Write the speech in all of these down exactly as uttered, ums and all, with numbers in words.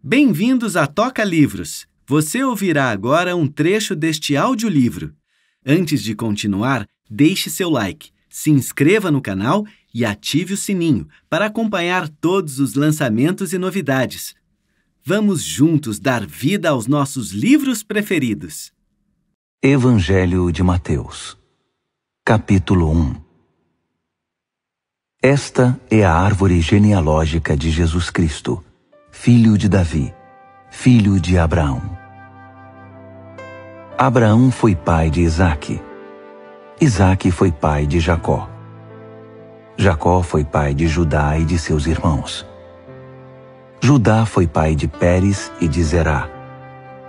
Bem-vindos à Toca Livros. Você ouvirá agora um trecho deste audiolivro. Antes de continuar, deixe seu like, se inscreva no canal e ative o sininho para acompanhar todos os lançamentos e novidades. Vamos juntos dar vida aos nossos livros preferidos. Evangelho de Mateus, capítulo um. Esta é a árvore genealógica de Jesus Cristo, filho de Davi, filho de Abraão. Abraão foi pai de Isaque. Isaque foi pai de Jacó. Jacó foi pai de Judá e de seus irmãos. Judá foi pai de Pérez e de Zerá.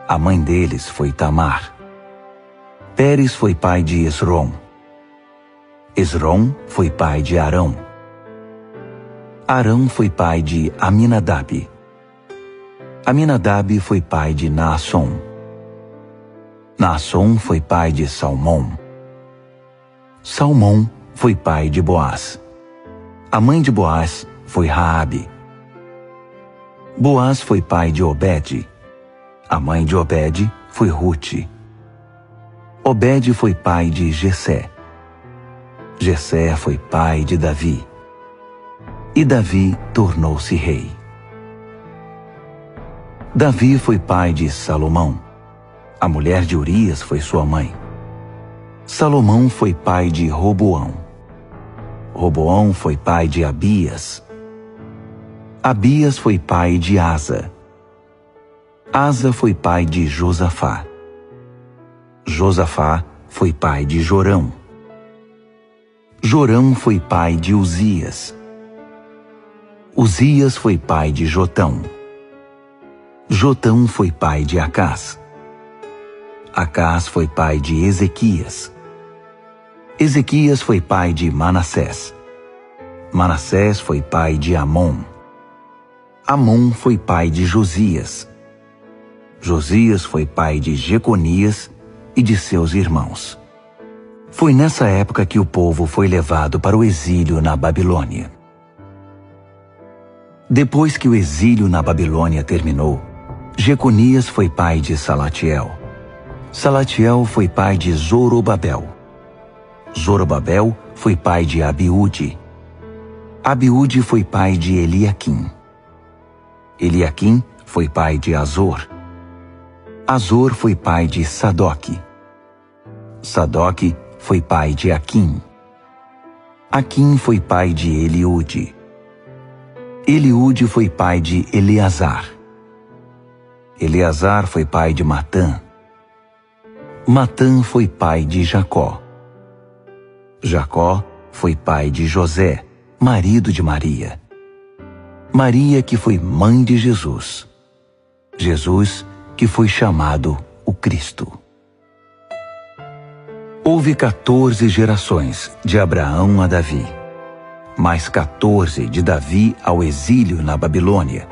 A mãe deles foi Tamar. Pérez foi pai de Esrom. Esrom foi pai de Arão. Arão foi pai de Aminadab. Aminadab foi pai de Naasson. Naasson foi pai de Salmão. Salmão foi pai de Boaz. A mãe de Boaz foi Raabe. Boaz foi pai de Obed. A mãe de Obed foi Rute. Obed foi pai de Jessé. Jessé foi pai de Davi. E Davi tornou-se rei. Davi foi pai de Salomão. A mulher de Urias foi sua mãe. Salomão foi pai de Roboão. Roboão foi pai de Abias. Abias foi pai de Asa. Asa foi pai de Josafá. Josafá foi pai de Jorão. Jorão foi pai de Uzias. Uzias foi pai de Jotão. Jotão foi pai de Acás. Acás foi pai de Ezequias. Ezequias foi pai de Manassés. Manassés foi pai de Amon. Amon foi pai de Josias. Josias foi pai de Jeconias e de seus irmãos. Foi nessa época que o povo foi levado para o exílio na Babilônia. Depois que o exílio na Babilônia terminou, Jeconias foi pai de Salatiel. Salatiel foi pai de Zorobabel. Zorobabel foi pai de Abiúde. Abiúde foi pai de Eliaquim. Eliaquim foi pai de Azor. Azor foi pai de Sadoque. Sadoque foi pai de Aquim. Aquim foi pai de Eliúde. Eliúde foi pai de Eleazar. Eleazar foi pai de Matã. Matã foi pai de Jacó. Jacó foi pai de José, marido de Maria. Maria, que foi mãe de Jesus. Jesus, que foi chamado o Cristo. Houve quatorze gerações de Abraão a Davi, mais quatorze de Davi ao exílio na Babilônia,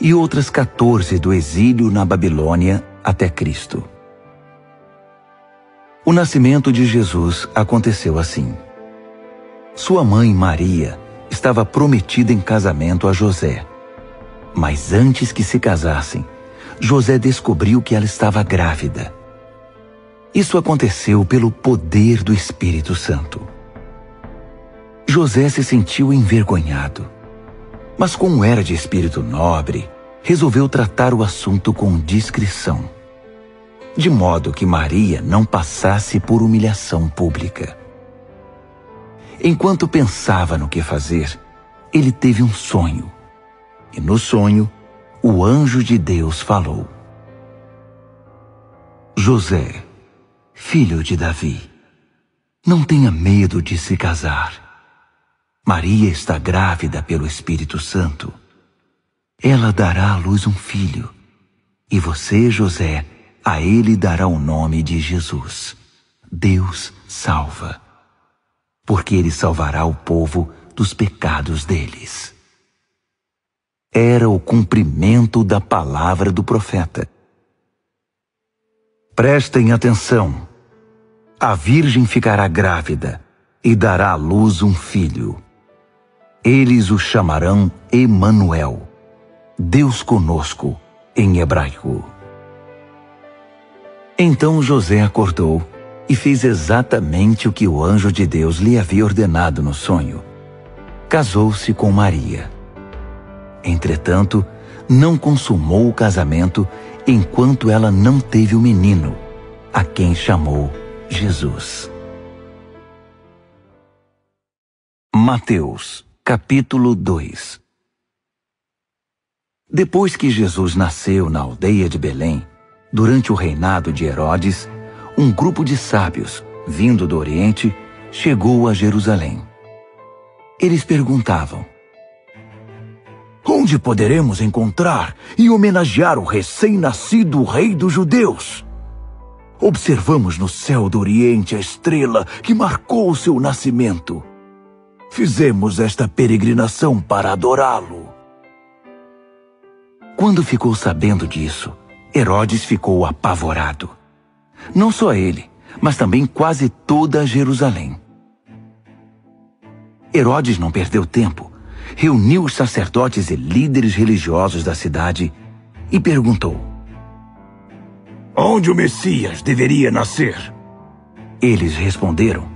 e outras quatorze do exílio na Babilônia até Cristo. O nascimento de Jesus aconteceu assim. Sua mãe Maria estava prometida em casamento a José. Mas antes que se casassem, José descobriu que ela estava grávida. Isso aconteceu pelo poder do Espírito Santo. José se sentiu envergonhado. Mas como era de espírito nobre, resolveu tratar o assunto com discrição, de modo que Maria não passasse por humilhação pública. Enquanto pensava no que fazer, ele teve um sonho. E no sonho, o anjo de Deus falou: José, filho de Davi, não tenha medo de se casar. Maria está grávida pelo Espírito Santo. Ela dará à luz um filho, e você, José, a ele dará o nome de Jesus, Deus salva, porque ele salvará o povo dos pecados deles. Era o cumprimento da palavra do profeta. Prestem atenção. A virgem ficará grávida e dará à luz um filho. Eles o chamarão Emanuel, Deus conosco, em hebraico. Então José acordou e fez exatamente o que o anjo de Deus lhe havia ordenado no sonho. Casou-se com Maria. Entretanto, não consumou o casamento enquanto ela não teve o menino, a quem chamou Jesus. Mateus, capítulo dois. Depois que Jesus nasceu na aldeia de Belém, durante o reinado de Herodes, um grupo de sábios, vindo do Oriente, chegou a Jerusalém. Eles perguntavam: onde poderemos encontrar e homenagear o recém-nascido rei dos judeus? Observamos no céu do Oriente a estrela que marcou seu nascimento. Fizemos esta peregrinação para adorá-lo. Quando ficou sabendo disso, Herodes ficou apavorado. Não só ele, mas também quase toda Jerusalém. Herodes não perdeu tempo. Reuniu os sacerdotes e líderes religiosos da cidade e perguntou: onde o Messias deveria nascer? Eles responderam: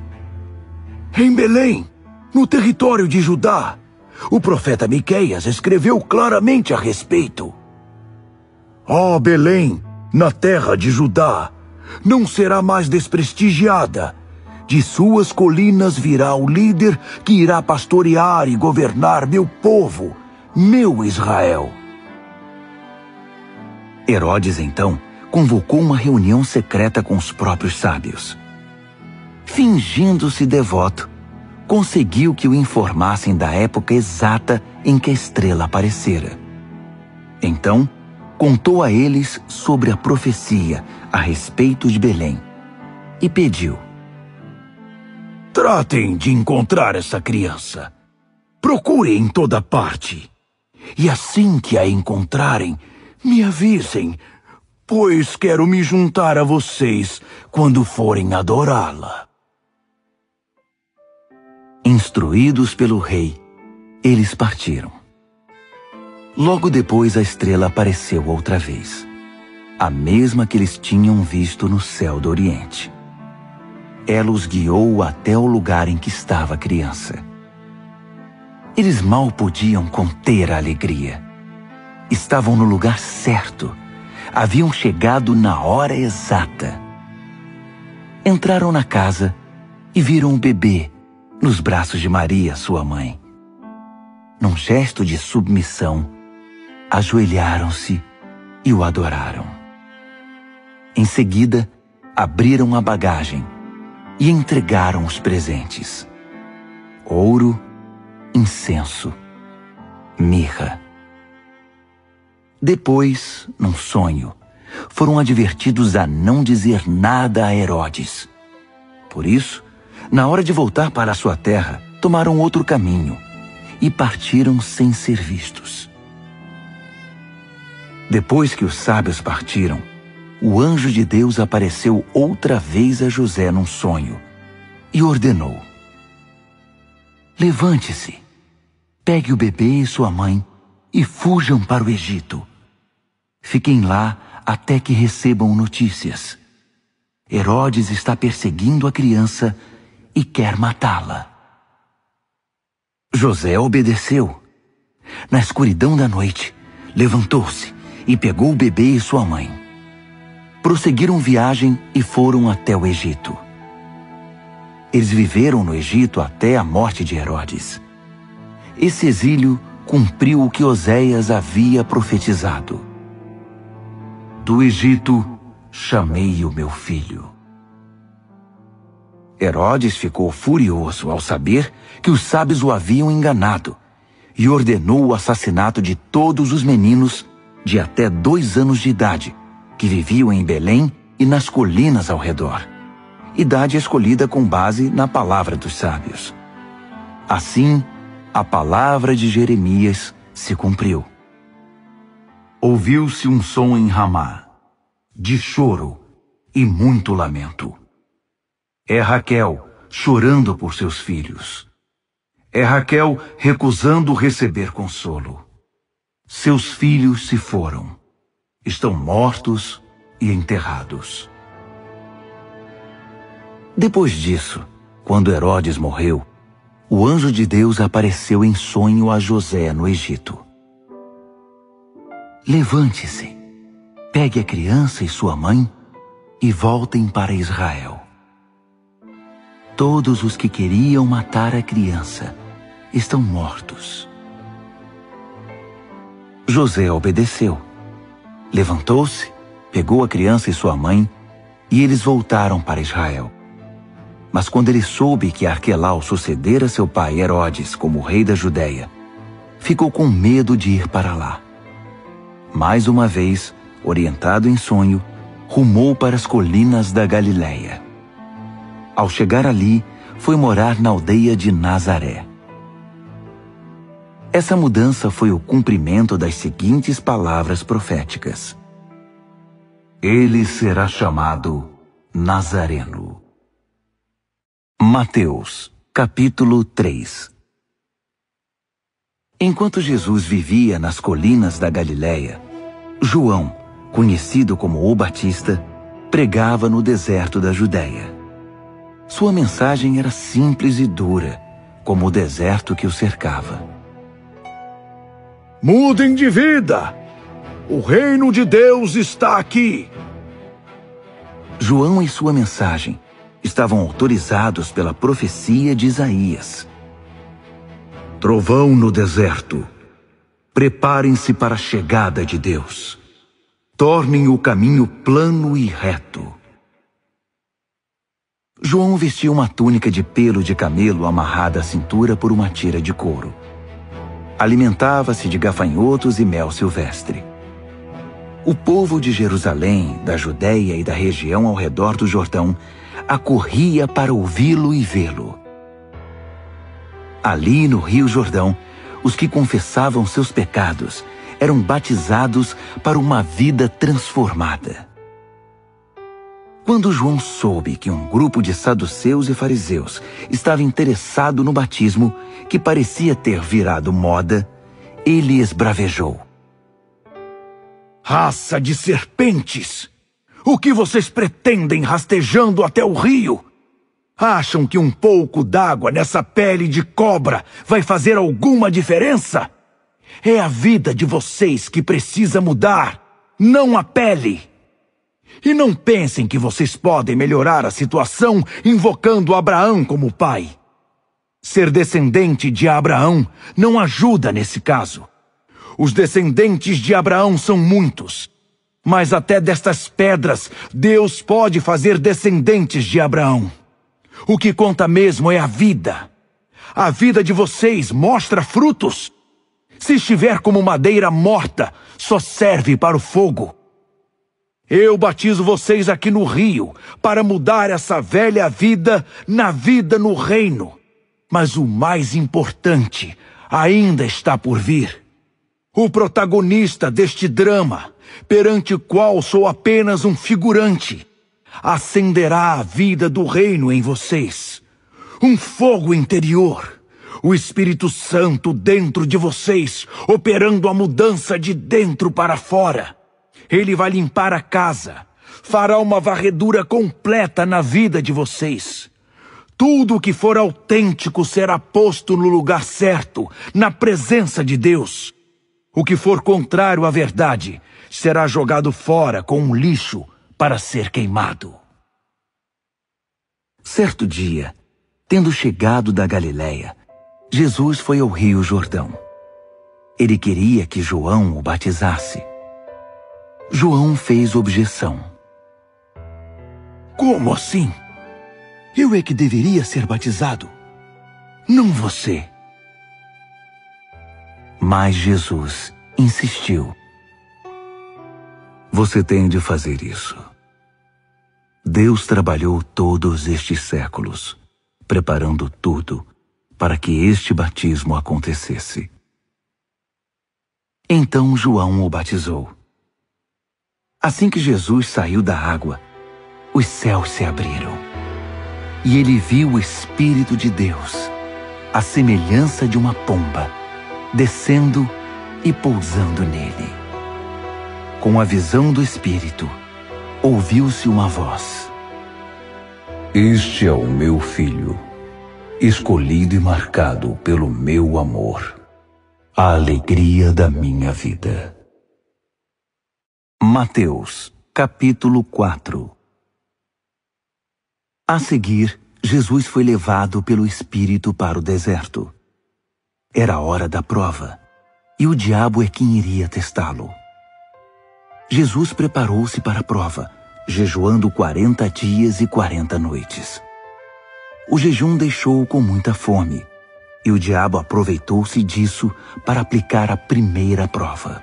em Belém, no território de Judá. O profeta Miqueias escreveu claramente a respeito. Ó Belém, na terra de Judá, não será mais desprestigiada. De suas colinas virá o líder que irá pastorear e governar meu povo, meu Israel. Herodes, então, convocou uma reunião secreta com os próprios sábios. Fingindo-se devoto, conseguiu que o informassem da época exata em que a estrela aparecera. Então, contou a eles sobre a profecia a respeito de Belém e pediu: tratem de encontrar essa criança. Procurem em toda parte. E assim que a encontrarem, me avisem, pois quero me juntar a vocês quando forem adorá-la. Instruídos pelo rei, eles partiram. Logo depois, a estrela apareceu outra vez, a mesma que eles tinham visto no céu do Oriente. Ela os guiou até o lugar em que estava a criança. Eles mal podiam conter a alegria. Estavam no lugar certo. Haviam chegado na hora exata. Entraram na casa e viram o bebê nos braços de Maria, sua mãe. Num gesto de submissão, ajoelharam-se e o adoraram. Em seguida, abriram a bagagem e entregaram os presentes: ouro, incenso, mirra. Depois, num sonho, foram advertidos a não dizer nada a Herodes. Por isso, na hora de voltar para a sua terra, tomaram outro caminho e partiram sem ser vistos. Depois que os sábios partiram, o anjo de Deus apareceu outra vez a José num sonho e ordenou: levante-se, pegue o bebê e sua mãe e fujam para o Egito. Fiquem lá até que recebam notícias. Herodes está perseguindo a criança e quer matá-la. José obedeceu. Na escuridão da noite, levantou-se e pegou o bebê e sua mãe. Prosseguiram viagem e foram até o Egito. Eles viveram no Egito até a morte de Herodes. Esse exílio cumpriu o que Oséias havia profetizado: do Egito chamei o meu filho. Herodes ficou furioso ao saber que os sábios o haviam enganado e ordenou o assassinato de todos os meninos de até dois anos de idade que viviam em Belém e nas colinas ao redor, idade escolhida com base na palavra dos sábios. Assim, a palavra de Jeremias se cumpriu. Ouviu-se um som em Ramá, de choro e muito lamento. É Raquel, chorando por seus filhos. É Raquel recusando receber consolo. Seus filhos se foram. Estão mortos e enterrados. Depois disso, quando Herodes morreu, o anjo de Deus apareceu em sonho a José no Egito. Levante-se, pegue a criança e sua mãe e voltem para Israel. Todos os que queriam matar a criança estão mortos. José obedeceu. Levantou-se, pegou a criança e sua mãe, e eles voltaram para Israel. Mas quando ele soube que Arquelau sucedera seu pai Herodes como rei da Judéia, ficou com medo de ir para lá. Mais uma vez, orientado em sonho, rumou para as colinas da Galiléia. Ao chegar ali, foi morar na aldeia de Nazaré. Essa mudança foi o cumprimento das seguintes palavras proféticas. Ele será chamado Nazareno. Mateus, capítulo três. Enquanto Jesus vivia nas colinas da Galiléia, João, conhecido como o Batista, pregava no deserto da Judéia. Sua mensagem era simples e dura, como o deserto que o cercava. Mudem de vida! O reino de Deus está aqui! João e sua mensagem estavam autorizados pela profecia de Isaías. Trovão no deserto. Preparem-se para a chegada de Deus. Tornem o caminho plano e reto. João vestiu uma túnica de pelo de camelo amarrada à cintura por uma tira de couro. Alimentava-se de gafanhotos e mel silvestre. O povo de Jerusalém, da Judéia e da região ao redor do Jordão acorria para ouvi-lo e vê-lo. Ali no Rio Jordão, os que confessavam seus pecados eram batizados para uma vida transformada. Quando João soube que um grupo de saduceus e fariseus estava interessado no batismo, que parecia ter virado moda, ele esbravejou. Raça de serpentes! O que vocês pretendem rastejando até o rio? Acham que um pouco d'água nessa pele de cobra vai fazer alguma diferença? É a vida de vocês que precisa mudar, não a pele! E não pensem que vocês podem melhorar a situação invocando Abraão como pai. Ser descendente de Abraão não ajuda nesse caso. Os descendentes de Abraão são muitos, mas até destas pedras Deus pode fazer descendentes de Abraão. O que conta mesmo é a vida. A vida de vocês mostra frutos. Se estiver como madeira morta, só serve para o fogo. Eu batizo vocês aqui no rio para mudar essa velha vida na vida no reino. Mas o mais importante ainda está por vir. O protagonista deste drama, perante o qual sou apenas um figurante, acenderá a vida do reino em vocês. Um fogo interior, o Espírito Santo dentro de vocês, operando a mudança de dentro para fora. Ele vai limpar a casa, fará uma varredura completa na vida de vocês. Tudo o que for autêntico será posto no lugar certo, na presença de Deus. O que for contrário à verdade será jogado fora com um lixo para ser queimado. Certo dia, tendo chegado da Galiléia, Jesus foi ao Rio Jordão. Ele queria que João o batizasse. João fez objeção. Como assim? Eu é que deveria ser batizado, não você. Mas Jesus insistiu. Você tem de fazer isso. Deus trabalhou todos estes séculos, preparando tudo para que este batismo acontecesse. Então João o batizou. Assim que Jesus saiu da água, os céus se abriram. E ele viu o Espírito de Deus, à semelhança de uma pomba, descendo e pousando nele. Com a visão do Espírito, ouviu-se uma voz: "Este é o meu Filho, escolhido e marcado pelo meu amor, a alegria da minha vida." Mateus, capítulo quatro. A seguir, Jesus foi levado pelo Espírito para o deserto. Era a hora da prova, e o diabo é quem iria testá-lo. Jesus preparou-se para a prova, jejuando quarenta dias e quarenta noites. O jejum deixou-o com muita fome, e o diabo aproveitou-se disso para aplicar a primeira prova.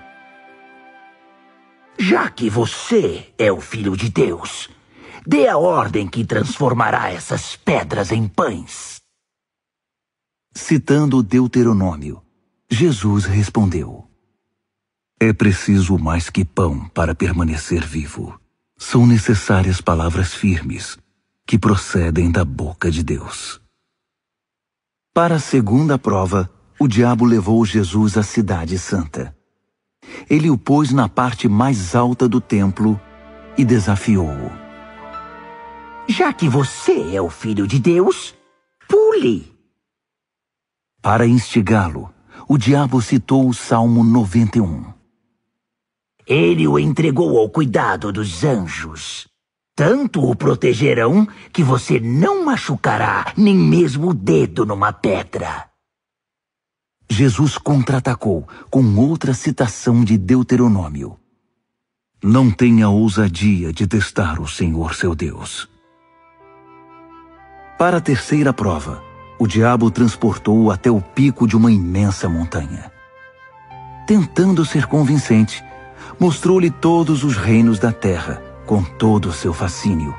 "Já que você é o Filho de Deus, dê a ordem que transformará essas pedras em pães." Citando Deuteronômio, Jesus respondeu: "É preciso mais que pão para permanecer vivo. São necessárias palavras firmes, que procedem da boca de Deus." Para a segunda prova, o diabo levou Jesus à Cidade Santa. Ele o pôs na parte mais alta do templo e desafiou-o. "Já que você é o Filho de Deus, pule!" Para instigá-lo, o diabo citou o Salmo noventa e um. "Ele o entregou ao cuidado dos anjos. Tanto o protegerão que você não machucará nem mesmo o dedo numa pedra." Jesus contra-atacou com outra citação de Deuteronômio: "Não tenha ousadia de testar o Senhor seu Deus." Para a terceira prova, o diabo transportou-o até o pico de uma imensa montanha. Tentando ser convincente, mostrou-lhe todos os reinos da terra, com todo o seu fascínio.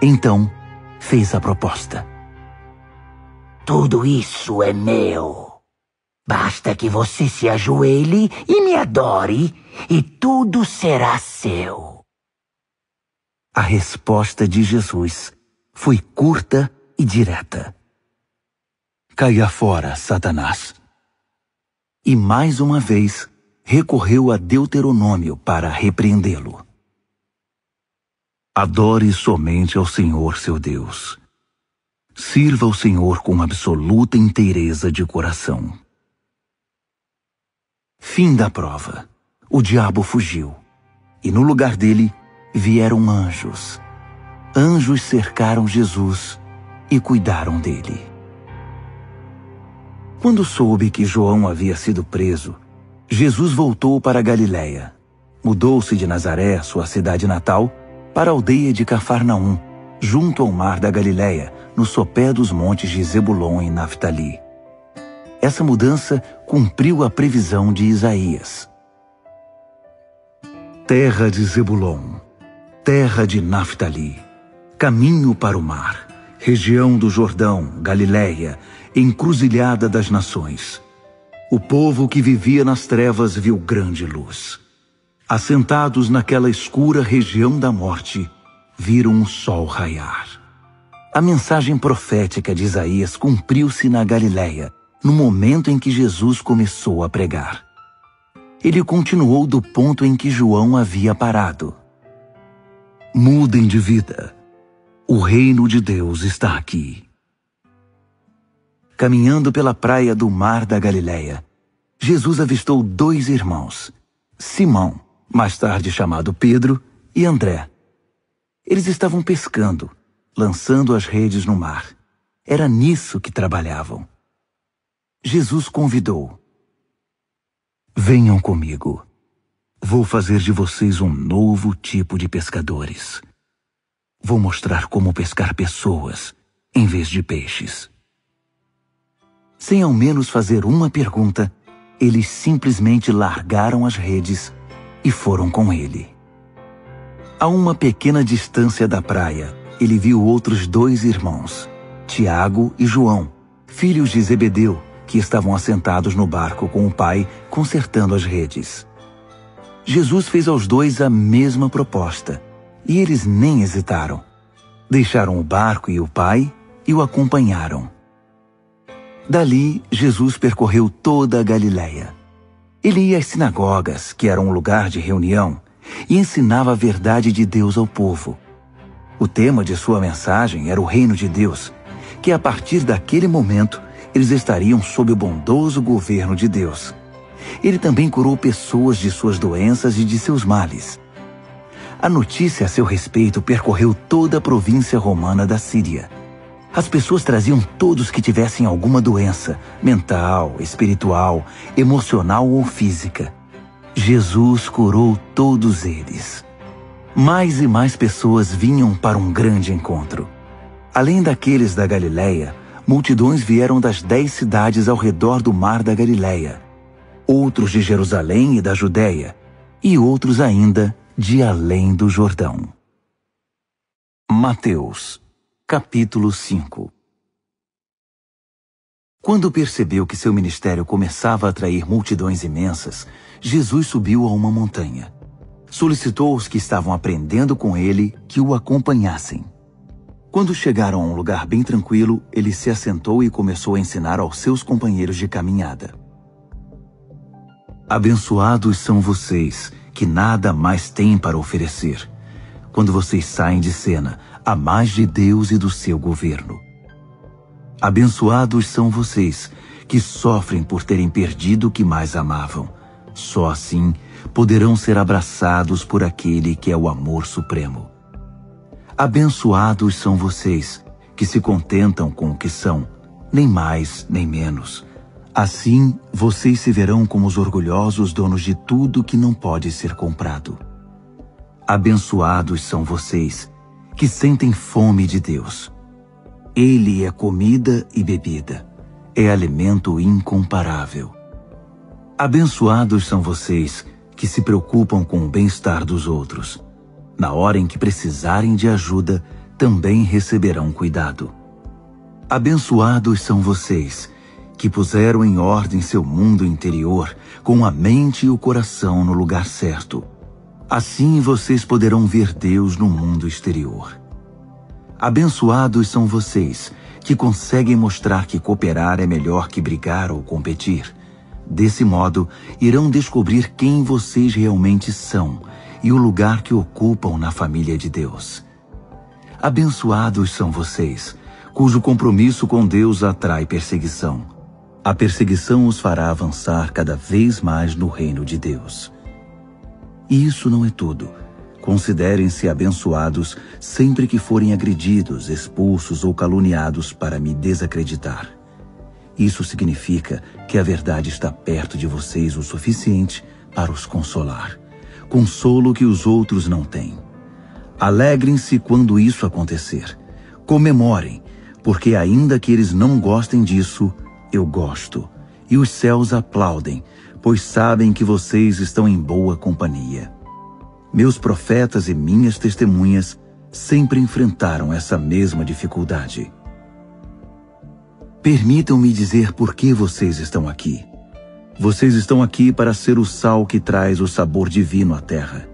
Então, fez a proposta: "Tudo isso é meu. Basta que você se ajoelhe e me adore, e tudo será seu." A resposta de Jesus foi curta e direta: "Caia fora, Satanás." E mais uma vez, recorreu a Deuteronômio para repreendê-lo: "Adore somente ao Senhor seu Deus. Sirva ao Senhor com absoluta inteireza de coração." Fim da prova. O diabo fugiu, e no lugar dele vieram anjos. Anjos cercaram Jesus e cuidaram dele. Quando soube que João havia sido preso, Jesus voltou para Galiléia. Mudou-se de Nazaré, sua cidade natal, para a aldeia de Cafarnaum, junto ao mar da Galiléia, no sopé dos montes de Zebulom e Naftali. Essa mudança cumpriu a previsão de Isaías: "Terra de Zebulom, terra de Naftali, caminho para o mar, região do Jordão, Galiléia, encruzilhada das nações. O povo que vivia nas trevas viu grande luz. Assentados naquela escura região da morte, viram o sol raiar." A mensagem profética de Isaías cumpriu-se na Galiléia, no momento em que Jesus começou a pregar. Ele continuou do ponto em que João havia parado: "Mudem de vida. O reino de Deus está aqui." Caminhando pela praia do mar da Galiléia, Jesus avistou dois irmãos, Simão, mais tarde chamado Pedro, e André. Eles estavam pescando, lançando as redes no mar. Era nisso que trabalhavam. Jesus convidou: "Venham comigo. Vou fazer de vocês um novo tipo de pescadores. Vou mostrar como pescar pessoas em vez de peixes." Sem ao menos fazer uma pergunta, eles simplesmente largaram as redes e foram com ele. A uma pequena distância da praia, ele viu outros dois irmãos, Tiago e João, filhos de Zebedeu, que estavam assentados no barco com o pai, consertando as redes. Jesus fez aos dois a mesma proposta, e eles nem hesitaram. Deixaram o barco e o pai e o acompanharam. Dali, Jesus percorreu toda a Galiléia. Ele ia às sinagogas, que eram um lugar de reunião, e ensinava a verdade de Deus ao povo. O tema de sua mensagem era o reino de Deus, que a partir daquele momento eles estariam sob o bondoso governo de Deus. Ele também curou pessoas de suas doenças e de seus males. A notícia a seu respeito percorreu toda a província romana da Síria. As pessoas traziam todos que tivessem alguma doença, mental, espiritual, emocional ou física. Jesus curou todos eles. Mais e mais pessoas vinham para um grande encontro. Além daqueles da Galiléia, multidões vieram das dez cidades ao redor do mar da Galiléia, outros de Jerusalém e da Judéia, e outros ainda de além do Jordão. Mateus, capítulo cinco. Quando percebeu que seu ministério começava a atrair multidões imensas, Jesus subiu a uma montanha. Solicitou aos que estavam aprendendo com ele que o acompanhassem. Quando chegaram a um lugar bem tranquilo, ele se assentou e começou a ensinar aos seus companheiros de caminhada. Abençoados são vocês, que nada mais têm para oferecer, quando vocês saem de cena, a mais de Deus e do seu governo. Abençoados são vocês, que sofrem por terem perdido o que mais amavam. Só assim poderão ser abraçados por aquele que é o amor supremo. Abençoados são vocês, que se contentam com o que são, nem mais nem menos. Assim, vocês se verão como os orgulhosos donos de tudo que não pode ser comprado. Abençoados são vocês, que sentem fome de Deus. Ele é comida e bebida, é alimento incomparável. Abençoados são vocês, que se preocupam com o bem-estar dos outros. Na hora em que precisarem de ajuda, também receberão cuidado. Abençoados são vocês, que puseram em ordem seu mundo interior, com a mente e o coração no lugar certo. Assim vocês poderão ver Deus no mundo exterior. Abençoados são vocês, que conseguem mostrar que cooperar é melhor que brigar ou competir. Desse modo, irão descobrir quem vocês realmente são e o lugar que ocupam na família de Deus. Abençoados são vocês, cujo compromisso com Deus atrai perseguição. A perseguição os fará avançar cada vez mais no reino de Deus. E isso não é tudo. Considerem-se abençoados sempre que forem agredidos, expulsos ou caluniados para me desacreditar. Isso significa que a verdade está perto de vocês o suficiente para os consolar. Consolo que os outros não têm. Alegrem-se quando isso acontecer. Comemorem, porque ainda que eles não gostem disso, eu gosto. E os céus aplaudem, pois sabem que vocês estão em boa companhia. Meus profetas e minhas testemunhas sempre enfrentaram essa mesma dificuldade. Permitam-me dizer por que vocês estão aqui. Vocês estão aqui para ser o sal que traz o sabor divino à terra.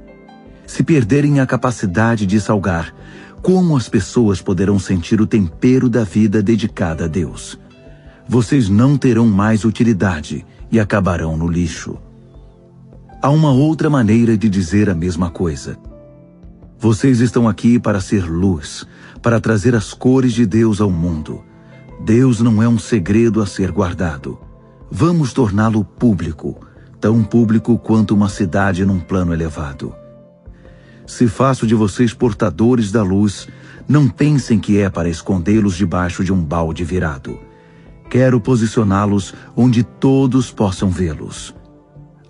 Se perderem a capacidade de salgar, como as pessoas poderão sentir o tempero da vida dedicada a Deus? Vocês não terão mais utilidade e acabarão no lixo. Há uma outra maneira de dizer a mesma coisa. Vocês estão aqui para ser luz, para trazer as cores de Deus ao mundo. Deus não é um segredo a ser guardado. Vamos torná-lo público, tão público quanto uma cidade num plano elevado. Se faço de vocês portadores da luz, não pensem que é para escondê-los debaixo de um balde virado. Quero posicioná-los onde todos possam vê-los.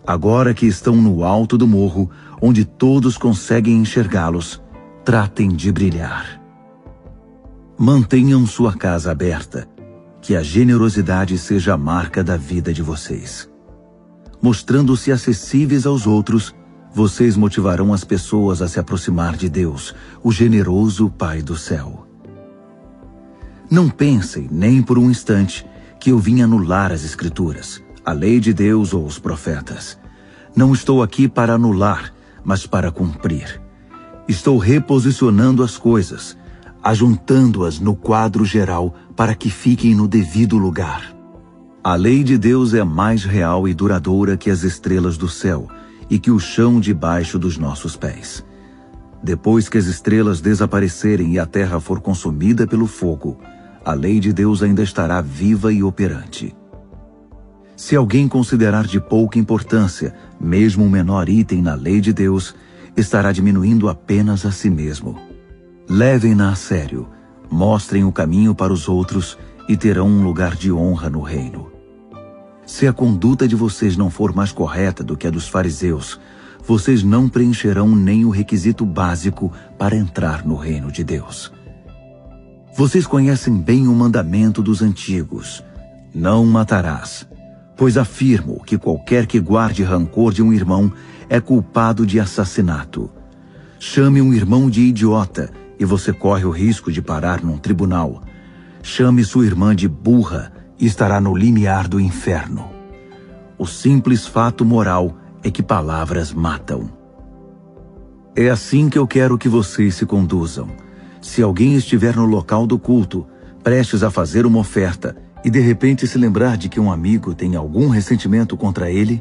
Agora que estão no alto do morro, onde todos conseguem enxergá-los, tratem de brilhar. Mantenham sua casa aberta, que a generosidade seja a marca da vida de vocês. Mostrando-se acessíveis aos outros, vocês motivarão as pessoas a se aproximar de Deus, o generoso Pai do céu. Não pensem, nem por um instante, que eu vim anular as Escrituras, a lei de Deus ou os profetas. Não estou aqui para anular, mas para cumprir. Estou reposicionando as coisas. ajuntando-as no quadro geral para que fiquem no devido lugar. A lei de Deus é mais real e duradoura que as estrelas do céu e que o chão debaixo dos nossos pés. Depois que as estrelas desaparecerem e a terra for consumida pelo fogo, a lei de Deus ainda estará viva e operante. Se alguém considerar de pouca importância, mesmo o menor item na lei de Deus, estará diminuindo apenas a si mesmo. Levem-na a sério, mostrem o caminho para os outros e terão um lugar de honra no reino. Se a conduta de vocês não for mais correta do que a dos fariseus, vocês não preencherão nem o requisito básico para entrar no reino de Deus. Vocês conhecem bem o mandamento dos antigos: não matarás. Pois afirmo que qualquer que guarde rancor de um irmão é culpado de assassinato. Chame um irmão de idiota e você corre o risco de parar num tribunal. Chame sua irmã de burra e estará no limiar do inferno. O simples fato moral é que palavras matam. É assim que eu quero que vocês se conduzam. Se alguém estiver no local do culto, prestes a fazer uma oferta, e de repente se lembrar de que um amigo tem algum ressentimento contra ele,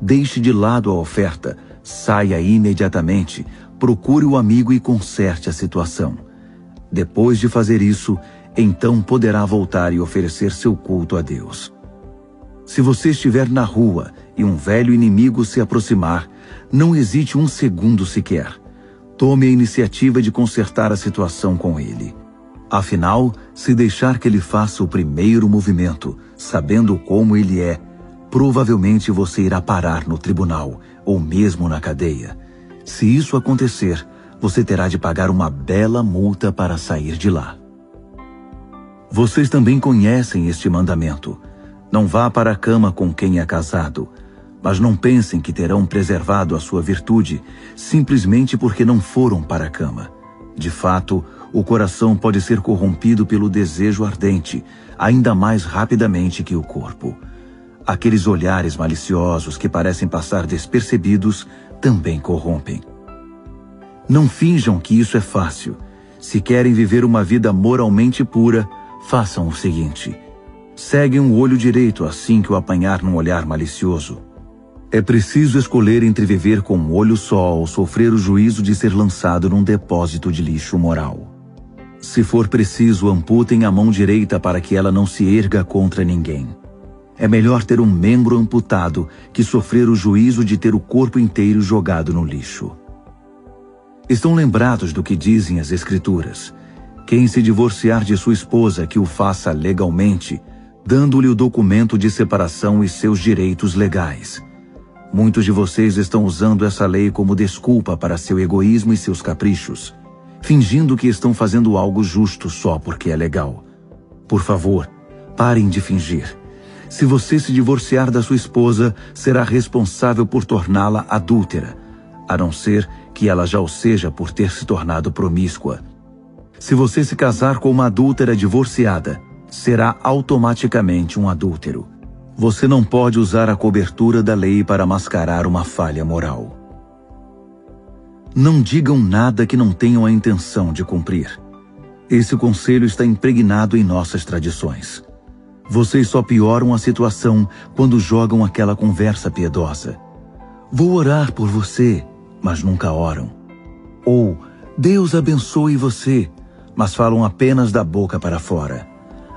deixe de lado a oferta, saia imediatamente, procure o amigo e conserte a situação. Depois de fazer isso, então poderá voltar e oferecer seu culto a Deus. Se você estiver na rua e um velho inimigo se aproximar, não hesite um segundo sequer. Tome a iniciativa de consertar a situação com ele. Afinal, se deixar que ele faça o primeiro movimento, sabendo como ele é, provavelmente você irá parar no tribunal ou mesmo na cadeia. Se isso acontecer, você terá de pagar uma bela multa para sair de lá. Vocês também conhecem este mandamento. Não vá para a cama com quem é casado, mas não pensem que terão preservado a sua virtude simplesmente porque não foram para a cama. De fato, o coração pode ser corrompido pelo desejo ardente, ainda mais rapidamente que o corpo. Aqueles olhares maliciosos que parecem passar despercebidos também corrompem. Não finjam que isso é fácil. Se querem viver uma vida moralmente pura, façam o seguinte: seguem o olho direito assim que o apanhar num olhar malicioso. É preciso escolher entre viver com um olho só ou sofrer o juízo de ser lançado num depósito de lixo moral. Se for preciso, amputem a mão direita para que ela não se erga contra ninguém. É melhor ter um membro amputado que sofrer o juízo de ter o corpo inteiro jogado no lixo. Estão lembrados do que dizem as Escrituras: quem se divorciar de sua esposa, que o faça legalmente, dando-lhe o documento de separação e seus direitos legais. Muitos de vocês estão usando essa lei como desculpa para seu egoísmo e seus caprichos, fingindo que estão fazendo algo justo só porque é legal. Por favor, parem de fingir. Se você se divorciar da sua esposa, será responsável por torná-la adúltera, a não ser que ela já o seja por ter se tornado promíscua. Se você se casar com uma adúltera divorciada, será automaticamente um adúltero. Você não pode usar a cobertura da lei para mascarar uma falha moral. Não digam nada que não tenham a intenção de cumprir. Esse conselho está impregnado em nossas tradições. Vocês só pioram a situação quando jogam aquela conversa piedosa: "Vou orar por você", mas nunca oram. Ou "Deus abençoe você", mas falam apenas da boca para fora.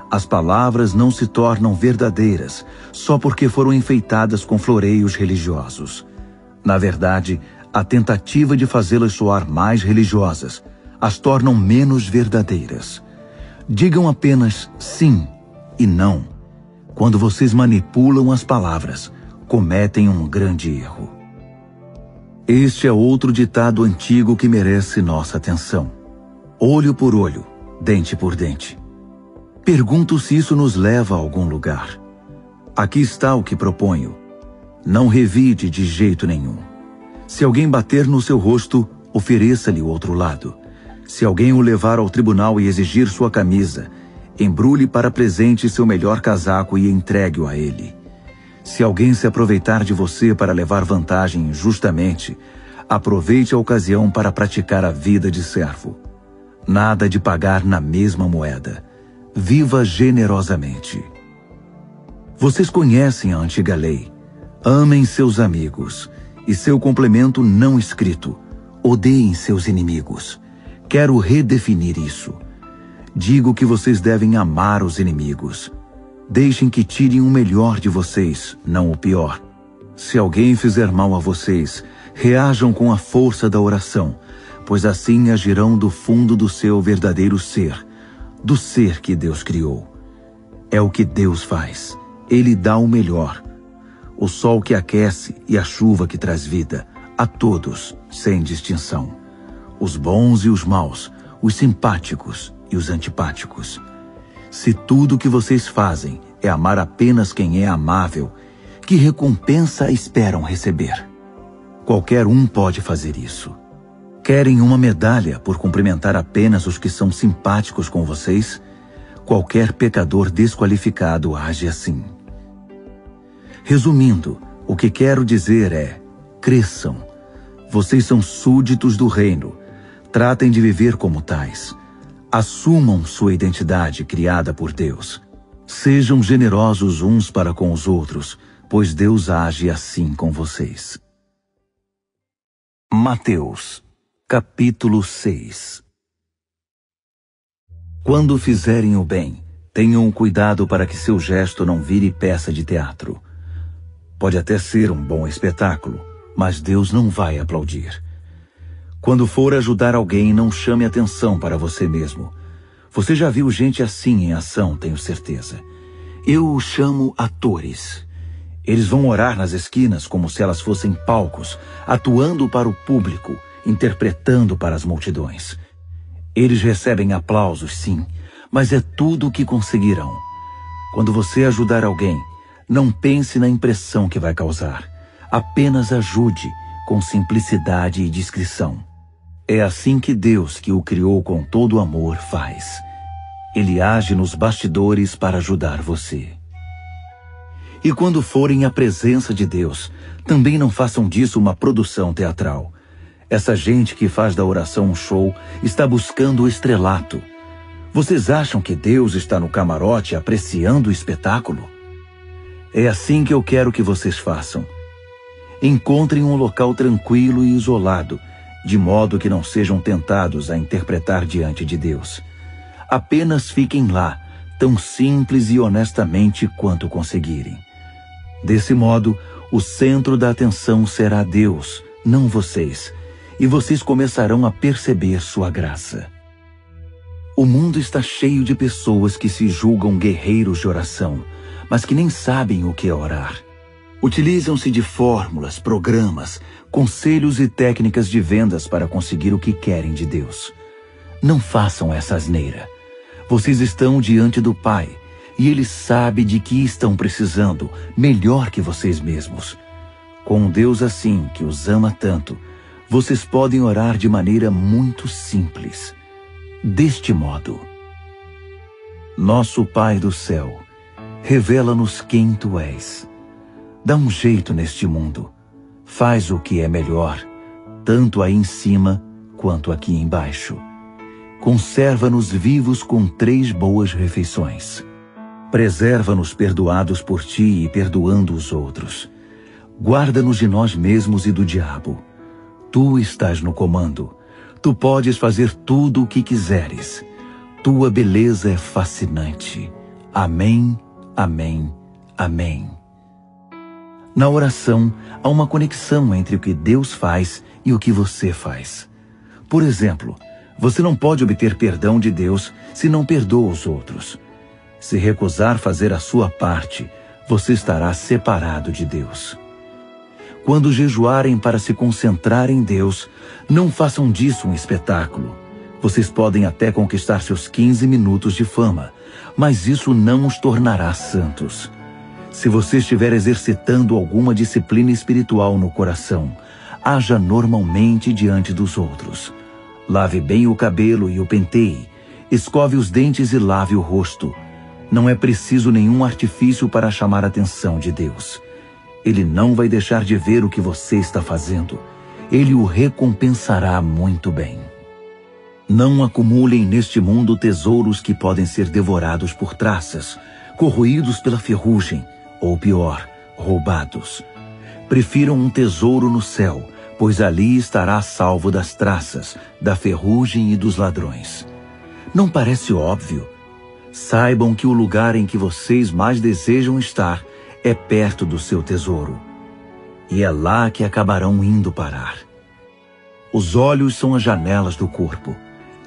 As palavras não se tornam verdadeiras só porque foram enfeitadas com floreios religiosos. Na verdade, a tentativa de fazê-las soar mais religiosas as tornam menos verdadeiras. Digam apenas sim e não. Quando vocês manipulam as palavras, cometem um grande erro. Este é outro ditado antigo que merece nossa atenção: olho por olho, dente por dente. Pergunto se isso nos leva a algum lugar. Aqui está o que proponho: não revide de jeito nenhum. Se alguém bater no seu rosto, ofereça-lhe o outro lado. Se alguém o levar ao tribunal e exigir sua camisa, embrulhe para presente seu melhor casaco e entregue-o a ele. Se alguém se aproveitar de você para levar vantagem injustamente, aproveite a ocasião para praticar a vida de servo. Nada de pagar na mesma moeda. Viva generosamente. Vocês conhecem a antiga lei. Amem seus amigos e seu complemento não escrito. Odeiem seus inimigos. Quero redefinir isso. Digo que vocês devem amar os inimigos. Deixem que tirem o melhor de vocês, não o pior. Se alguém fizer mal a vocês, reajam com a força da oração, pois assim agirão do fundo do seu verdadeiro ser, do ser que Deus criou. É o que Deus faz. Ele dá o melhor. O sol que aquece e a chuva que traz vida, a todos, sem distinção. Os bons e os maus, os simpáticos e os antipáticos. Se tudo o que vocês fazem é amar apenas quem é amável, que recompensa esperam receber? Qualquer um pode fazer isso. Querem uma medalha por cumprimentar apenas os que são simpáticos com vocês? Qualquer pecador desqualificado age assim. Resumindo, o que quero dizer é: cresçam. Vocês são súditos do reino. Tratem de viver como tais. Assumam sua identidade criada por Deus. Sejam generosos uns para com os outros, pois Deus age assim com vocês. Mateus, capítulo seis. Quando fizerem o bem, tenham cuidado para que seu gesto não vire peça de teatro. Pode até ser um bom espetáculo, mas Deus não vai aplaudir. Quando for ajudar alguém, não chame atenção para você mesmo. Você já viu gente assim em ação, tenho certeza. Eu os chamo atores. Eles vão orar nas esquinas como se elas fossem palcos, atuando para o público, interpretando para as multidões. Eles recebem aplausos, sim, mas é tudo o que conseguirão. Quando você ajudar alguém, não pense na impressão que vai causar. Apenas ajude, com simplicidade e discrição. É assim que Deus, que o criou com todo amor, faz. Ele age nos bastidores para ajudar você. E quando forem à presença de Deus, também não façam disso uma produção teatral. Essa gente que faz da oração um show está buscando o estrelato. Vocês acham que Deus está no camarote apreciando o espetáculo? É assim que eu quero que vocês façam. Encontrem um local tranquilo e isolado, de modo que não sejam tentados a interpretar diante de Deus. Apenas fiquem lá, tão simples e honestamente quanto conseguirem. Desse modo, o centro da atenção será Deus, não vocês, e vocês começarão a perceber sua graça. O mundo está cheio de pessoas que se julgam guerreiros de oração, mas que nem sabem o que é orar. Utilizam-se de fórmulas, programas, conselhos e técnicas de vendas para conseguir o que querem de Deus. Não façam essa asneira. Vocês estão diante do Pai, e Ele sabe de que estão precisando, melhor que vocês mesmos. Com um Deus assim, que os ama tanto, vocês podem orar de maneira muito simples. Deste modo: Nosso Pai do céu, revela-nos quem Tu és. Dá um jeito neste mundo. Faz o que é melhor, tanto aí em cima quanto aqui embaixo. Conserva-nos vivos com três boas refeições. Preserva-nos perdoados por Ti e perdoando os outros. Guarda-nos de nós mesmos e do diabo. Tu estás no comando. Tu podes fazer tudo o que quiseres. Tua beleza é fascinante. Amém, amém, amém. Na oração, há uma conexão entre o que Deus faz e o que você faz. Por exemplo, você não pode obter perdão de Deus se não perdoa os outros. Se recusar fazer a sua parte, você estará separado de Deus. Quando jejuarem para se concentrar em Deus, não façam disso um espetáculo. Vocês podem até conquistar seus quinze minutos de fama, mas isso não os tornará santos. Se você estiver exercitando alguma disciplina espiritual no coração, haja normalmente diante dos outros. Lave bem o cabelo e o penteie. Escove os dentes e lave o rosto. Não é preciso nenhum artifício para chamar a atenção de Deus. Ele não vai deixar de ver o que você está fazendo. Ele o recompensará muito bem. Não acumulem neste mundo tesouros que podem ser devorados por traças, corroídos pela ferrugem, ou pior, roubados. Prefiram um tesouro no céu, pois ali estará salvo das traças, da ferrugem e dos ladrões. Não parece óbvio? Saibam que o lugar em que vocês mais desejam estar é perto do seu tesouro. E é lá que acabarão indo parar. Os olhos são as janelas do corpo.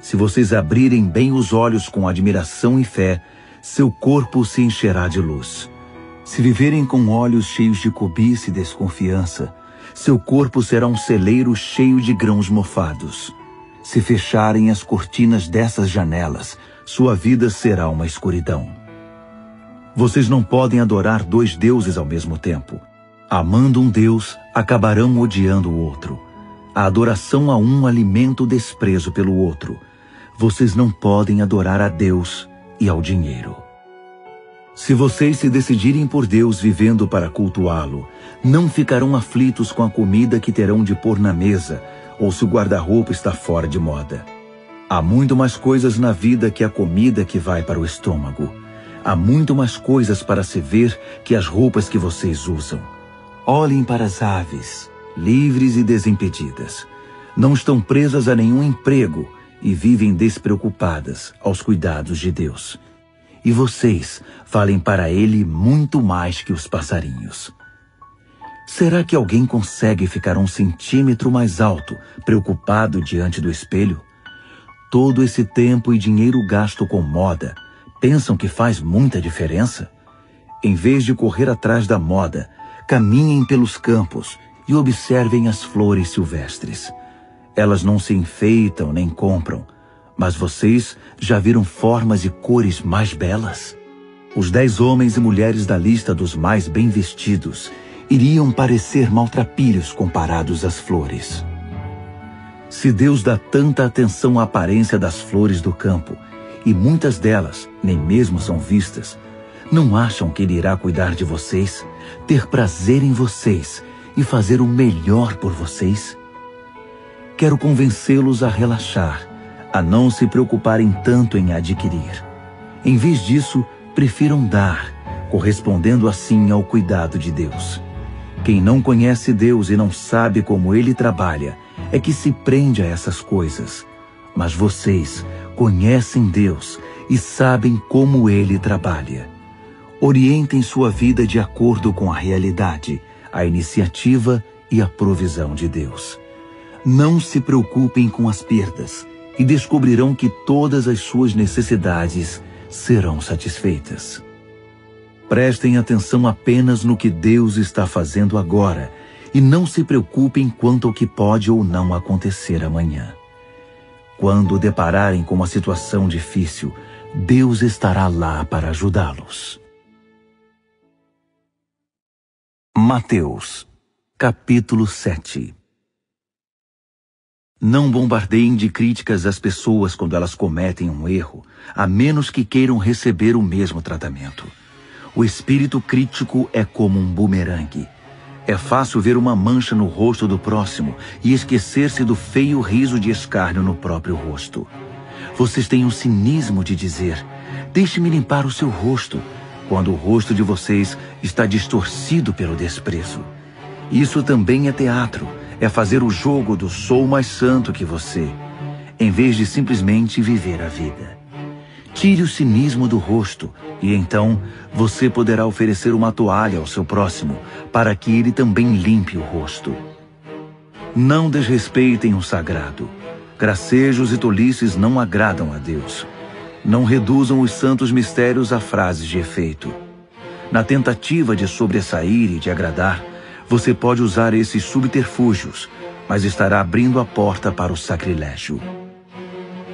Se vocês abrirem bem os olhos com admiração e fé, seu corpo se encherá de luz. Se viverem com olhos cheios de cobiça e desconfiança, seu corpo será um celeiro cheio de grãos mofados. Se fecharem as cortinas dessas janelas, sua vida será uma escuridão. Vocês não podem adorar dois deuses ao mesmo tempo. Amando um Deus, acabarão odiando o outro. A adoração a um alimenta o desprezo pelo outro. Vocês não podem adorar a Deus e ao dinheiro. Se vocês se decidirem por Deus vivendo para cultuá-lo, não ficarão aflitos com a comida que terão de pôr na mesa ou se o guarda-roupa está fora de moda. Há muito mais coisas na vida que a comida que vai para o estômago. Há muito mais coisas para se ver que as roupas que vocês usam. Olhem para as aves, livres e desimpedidas. Não estão presas a nenhum emprego e vivem despreocupadas aos cuidados de Deus. E vocês valem para ele muito mais que os passarinhos. Será que alguém consegue ficar um centímetro mais alto, preocupado diante do espelho? Todo esse tempo e dinheiro gasto com moda, pensam que faz muita diferença? Em vez de correr atrás da moda, caminhem pelos campos e observem as flores silvestres. Elas não se enfeitam nem compram, mas vocês já viram formas e cores mais belas? Os dez homens e mulheres da lista dos mais bem vestidos iriam parecer maltrapilhos comparados às flores. Se Deus dá tanta atenção à aparência das flores do campo, e muitas delas nem mesmo são vistas, não acham que Ele irá cuidar de vocês, ter prazer em vocês e fazer o melhor por vocês? Quero convencê-los a relaxar, a não se preocuparem tanto em adquirir. Em vez disso, prefiram dar, correspondendo assim ao cuidado de Deus. Quem não conhece Deus e não sabe como Ele trabalha, é que se prende a essas coisas. Mas vocês conhecem Deus e sabem como Ele trabalha. Orientem sua vida de acordo com a realidade, a iniciativa e a provisão de Deus. Não se preocupem com as perdas e descobrirão que todas as suas necessidades serão satisfeitas. Prestem atenção apenas no que Deus está fazendo agora e não se preocupem quanto ao que pode ou não acontecer amanhã. Quando depararem com uma situação difícil, Deus estará lá para ajudá-los. Mateus, capítulo sete. Não bombardeiem de críticas as pessoas quando elas cometem um erro, a menos que queiram receber o mesmo tratamento. O espírito crítico é como um bumerangue. É fácil ver uma mancha no rosto do próximo e esquecer-se do feio riso de escárnio no próprio rosto. Vocês têm o cinismo de dizer, "Deixe-me limpar o seu rosto", quando o rosto de vocês está distorcido pelo desprezo. Isso também é teatro, é fazer o jogo do sou mais santo que você, em vez de simplesmente viver a vida. Tire o cinismo do rosto e então você poderá oferecer uma toalha ao seu próximo para que ele também limpe o rosto. Não desrespeitem o sagrado. Gracejos e tolices não agradam a Deus. Não reduzam os santos mistérios a frases de efeito. Na tentativa de sobressair e de agradar, você pode usar esses subterfúgios, mas estará abrindo a porta para o sacrilégio.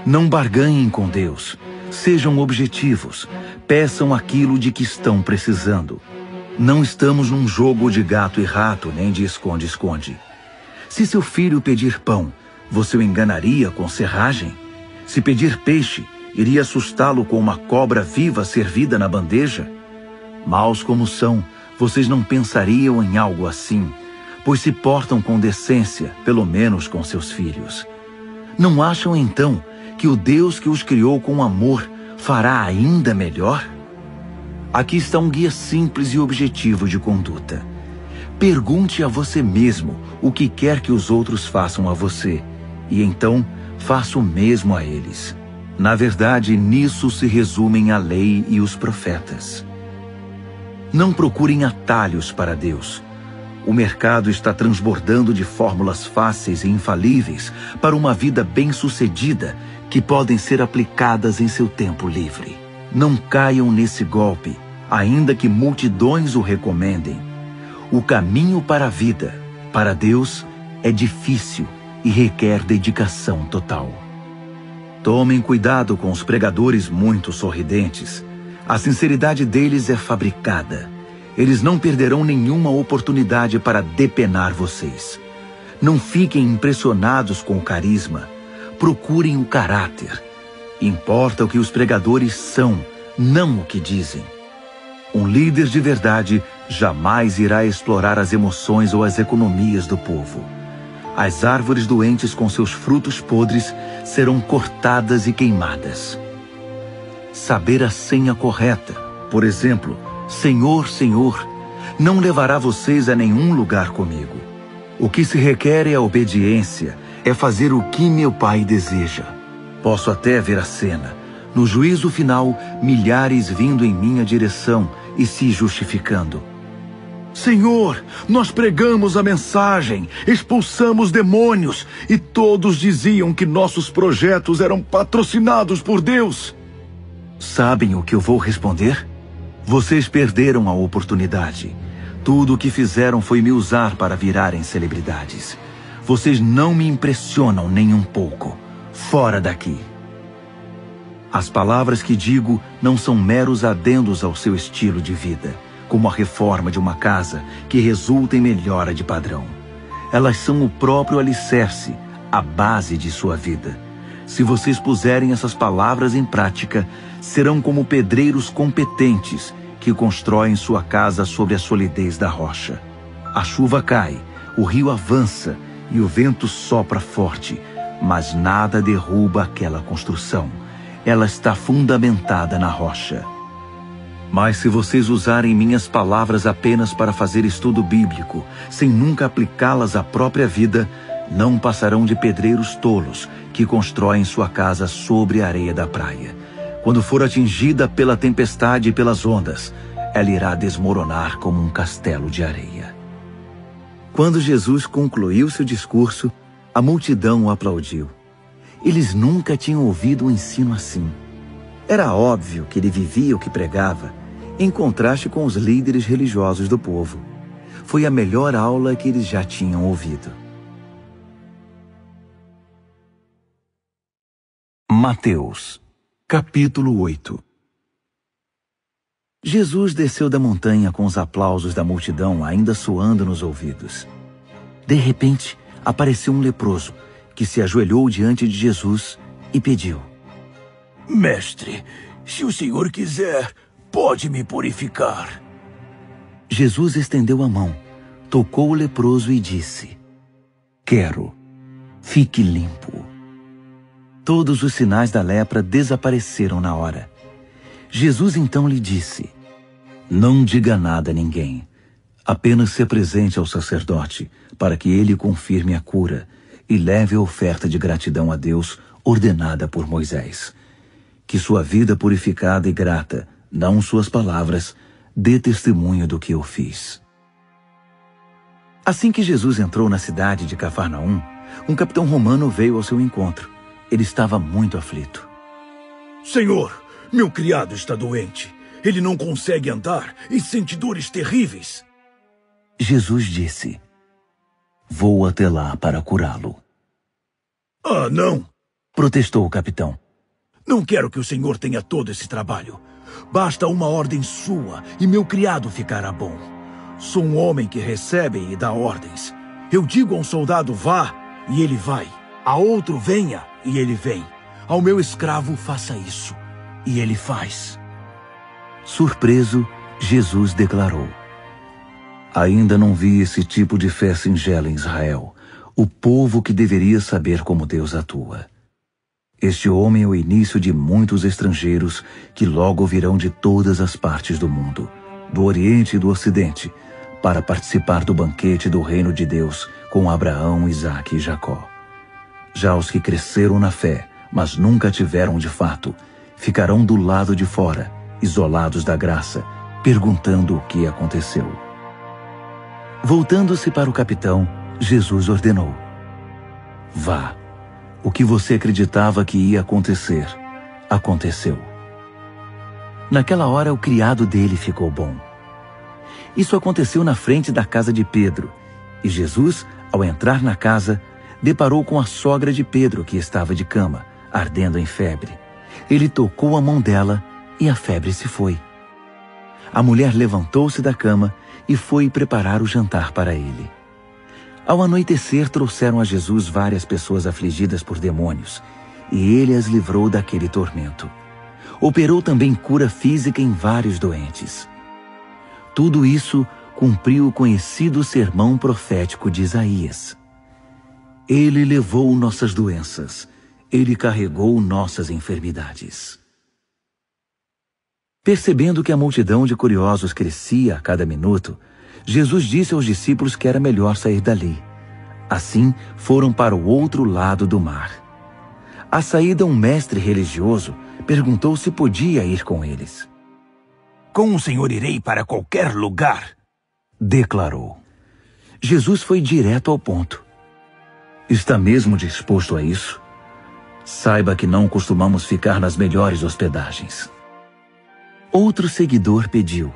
Não barganhem com Deus. Sejam objetivos. Peçam aquilo de que estão precisando. Não estamos num jogo de gato e rato, nem de esconde-esconde. Se seu filho pedir pão, você o enganaria com serragem? Se pedir peixe, iria assustá-lo com uma cobra viva servida na bandeja? Maus como são, vocês não pensariam em algo assim, pois se portam com decência, pelo menos com seus filhos. Não acham, então, que o Deus que os criou com amor fará ainda melhor? Aqui está um guia simples e objetivo de conduta. Pergunte a você mesmo o que quer que os outros façam a você, e então faça o mesmo a eles. Na verdade, nisso se resumem a lei e os profetas. Não procurem atalhos para Deus. O mercado está transbordando de fórmulas fáceis e infalíveis para uma vida bem-sucedida que podem ser aplicadas em seu tempo livre. Não caiam nesse golpe, ainda que multidões o recomendem. O caminho para a vida, para Deus, é difícil e requer dedicação total. Tomem cuidado com os pregadores muito sorridentes. A sinceridade deles é fabricada. Eles não perderão nenhuma oportunidade para depenar vocês. Não fiquem impressionados com o carisma. Procurem o caráter. Importa o que os pregadores são, não o que dizem. Um líder de verdade jamais irá explorar as emoções ou as economias do povo. As árvores doentes com seus frutos podres serão cortadas e queimadas. Saber a senha correta, por exemplo, Senhor, Senhor, não levará vocês a nenhum lugar comigo. O que se requer é a obediência, é fazer o que meu Pai deseja. Posso até ver a cena. No juízo final, milhares vindo em minha direção e se justificando. Senhor, nós pregamos a mensagem, expulsamos demônios e todos diziam que nossos projetos eram patrocinados por Deus. Sabem o que eu vou responder? Vocês perderam a oportunidade. Tudo o que fizeram foi me usar para virarem celebridades. Vocês não me impressionam nem um pouco. Fora daqui. As palavras que digo não são meros adendos ao seu estilo de vida, como a reforma de uma casa que resulta em melhora de padrão. Elas são o próprio alicerce, a base de sua vida. Se vocês puserem essas palavras em prática, serão como pedreiros competentes que constroem sua casa sobre a solidez da rocha. A chuva cai, o rio avança e o vento sopra forte, mas nada derruba aquela construção. Ela está fundamentada na rocha. Mas se vocês usarem minhas palavras apenas para fazer estudo bíblico, sem nunca aplicá-las à própria vida, não passarão de pedreiros tolos que constroem sua casa sobre a areia da praia. Quando for atingida pela tempestade e pelas ondas, ela irá desmoronar como um castelo de areia. Quando Jesus concluiu seu discurso, a multidão o aplaudiu. Eles nunca tinham ouvido um ensino assim. Era óbvio que ele vivia o que pregava, em contraste com os líderes religiosos do povo. Foi a melhor aula que eles já tinham ouvido. Mateus, capítulo oito. Jesus desceu da montanha com os aplausos da multidão ainda soando nos ouvidos. De repente, apareceu um leproso, que se ajoelhou diante de Jesus e pediu: Mestre, se o Senhor quiser, pode me purificar. Jesus estendeu a mão, tocou o leproso e disse: Quero, fique limpo. Todos os sinais da lepra desapareceram na hora. Jesus então lhe disse: Não diga nada a ninguém. Apenas se apresente ao sacerdote, para que ele confirme a cura e leve a oferta de gratidão a Deus ordenada por Moisés. Que sua vida purificada e grata, não suas palavras, dê testemunho do que eu fiz. Assim que Jesus entrou na cidade de Cafarnaum, um capitão romano veio ao seu encontro. Ele estava muito aflito. Senhor, meu criado está doente. Ele não consegue andar e sente dores terríveis. Jesus disse: Vou até lá para curá-lo. Ah, não! Protestou o capitão. Não quero que o senhor tenha todo esse trabalho. Basta uma ordem sua e meu criado ficará bom. Sou um homem que recebe e dá ordens. Eu digo a um soldado vá e ele vai. A outro venha e ele vem. Ao meu escravo faça isso e ele faz. Surpreso, Jesus declarou: Ainda não vi esse tipo de fé singela em Israel, o povo que deveria saber como Deus atua. Este homem é o início de muitos estrangeiros que logo virão de todas as partes do mundo, do Oriente e do Ocidente, para participar do banquete do reino de Deus com Abraão, Isaque e Jacó. Já os que cresceram na fé, mas nunca tiveram de fato, ficarão do lado de fora, isolados da graça, perguntando o que aconteceu. Voltando-se para o capitão, Jesus ordenou: Vá. O que você acreditava que ia acontecer, aconteceu. Naquela hora, o criado dele ficou bom. Isso aconteceu na frente da casa de Pedro, e Jesus, ao entrar na casa, deparou com a sogra de Pedro, que estava de cama, ardendo em febre. Ele tocou a mão dela e a febre se foi. A mulher levantou-se da cama e foi preparar o jantar para ele. Ao anoitecer, trouxeram a Jesus várias pessoas afligidas por demônios, e ele as livrou daquele tormento. Operou também cura física em vários doentes. Tudo isso cumpriu o conhecido sermão profético de Isaías. Ele levou nossas doenças, ele carregou nossas enfermidades. Percebendo que a multidão de curiosos crescia a cada minuto, Jesus disse aos discípulos que era melhor sair dali. Assim, foram para o outro lado do mar. À saída, um mestre religioso perguntou se podia ir com eles. Com o Senhor irei para qualquer lugar, declarou. Jesus foi direto ao ponto. Está mesmo disposto a isso? Saiba que não costumamos ficar nas melhores hospedagens. Outro seguidor pediu: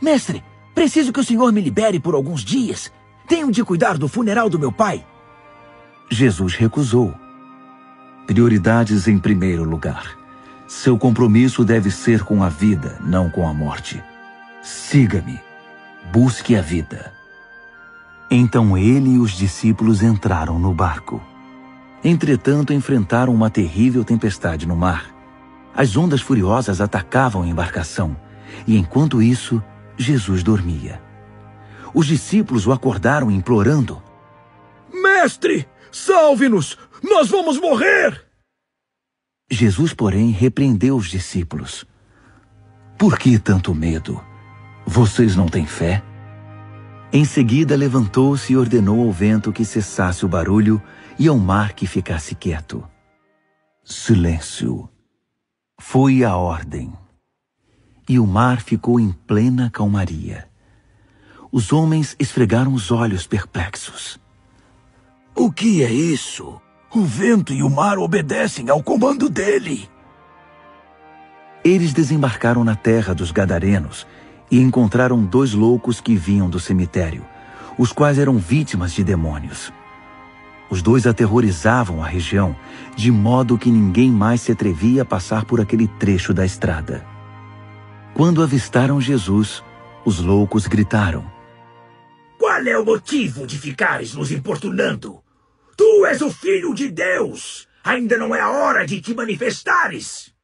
Mestre, preciso que o Senhor me libere por alguns dias. Tenho de cuidar do funeral do meu pai. Jesus recusou. Prioridades em primeiro lugar. Seu compromisso deve ser com a vida, não com a morte. Siga-me. Busque a vida. Então ele e os discípulos entraram no barco. Entretanto, enfrentaram uma terrível tempestade no mar. As ondas furiosas atacavam a embarcação. E enquanto isso, Jesus dormia. Os discípulos o acordaram implorando: Mestre, salve-nos! Nós vamos morrer! Jesus, porém, repreendeu os discípulos. Por que tanto medo? Vocês não têm fé? Em seguida, levantou-se e ordenou ao vento que cessasse o barulho e ao mar que ficasse quieto. Silêncio. Foi a ordem. E o mar ficou em plena calmaria. Os homens esfregaram os olhos perplexos. O que é isso? O vento e o mar obedecem ao comando dele. Eles desembarcaram na terra dos Gadarenos e encontraram dois loucos que vinham do cemitério, os quais eram vítimas de demônios. Os dois aterrorizavam a região, de modo que ninguém mais se atrevia a passar por aquele trecho da estrada. Quando avistaram Jesus, os loucos gritaram: Qual é o motivo de ficares nos importunando? Tu és o Filho de Deus! Ainda não é a hora de te manifestares!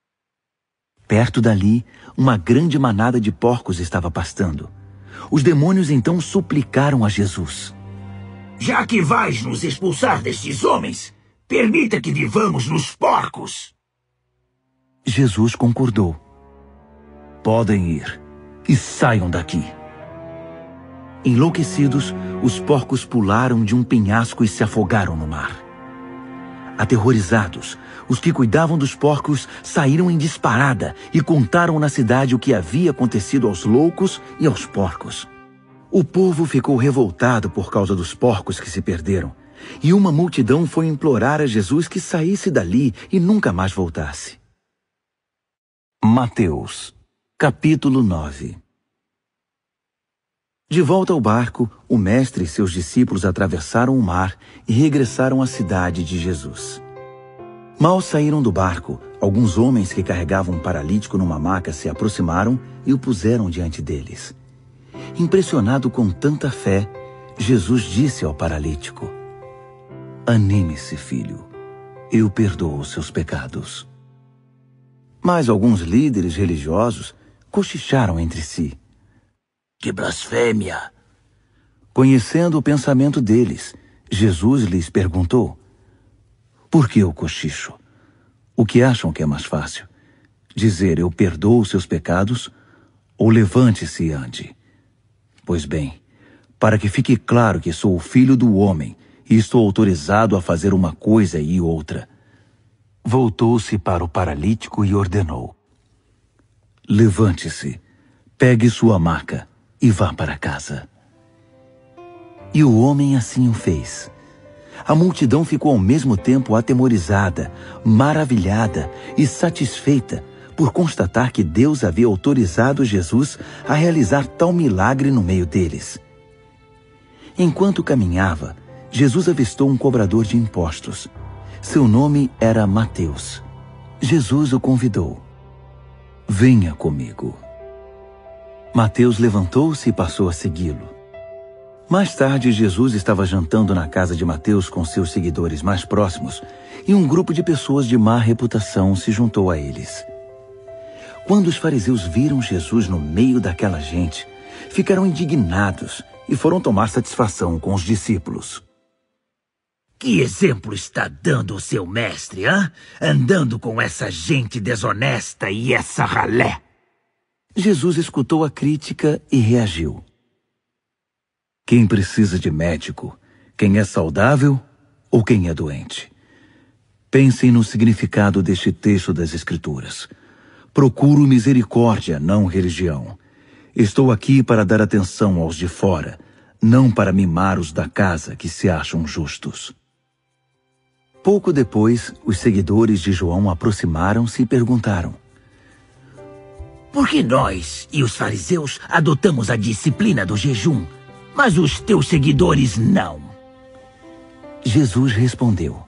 Perto dali, uma grande manada de porcos estava pastando. Os demônios então suplicaram a Jesus: Já que vais nos expulsar destes homens, permita que vivamos nos porcos! Jesus concordou. Podem ir e saiam daqui. Enlouquecidos, os porcos pularam de um penhasco e se afogaram no mar. Aterrorizados, os que cuidavam dos porcos saíram em disparada e contaram na cidade o que havia acontecido aos loucos e aos porcos. O povo ficou revoltado por causa dos porcos que se perderam, e uma multidão foi implorar a Jesus que saísse dali e nunca mais voltasse. Mateus Capítulo nove. De volta ao barco, o mestre e seus discípulos atravessaram o mar e regressaram à cidade de Jesus. Mal saíram do barco, alguns homens que carregavam um paralítico numa maca se aproximaram e o puseram diante deles. Impressionado com tanta fé, Jesus disse ao paralítico: Anime-se, filho, eu perdoo os seus pecados. Mas alguns líderes religiosos cochicharam entre si: Que blasfêmia! Conhecendo o pensamento deles, Jesus lhes perguntou: Por que eu cochicho? O que acham que é mais fácil? Dizer, eu perdoo os seus pecados, ou levante-se e ande. Pois bem, para que fique claro que sou o filho do homem e estou autorizado a fazer uma coisa e outra. Voltou-se para o paralítico e ordenou: levante-se, pegue sua maca e vá para casa. E o homem assim o fez. A multidão ficou ao mesmo tempo atemorizada, maravilhada e satisfeita por constatar que Deus havia autorizado Jesus a realizar tal milagre no meio deles. Enquanto caminhava, Jesus avistou um cobrador de impostos. Seu nome era Mateus. Jesus o convidou: venha comigo. Mateus levantou-se e passou a segui-lo. Mais tarde, Jesus estava jantando na casa de Mateus com seus seguidores mais próximos, e um grupo de pessoas de má reputação se juntou a eles. Quando os fariseus viram Jesus no meio daquela gente, ficaram indignados e foram tomar satisfação com os discípulos. Que exemplo está dando o seu mestre, hã? Andando com essa gente desonesta e essa ralé. Jesus escutou a crítica e reagiu. Quem precisa de médico? Quem é saudável ou quem é doente? Pensem no significado deste texto das Escrituras. Procuro misericórdia, não religião. Estou aqui para dar atenção aos de fora, não para mimar os da casa que se acham justos. Pouco depois, os seguidores de João aproximaram-se e perguntaram: por que nós e os fariseus adotamos a disciplina do jejum, mas os teus seguidores não? Jesus respondeu: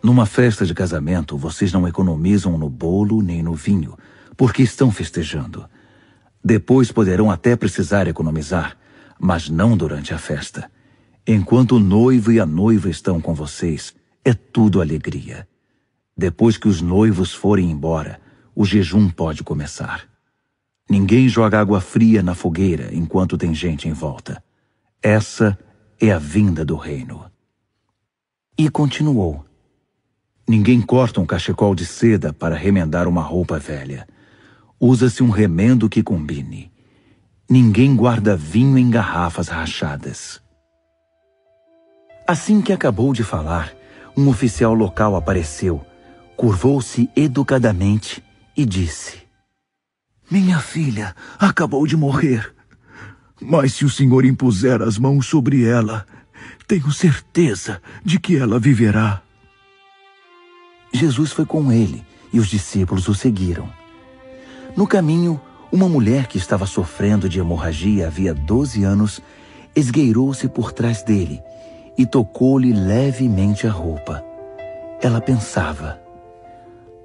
numa festa de casamento, vocês não economizam no bolo nem no vinho, porque estão festejando. Depois poderão até precisar economizar, mas não durante a festa. Enquanto o noivo e a noiva estão com vocês, é tudo alegria. Depois que os noivos forem embora, o jejum pode começar. Ninguém joga água fria na fogueira enquanto tem gente em volta. Essa é a vinda do reino. E continuou: ninguém corta um cachecol de seda para remendar uma roupa velha. Usa-se um remendo que combine. Ninguém guarda vinho em garrafas rachadas. Assim que acabou de falar, um oficial local apareceu, curvou-se educadamente e disse: minha filha acabou de morrer, mas se o senhor impuser as mãos sobre ela, tenho certeza de que ela viverá. Jesus foi com ele e os discípulos o seguiram. No caminho, uma mulher que estava sofrendo de hemorragia havia doze anos esgueirou-se por trás dele e tocou-lhe levemente a roupa. Ela pensava: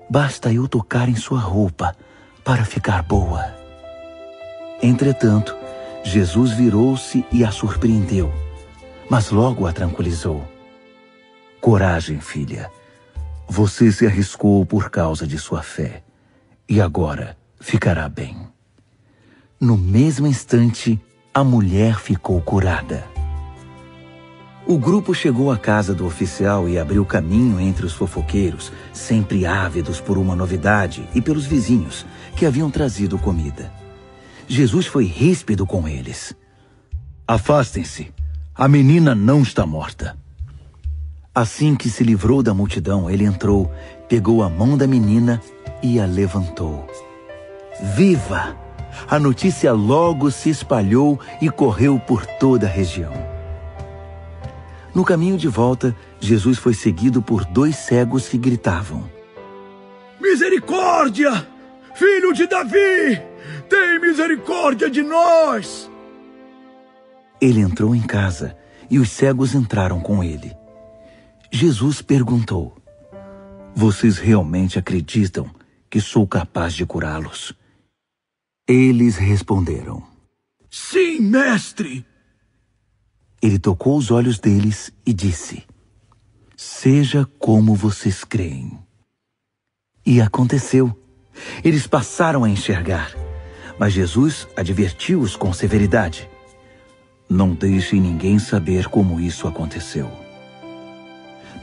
basta eu tocar em sua roupa para ficar boa. Entretanto, Jesus virou-se e a surpreendeu, mas logo a tranquilizou. Coragem, filha. Você se arriscou por causa de sua fé, e agora ficará bem. No mesmo instante, a mulher ficou curada. O grupo chegou à casa do oficial e abriu caminho entre os fofoqueiros, sempre ávidos por uma novidade, e pelos vizinhos, que haviam trazido comida. Jesus foi ríspido com eles. Afastem-se, a menina não está morta. Assim que se livrou da multidão, ele entrou, pegou a mão da menina e a levantou. Viva! A notícia logo se espalhou e correu por toda a região. No caminho de volta, Jesus foi seguido por dois cegos que gritavam: misericórdia! Filho de Davi! Tem misericórdia de nós! Ele entrou em casa e os cegos entraram com ele. Jesus perguntou: vocês realmente acreditam que sou capaz de curá-los? Eles responderam: sim, mestre! Ele tocou os olhos deles e disse: seja como vocês creem. E aconteceu. Eles passaram a enxergar. Mas Jesus advertiu-os com severidade: não deixem ninguém saber como isso aconteceu.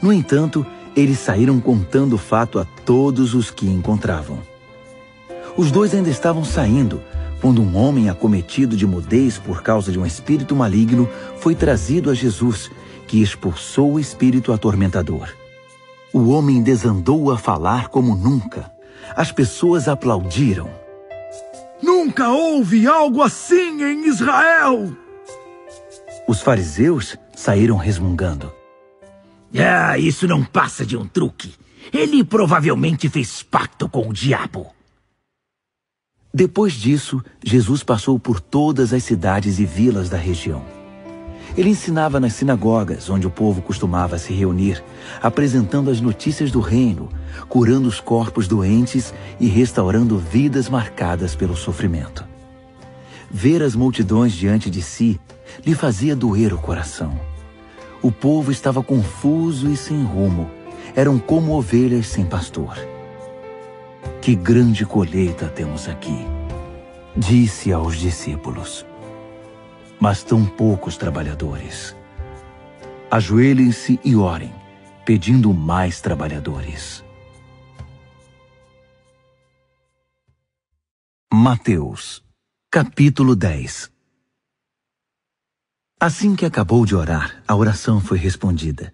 No entanto, Eles saíram contando o fato a todos os que encontravam. Os dois ainda estavam saindo, quando um homem acometido de mudez por causa de um espírito maligno foi trazido a Jesus, que expulsou o espírito atormentador. O homem desandou a falar como nunca. As pessoas aplaudiram. Nunca houve algo assim em Israel! Os fariseus saíram resmungando. Ah, isso não passa de um truque. Ele provavelmente fez pacto com o diabo. Depois disso, Jesus passou por todas as cidades e vilas da região. Ele ensinava nas sinagogas, onde o povo costumava se reunir, apresentando as notícias do reino, curando os corpos doentes e restaurando vidas marcadas pelo sofrimento. Ver as multidões diante de si lhe fazia doer o coração. O povo estava confuso e sem rumo. Eram como ovelhas sem pastor. Que grande colheita temos aqui, disse aos discípulos. Mas tão poucos trabalhadores. Ajoelhem-se e orem, pedindo mais trabalhadores. Mateus, capítulo dez. Assim que acabou de orar, a oração foi respondida.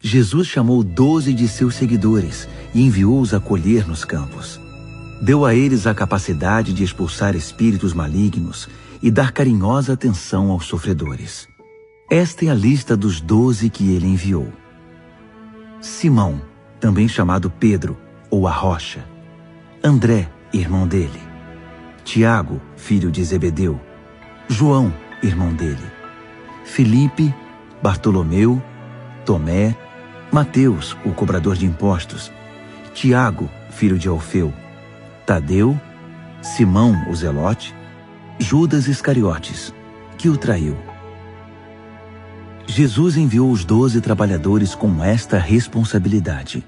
Jesus chamou doze de seus seguidores e enviou-os a colher nos campos. Deu a eles a capacidade de expulsar espíritos malignos e dar carinhosa atenção aos sofredores. Esta é a lista dos doze que ele enviou. Simão, também chamado Pedro, ou a Rocha. André, irmão dele. Tiago, filho de Zebedeu. João, irmão dele. Filipe, Bartolomeu, Tomé, Mateus, o cobrador de impostos, Tiago, filho de Alfeu, Tadeu, Simão, o zelote, Judas Iscariotes, que o traiu. Jesus enviou os doze trabalhadores com esta responsabilidade.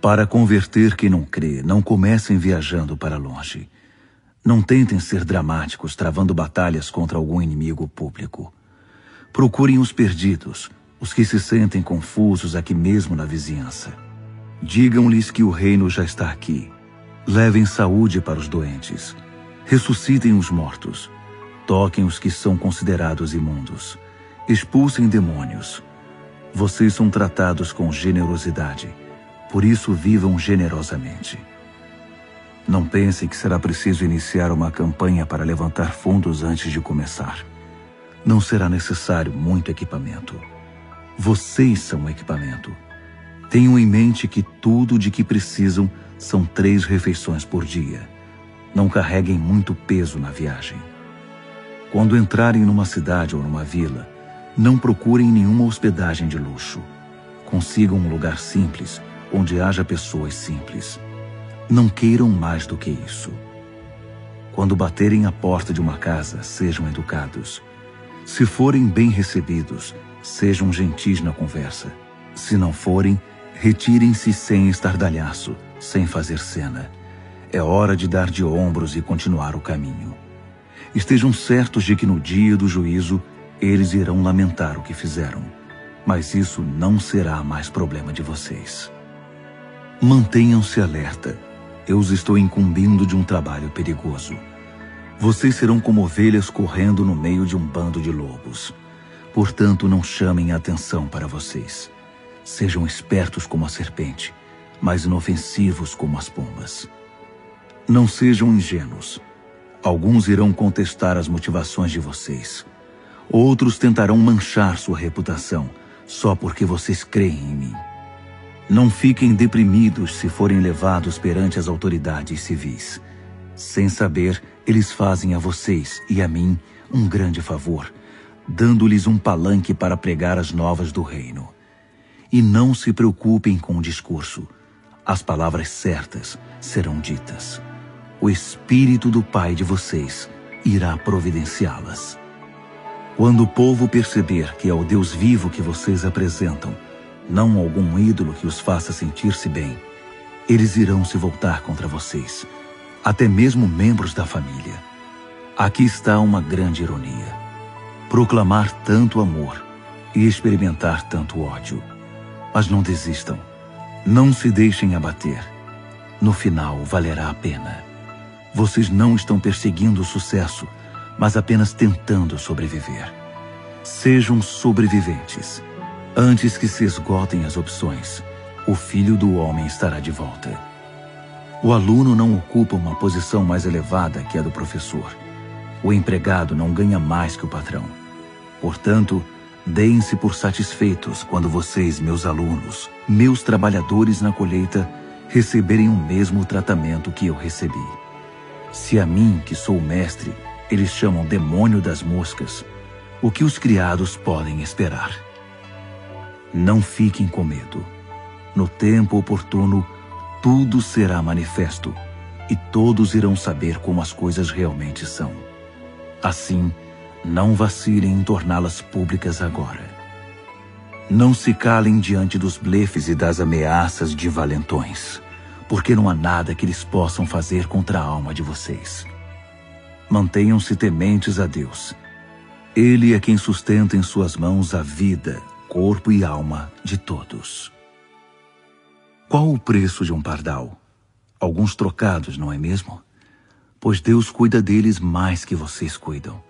Para converter quem não crê, não comecem viajando para longe. Não tentem ser dramáticos, travando batalhas contra algum inimigo público. Procurem os perdidos, os que se sentem confusos aqui mesmo na vizinhança. Digam-lhes que o reino já está aqui. Levem saúde para os doentes. Ressuscitem os mortos. Toquem os que são considerados imundos. Expulsem demônios. Vocês são tratados com generosidade, por isso vivam generosamente. Não pensem que será preciso iniciar uma campanha para levantar fundos antes de começar. Não será necessário muito equipamento. Vocês são o equipamento. Tenham em mente que tudo de que precisam são três refeições por dia. Não carreguem muito peso na viagem. Quando entrarem numa cidade ou numa vila, não procurem nenhuma hospedagem de luxo. Consigam um lugar simples, onde haja pessoas simples. Não queiram mais do que isso. Quando baterem à porta de uma casa, sejam educados. Se forem bem recebidos, sejam gentis na conversa. Se não forem, retirem-se sem estardalhaço, sem fazer cena. É hora de dar de ombros e continuar o caminho. Estejam certos de que no dia do juízo, eles irão lamentar o que fizeram. Mas isso não será mais problema de vocês. Mantenham-se alerta. Eu os estou incumbindo de um trabalho perigoso. Vocês serão como ovelhas correndo no meio de um bando de lobos. Portanto, não chamem a atenção para vocês. Sejam espertos como a serpente, mas inofensivos como as pombas. Não sejam ingênuos. Alguns irão contestar as motivações de vocês. Outros tentarão manchar sua reputação, só porque vocês creem em mim. Não fiquem deprimidos se forem levados perante as autoridades civis. Sem saber, eles fazem a vocês e a mim um grande favor, dando-lhes um palanque para pregar as novas do reino. E não se preocupem com o discurso. As palavras certas serão ditas. O Espírito do Pai de vocês irá providenciá-las. Quando o povo perceber que é o Deus vivo que vocês apresentam, não algum ídolo que os faça sentir-se bem, eles irão se voltar contra vocês, até mesmo membros da família. Aqui está uma grande ironia. Proclamar tanto amor e experimentar tanto ódio. Mas não desistam. Não se deixem abater. No final, valerá a pena. Vocês não estão perseguindo o sucesso, mas apenas tentando sobreviver. Sejam sobreviventes. Antes que se esgotem as opções, o Filho do Homem estará de volta. O aluno não ocupa uma posição mais elevada que a do professor. O empregado não ganha mais que o patrão. Portanto, deem-se por satisfeitos quando vocês, meus alunos, meus trabalhadores na colheita, receberem o mesmo tratamento que eu recebi. Se a mim, que sou o mestre, eles chamam demônio das moscas, o que os criados podem esperar? Não fiquem com medo. No tempo oportuno, tudo será manifesto e todos irão saber como as coisas realmente são. Assim, não vacilem em torná-las públicas agora. Não se calem diante dos blefes e das ameaças de valentões, porque não há nada que eles possam fazer contra a alma de vocês. Mantenham-se tementes a Deus. Ele é quem sustenta em suas mãos a vida, corpo e alma de todos. Qual o preço de um pardal? Alguns trocados, não é mesmo? Pois Deus cuida deles mais que vocês cuidam.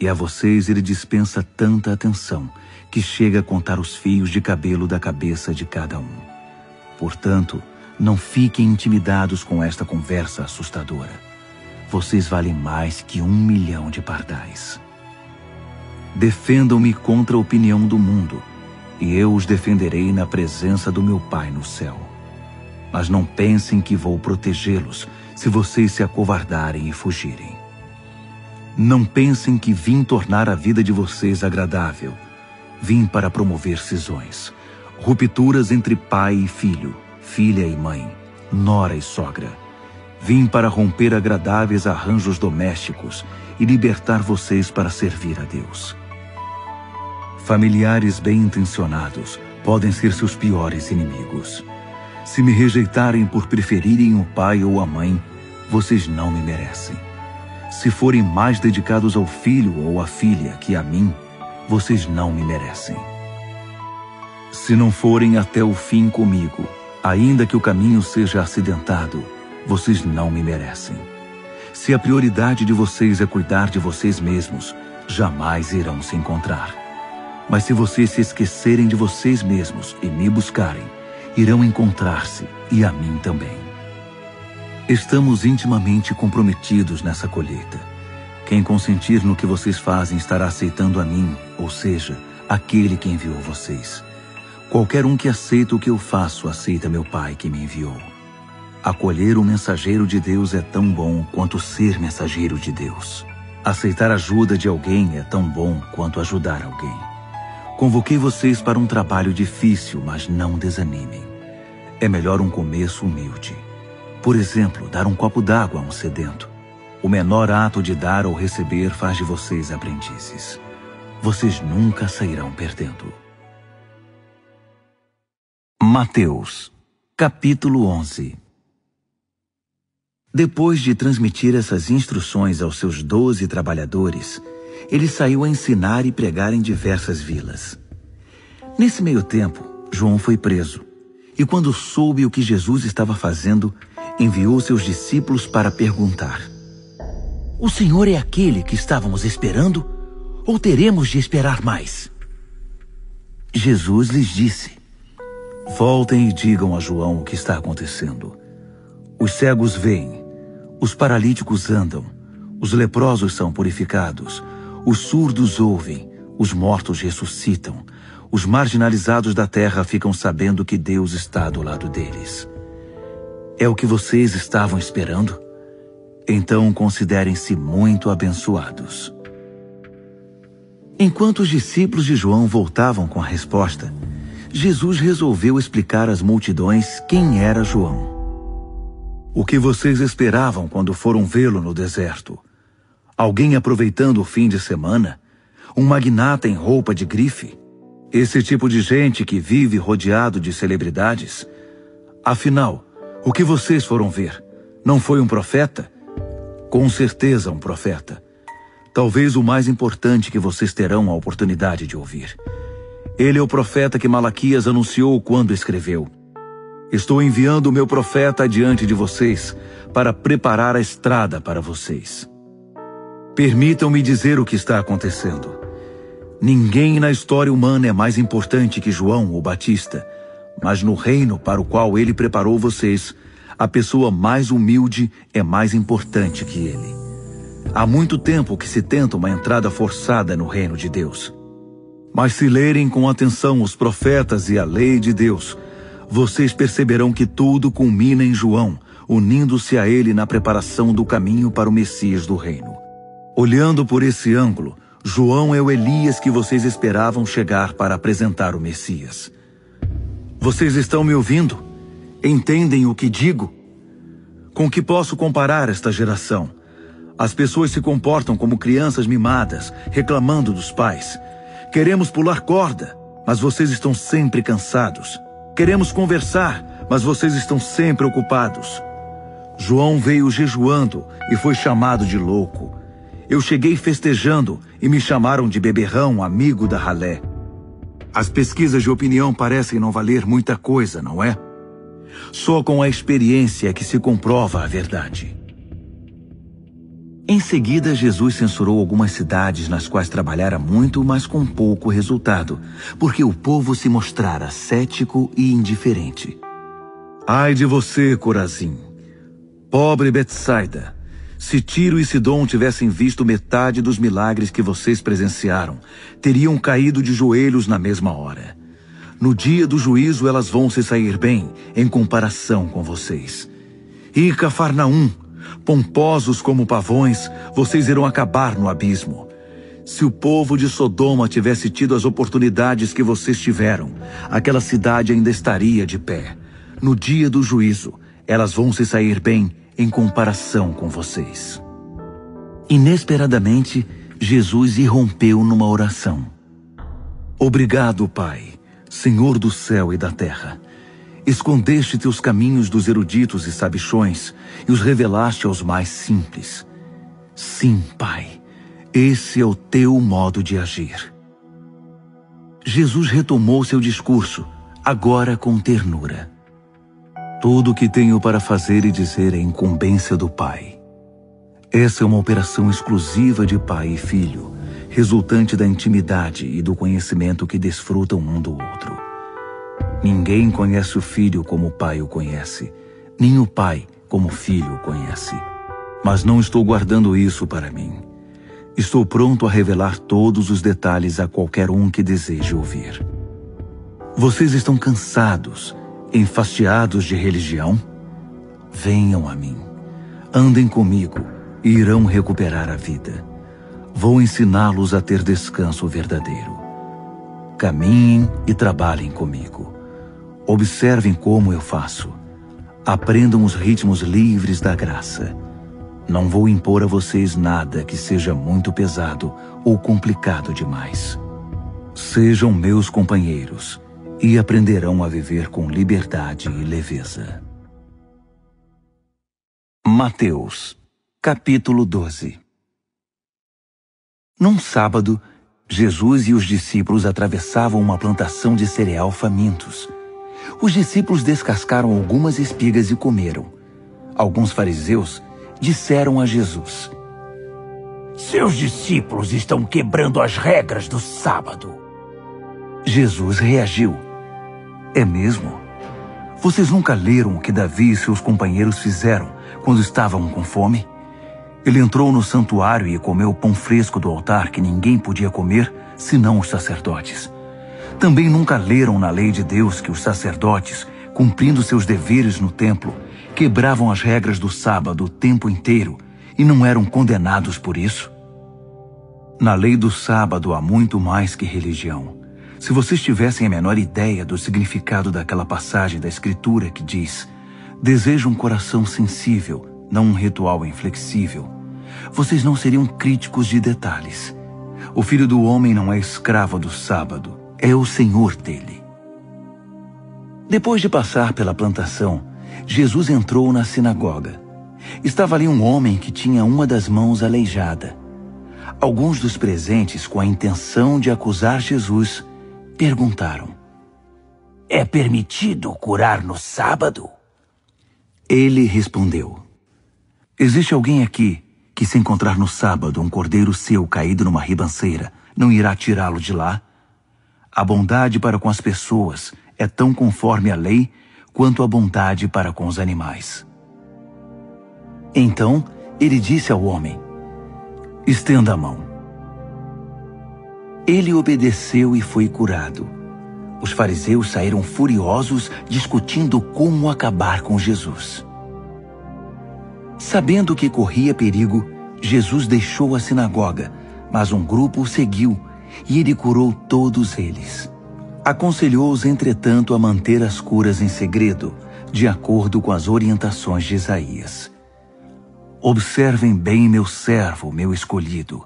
E a vocês ele dispensa tanta atenção que chega a contar os fios de cabelo da cabeça de cada um. Portanto, não fiquem intimidados com esta conversa assustadora. Vocês valem mais que um milhão de pardais. Defendam-me contra a opinião do mundo, e eu os defenderei na presença do meu Pai no céu. Mas não pensem que vou protegê-los se vocês se acovardarem e fugirem. Não pensem que vim tornar a vida de vocês agradável. Vim para promover cisões, rupturas entre pai e filho, filha e mãe, nora e sogra. Vim para romper agradáveis arranjos domésticos e libertar vocês para servir a Deus. Familiares bem-intencionados podem ser seus piores inimigos. Se me rejeitarem por preferirem o pai ou a mãe, vocês não me merecem. Se forem mais dedicados ao filho ou à filha que a mim, vocês não me merecem. Se não forem até o fim comigo, ainda que o caminho seja acidentado, vocês não me merecem. Se a prioridade de vocês é cuidar de vocês mesmos, jamais irão se encontrar. Mas se vocês se esquecerem de vocês mesmos e me buscarem, irão encontrar-se e a mim também. Estamos intimamente comprometidos nessa colheita. Quem consentir no que vocês fazem estará aceitando a mim, ou seja, aquele que enviou vocês. Qualquer um que aceita o que eu faço, aceita meu Pai que me enviou. Acolher o mensageiro de Deus é tão bom quanto ser mensageiro de Deus. Aceitar a ajuda de alguém é tão bom quanto ajudar alguém. Convoquei vocês para um trabalho difícil, mas não desanimem. É melhor um começo humilde. Por exemplo, dar um copo d'água a um sedento. O menor ato de dar ou receber faz de vocês aprendizes. Vocês nunca sairão perdendo. Mateus, capítulo onze. Depois de transmitir essas instruções aos seus doze trabalhadores, ele saiu a ensinar e pregar em diversas vilas. Nesse meio tempo, João foi preso, e quando soube o que Jesus estava fazendo, enviou seus discípulos para perguntar: O Senhor é aquele que estávamos esperando, ou teremos de esperar mais? Jesus lhes disse: Voltem e digam a João o que está acontecendo. Os cegos veem. Os paralíticos andam, os leprosos são purificados, os surdos ouvem, os mortos ressuscitam, os marginalizados da terra ficam sabendo que Deus está do lado deles. É o que vocês estavam esperando? Então considerem-se muito abençoados. Enquanto os discípulos de João voltavam com a resposta, Jesus resolveu explicar às multidões quem era João. O que vocês esperavam quando foram vê-lo no deserto? Alguém aproveitando o fim de semana? Um magnata em roupa de grife? Esse tipo de gente que vive rodeado de celebridades? Afinal, o que vocês foram ver? Não foi um profeta? Com certeza um profeta. Talvez o mais importante que vocês terão a oportunidade de ouvir. Ele é o profeta que Malaquias anunciou quando escreveu: Estou enviando o meu profeta adiante de vocês para preparar a estrada para vocês. Permitam-me dizer o que está acontecendo. Ninguém na história humana é mais importante que João, o Batista, mas no reino para o qual ele preparou vocês, a pessoa mais humilde é mais importante que ele. Há muito tempo que se tenta uma entrada forçada no reino de Deus. Mas se lerem com atenção os profetas e a lei de Deus, vocês perceberão que tudo culmina em João, unindo-se a ele na preparação do caminho para o Messias do reino. Olhando por esse ângulo, João é o Elias que vocês esperavam chegar para apresentar o Messias. Vocês estão me ouvindo? Entendem o que digo? Com que posso comparar esta geração? As pessoas se comportam como crianças mimadas, reclamando dos pais. Queremos pular corda, mas vocês estão sempre cansados. Queremos conversar, mas vocês estão sempre ocupados. João veio jejuando e foi chamado de louco. Eu cheguei festejando e me chamaram de beberrão, amigo da ralé. As pesquisas de opinião parecem não valer muita coisa, não é? Só com a experiência é que se comprova a verdade. Em seguida, Jesus censurou algumas cidades nas quais trabalhara muito, mas com pouco resultado, porque o povo se mostrara cético e indiferente. Ai de você, Corazim! Pobre Betsaida! Se Tiro e Sidom tivessem visto metade dos milagres que vocês presenciaram, teriam caído de joelhos na mesma hora. No dia do juízo elas vão se sair bem, em comparação com vocês. E Cafarnaum, pomposos como pavões, vocês irão acabar no abismo. Se o povo de Sodoma tivesse tido as oportunidades que vocês tiveram, aquela cidade ainda estaria de pé. No dia do juízo, elas vão se sair bem, em comparação com vocês. Inesperadamente, Jesus irrompeu numa oração. Obrigado, Pai, Senhor do céu e da terra. Escondeste teus caminhos dos eruditos e sabichões e os revelaste aos mais simples. Sim, Pai, esse é o teu modo de agir. Jesus retomou seu discurso, agora com ternura. Tudo o que tenho para fazer e dizer é incumbência do Pai. Essa é uma operação exclusiva de Pai e Filho, resultante da intimidade e do conhecimento que desfrutam um do outro. Ninguém conhece o Filho como o Pai o conhece, nem o Pai como o Filho o conhece. Mas não estou guardando isso para mim. Estou pronto a revelar todos os detalhes a qualquer um que deseje ouvir. Vocês estão cansados, enfastiados de religião? Venham a mim, andem comigo e irão recuperar a vida. Vou ensiná-los a ter descanso verdadeiro. Caminhem e trabalhem comigo. Observem como eu faço. Aprendam os ritmos livres da graça. Não vou impor a vocês nada que seja muito pesado ou complicado demais. Sejam meus companheiros e aprenderão a viver com liberdade e leveza. Mateus, capítulo doze. Num sábado, Jesus e os discípulos atravessavam uma plantação de cereal famintos. Os discípulos descascaram algumas espigas e comeram. Alguns fariseus disseram a Jesus: Seus discípulos estão quebrando as regras do sábado. Jesus reagiu: É mesmo? Vocês nunca leram o que Davi e seus companheiros fizeram quando estavam com fome? Ele entrou no santuário e comeu o pão fresco do altar que ninguém podia comer, senão os sacerdotes. Também nunca leram na lei de Deus que os sacerdotes, cumprindo seus deveres no templo, quebravam as regras do sábado o tempo inteiro e não eram condenados por isso? Na lei do sábado há muito mais que religião. Se vocês tivessem a menor ideia do significado daquela passagem da Escritura que diz: Desejo um coração sensível, não um ritual inflexível, vocês não seriam críticos de detalhes. O Filho do Homem não é escravo do sábado, é o Senhor dele. Depois de passar pela plantação, Jesus entrou na sinagoga. Estava ali um homem que tinha uma das mãos aleijada. Alguns dos presentes, com a intenção de acusar Jesus, Perguntaram: é permitido curar no sábado? Ele respondeu: existe alguém aqui que, se encontrar no sábado um cordeiro seu caído numa ribanceira, não irá tirá-lo de lá? A bondade para com as pessoas é tão conforme a lei quanto a bondade para com os animais. Então ele disse ao homem: estenda a mão. Ele obedeceu e foi curado. Os fariseus saíram furiosos, discutindo como acabar com Jesus. Sabendo que corria perigo, Jesus deixou a sinagoga, mas um grupo o seguiu e ele curou todos eles. Aconselhou-os, entretanto, a manter as curas em segredo, de acordo com as orientações de Isaías. Observem bem meu servo, meu escolhido.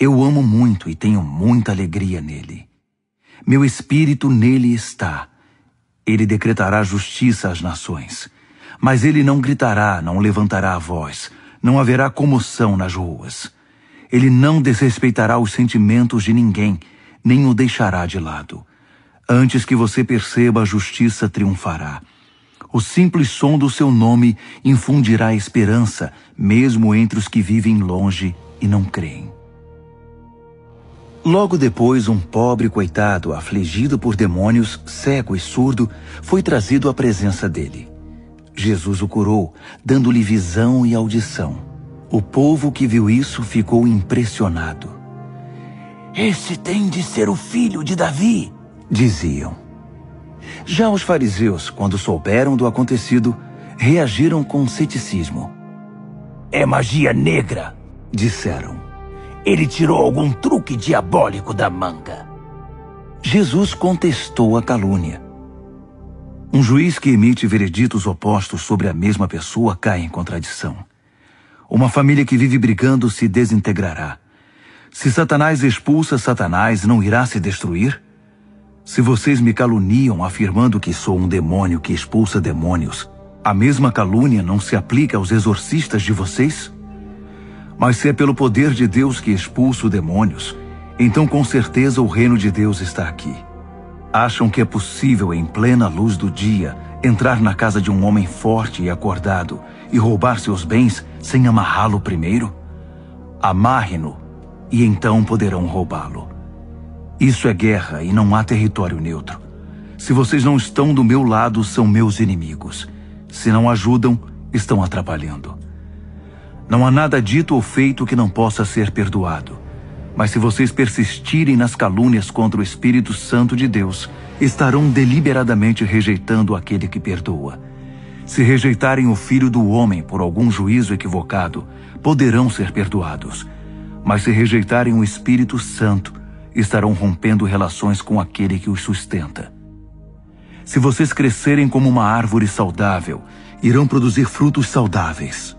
Eu amo muito e tenho muita alegria nele. Meu espírito nele está. Ele decretará justiça às nações. Mas ele não gritará, não levantará a voz. Não haverá comoção nas ruas. Ele não desrespeitará os sentimentos de ninguém, nem o deixará de lado. Antes que você perceba, a justiça triunfará. O simples som do seu nome infundirá esperança, mesmo entre os que vivem longe e não creem. Logo depois, um pobre coitado, afligido por demônios, cego e surdo, foi trazido à presença dele. Jesus o curou, dando-lhe visão e audição. O povo que viu isso ficou impressionado. Esse tem de ser o filho de Davi, diziam. Já os fariseus, quando souberam do acontecido, reagiram com ceticismo. É magia negra, disseram. Ele tirou algum truque diabólico da manga. Jesus contestou a calúnia. Um juiz que emite vereditos opostos sobre a mesma pessoa cai em contradição. Uma família que vive brigando se desintegrará. Se Satanás expulsa Satanás, não irá se destruir? Se vocês me caluniam afirmando que sou um demônio que expulsa demônios, a mesma calúnia não se aplica aos exorcistas de vocês? Mas se é pelo poder de Deus que expulso demônios, então com certeza o reino de Deus está aqui. Acham que é possível, em plena luz do dia, entrar na casa de um homem forte e acordado e roubar seus bens sem amarrá-lo primeiro? Amarre-no e então poderão roubá-lo. Isso é guerra e não há território neutro. Se vocês não estão do meu lado, são meus inimigos. Se não ajudam, estão atrapalhando. Não há nada dito ou feito que não possa ser perdoado. Mas se vocês persistirem nas calúnias contra o Espírito Santo de Deus, estarão deliberadamente rejeitando aquele que perdoa. Se rejeitarem o Filho do Homem por algum juízo equivocado, poderão ser perdoados. Mas se rejeitarem o Espírito Santo, estarão rompendo relações com aquele que os sustenta. Se vocês crescerem como uma árvore saudável, irão produzir frutos saudáveis.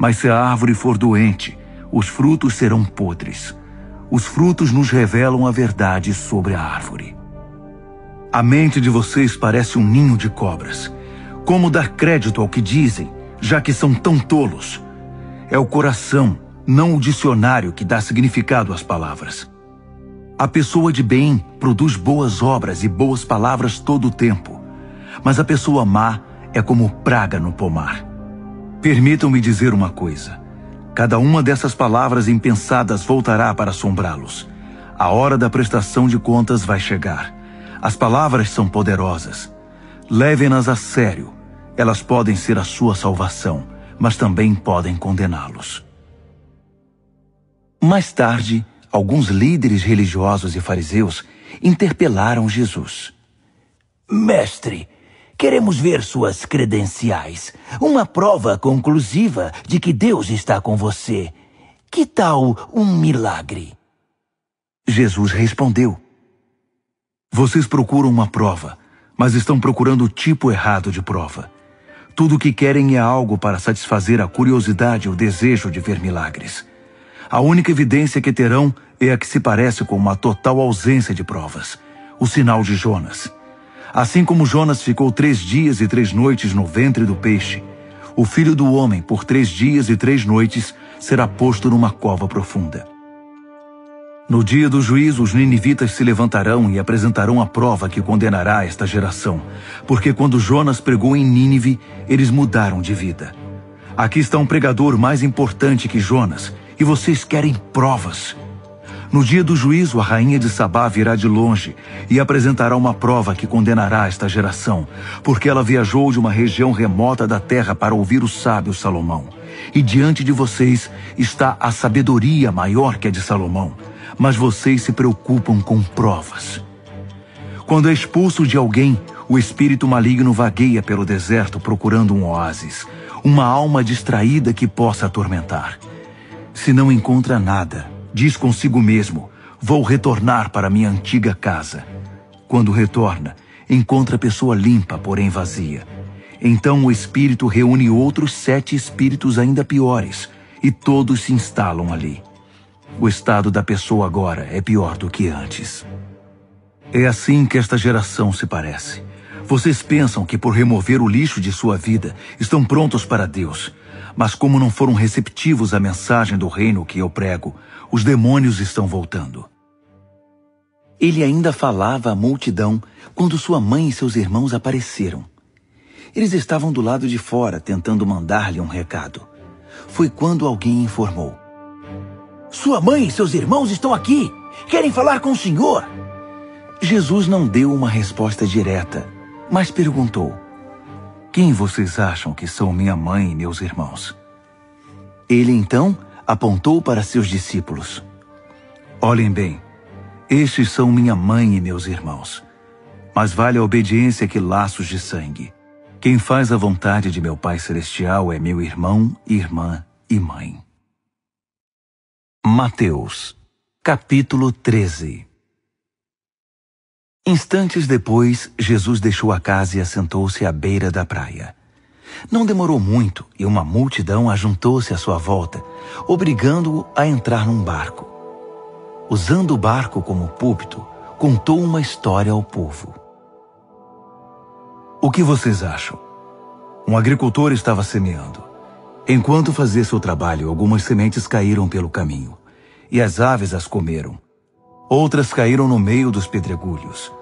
Mas se a árvore for doente, os frutos serão podres. Os frutos nos revelam a verdade sobre a árvore. A mente de vocês parece um ninho de cobras. Como dar crédito ao que dizem, já que são tão tolos? É o coração, não o dicionário, que dá significado às palavras. A pessoa de bem produz boas obras e boas palavras todo o tempo, mas a pessoa má é como praga no pomar. Permitam-me dizer uma coisa: cada uma dessas palavras impensadas voltará para assombrá-los. A hora da prestação de contas vai chegar. As palavras são poderosas. Levem-nas a sério. Elas podem ser a sua salvação, mas também podem condená-los. Mais tarde, alguns líderes religiosos e fariseus interpelaram Jesus. Mestre, queremos ver suas credenciais, uma prova conclusiva de que Deus está com você. Que tal um milagre? Jesus respondeu: vocês procuram uma prova, mas estão procurando o tipo errado de prova. Tudo o que querem é algo para satisfazer a curiosidade e o desejo de ver milagres. A única evidência que terão é a que se parece com uma total ausência de provas, o sinal de Jonas. Assim como Jonas ficou três dias e três noites no ventre do peixe, o Filho do Homem, por três dias e três noites, será posto numa cova profunda. No dia do juízo, os ninivitas se levantarão e apresentarão a prova que condenará esta geração, porque quando Jonas pregou em Nínive, eles mudaram de vida. Aqui está um pregador mais importante que Jonas, e vocês querem provas. No dia do juízo, a rainha de Sabá virá de longe e apresentará uma prova que condenará esta geração, porque ela viajou de uma região remota da terra para ouvir o sábio Salomão. E diante de vocês está a sabedoria maior que a de Salomão, mas vocês se preocupam com provas. Quando é expulso de alguém, o espírito maligno vagueia pelo deserto procurando um oásis, uma alma distraída que possa atormentar. Se não encontra nada, diz consigo mesmo, vou retornar para minha antiga casa. Quando retorna, encontra a pessoa limpa, porém vazia. Então o espírito reúne outros sete espíritos ainda piores, e todos se instalam ali. O estado da pessoa agora é pior do que antes. É assim que esta geração se parece. Vocês pensam que por remover o lixo de sua vida, estão prontos para Deus. Mas como não foram receptivos à mensagem do reino que eu prego, os demônios estão voltando. Ele ainda falava à multidão quando sua mãe e seus irmãos apareceram. Eles estavam do lado de fora tentando mandar-lhe um recado. Foi quando alguém informou: sua mãe e seus irmãos estão aqui! Querem falar com o Senhor! Jesus não deu uma resposta direta, mas perguntou: quem vocês acham que são minha mãe e meus irmãos? Ele então apontou para seus discípulos: olhem bem, estes são minha mãe e meus irmãos. Mais vale a obediência que laços de sangue. Quem faz a vontade de meu Pai Celestial é meu irmão, irmã e mãe. Mateus, capítulo treze. Instantes depois, Jesus deixou a casa e assentou-se à beira da praia. Não demorou muito e uma multidão ajuntou-se à sua volta, obrigando-o a entrar num barco. Usando o barco como púlpito, contou uma história ao povo. O que vocês acham? Um agricultor estava semeando. Enquanto fazia seu trabalho, algumas sementes caíram pelo caminho, e as aves as comeram. Outras caíram no meio dos pedregulhos.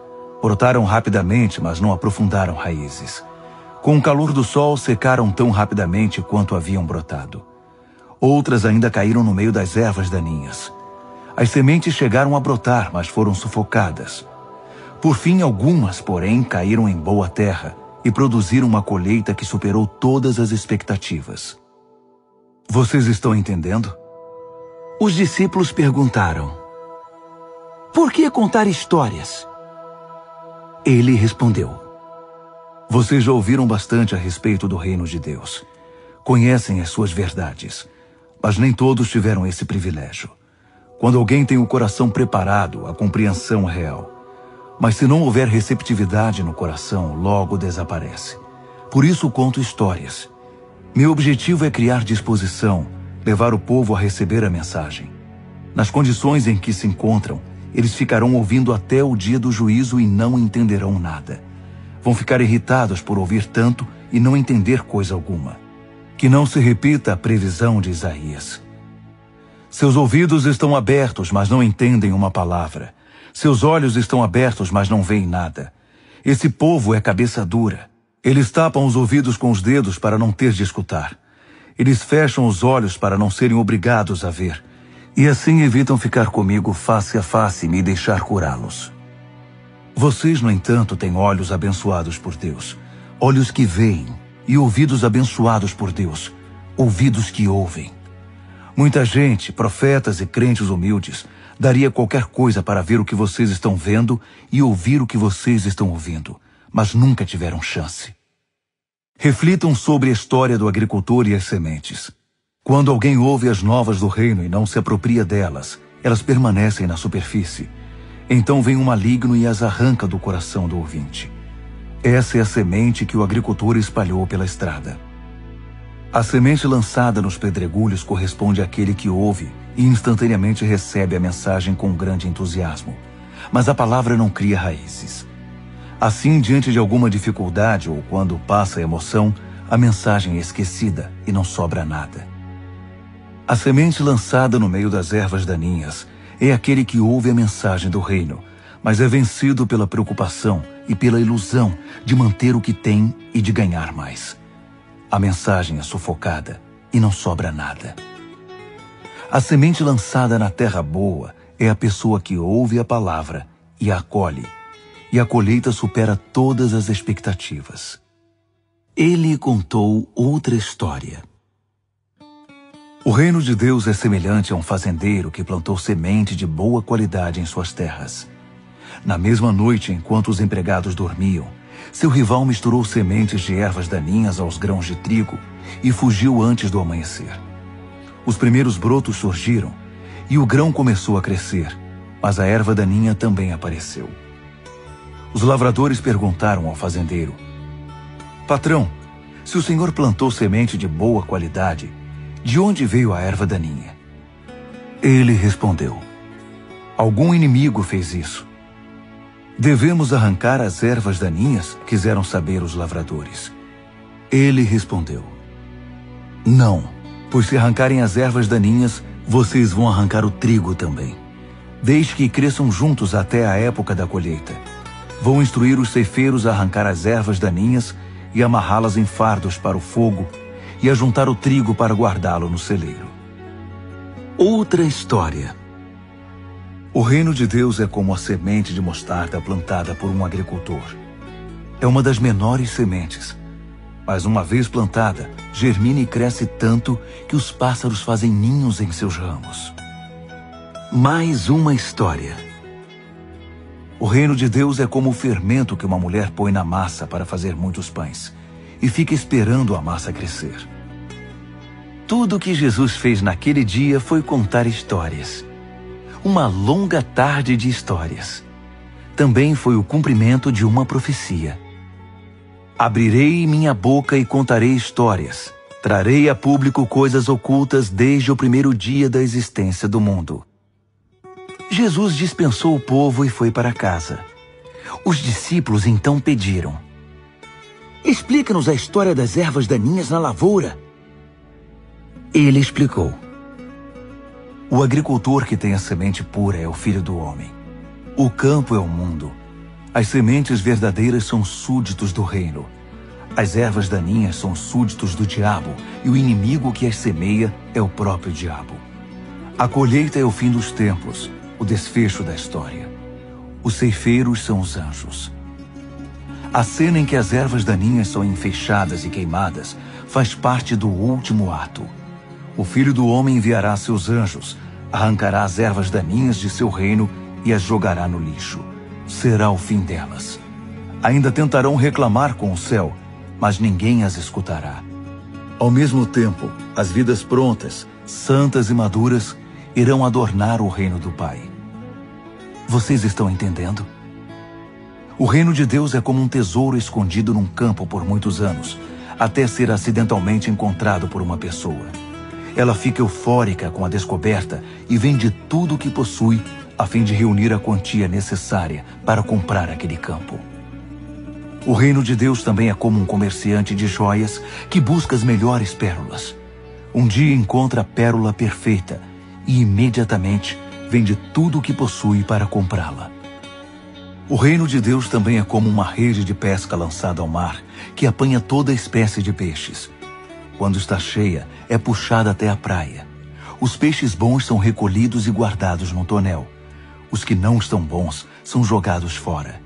Brotaram rapidamente, mas não aprofundaram raízes. Com o calor do sol, secaram tão rapidamente quanto haviam brotado. Outras ainda caíram no meio das ervas daninhas. As sementes chegaram a brotar, mas foram sufocadas. Por fim, algumas, porém, caíram em boa terra e produziram uma colheita que superou todas as expectativas. Vocês estão entendendo? Os discípulos perguntaram: por que contar histórias? Ele respondeu: vocês já ouviram bastante a respeito do reino de Deus. Conhecem as suas verdades, mas nem todos tiveram esse privilégio. Quando alguém tem o coração preparado, a compreensão real. Mas se não houver receptividade no coração, logo desaparece. Por isso conto histórias. Meu objetivo é criar disposição, levar o povo a receber a mensagem. Nas condições em que se encontram, eles ficarão ouvindo até o dia do juízo e não entenderão nada. Vão ficar irritados por ouvir tanto e não entender coisa alguma. Que não se repita a previsão de Isaías. Seus ouvidos estão abertos, mas não entendem uma palavra. Seus olhos estão abertos, mas não veem nada. Esse povo é cabeça dura. Eles tapam os ouvidos com os dedos para não ter de escutar. Eles fecham os olhos para não serem obrigados a ver. E assim evitam ficar comigo face a face e me deixar curá-los. Vocês, no entanto, têm olhos abençoados por Deus, olhos que veem, e ouvidos abençoados por Deus, ouvidos que ouvem. Muita gente, profetas e crentes humildes, daria qualquer coisa para ver o que vocês estão vendo e ouvir o que vocês estão ouvindo, mas nunca tiveram chance. Reflitam sobre a história do agricultor e as sementes. Quando alguém ouve as novas do reino e não se apropria delas, elas permanecem na superfície. Então vem um maligno e as arranca do coração do ouvinte. Essa é a semente que o agricultor espalhou pela estrada. A semente lançada nos pedregulhos corresponde àquele que ouve e instantaneamente recebe a mensagem com grande entusiasmo. Mas a palavra não cria raízes. Assim, diante de alguma dificuldade ou quando passa a emoção, a mensagem é esquecida e não sobra nada. A semente lançada no meio das ervas daninhas é aquele que ouve a mensagem do reino, mas é vencido pela preocupação e pela ilusão de manter o que tem e de ganhar mais. A mensagem é sufocada e não sobra nada. A semente lançada na terra boa é a pessoa que ouve a palavra e a acolhe, e a colheita supera todas as expectativas. Ele contou outra história. O reino de Deus é semelhante a um fazendeiro que plantou semente de boa qualidade em suas terras. Na mesma noite, enquanto os empregados dormiam, seu rival misturou sementes de ervas daninhas aos grãos de trigo e fugiu antes do amanhecer. Os primeiros brotos surgiram e o grão começou a crescer, mas a erva daninha também apareceu. Os lavradores perguntaram ao fazendeiro: "Patrão, se o senhor plantou semente de boa qualidade, de onde veio a erva daninha?" Ele respondeu: "Algum inimigo fez isso." "Devemos arrancar as ervas daninhas?" quiseram saber os lavradores. Ele respondeu: "Não, pois se arrancarem as ervas daninhas, vocês vão arrancar o trigo também. Deixe que cresçam juntos até a época da colheita. Vão instruir os ceifeiros a arrancar as ervas daninhas e amarrá-las em fardos para o fogo e a juntar o trigo para guardá-lo no celeiro." Outra história. O reino de Deus é como a semente de mostarda plantada por um agricultor. É uma das menores sementes, mas uma vez plantada, germina e cresce tanto que os pássaros fazem ninhos em seus ramos. Mais uma história. O reino de Deus é como o fermento que uma mulher põe na massa para fazer muitos pães e fica esperando a massa crescer. Tudo o que Jesus fez naquele dia foi contar histórias. Uma longa tarde de histórias. Também foi o cumprimento de uma profecia. "Abrirei minha boca e contarei histórias. Trarei a público coisas ocultas desde o primeiro dia da existência do mundo." Jesus dispensou o povo e foi para casa. Os discípulos então pediram: "Explica-nos a história das ervas daninhas na lavoura." Ele explicou: "O agricultor que tem a semente pura é o Filho do Homem. O campo é o mundo. As sementes verdadeiras são súditos do reino. As ervas daninhas são súditos do diabo, e o inimigo que as semeia é o próprio diabo. A colheita é o fim dos tempos, o desfecho da história. Os ceifeiros são os anjos." A cena em que as ervas daninhas são enfeixadas e queimadas faz parte do último ato. O Filho do Homem enviará seus anjos, arrancará as ervas daninhas de seu reino e as jogará no lixo. Será o fim delas. Ainda tentarão reclamar com o céu, mas ninguém as escutará. Ao mesmo tempo, as vidas prontas, santas e maduras, irão adornar o reino do Pai. Vocês estão entendendo? O reino de Deus é como um tesouro escondido num campo por muitos anos, até ser acidentalmente encontrado por uma pessoa. Ela fica eufórica com a descoberta e vende tudo o que possui a fim de reunir a quantia necessária para comprar aquele campo. O reino de Deus também é como um comerciante de joias que busca as melhores pérolas. Um dia encontra a pérola perfeita e imediatamente vende tudo o que possui para comprá-la. O reino de Deus também é como uma rede de pesca lançada ao mar que apanha toda espécie de peixes. Quando está cheia, é puxada até a praia. Os peixes bons são recolhidos e guardados num tonel. Os que não estão bons são jogados fora.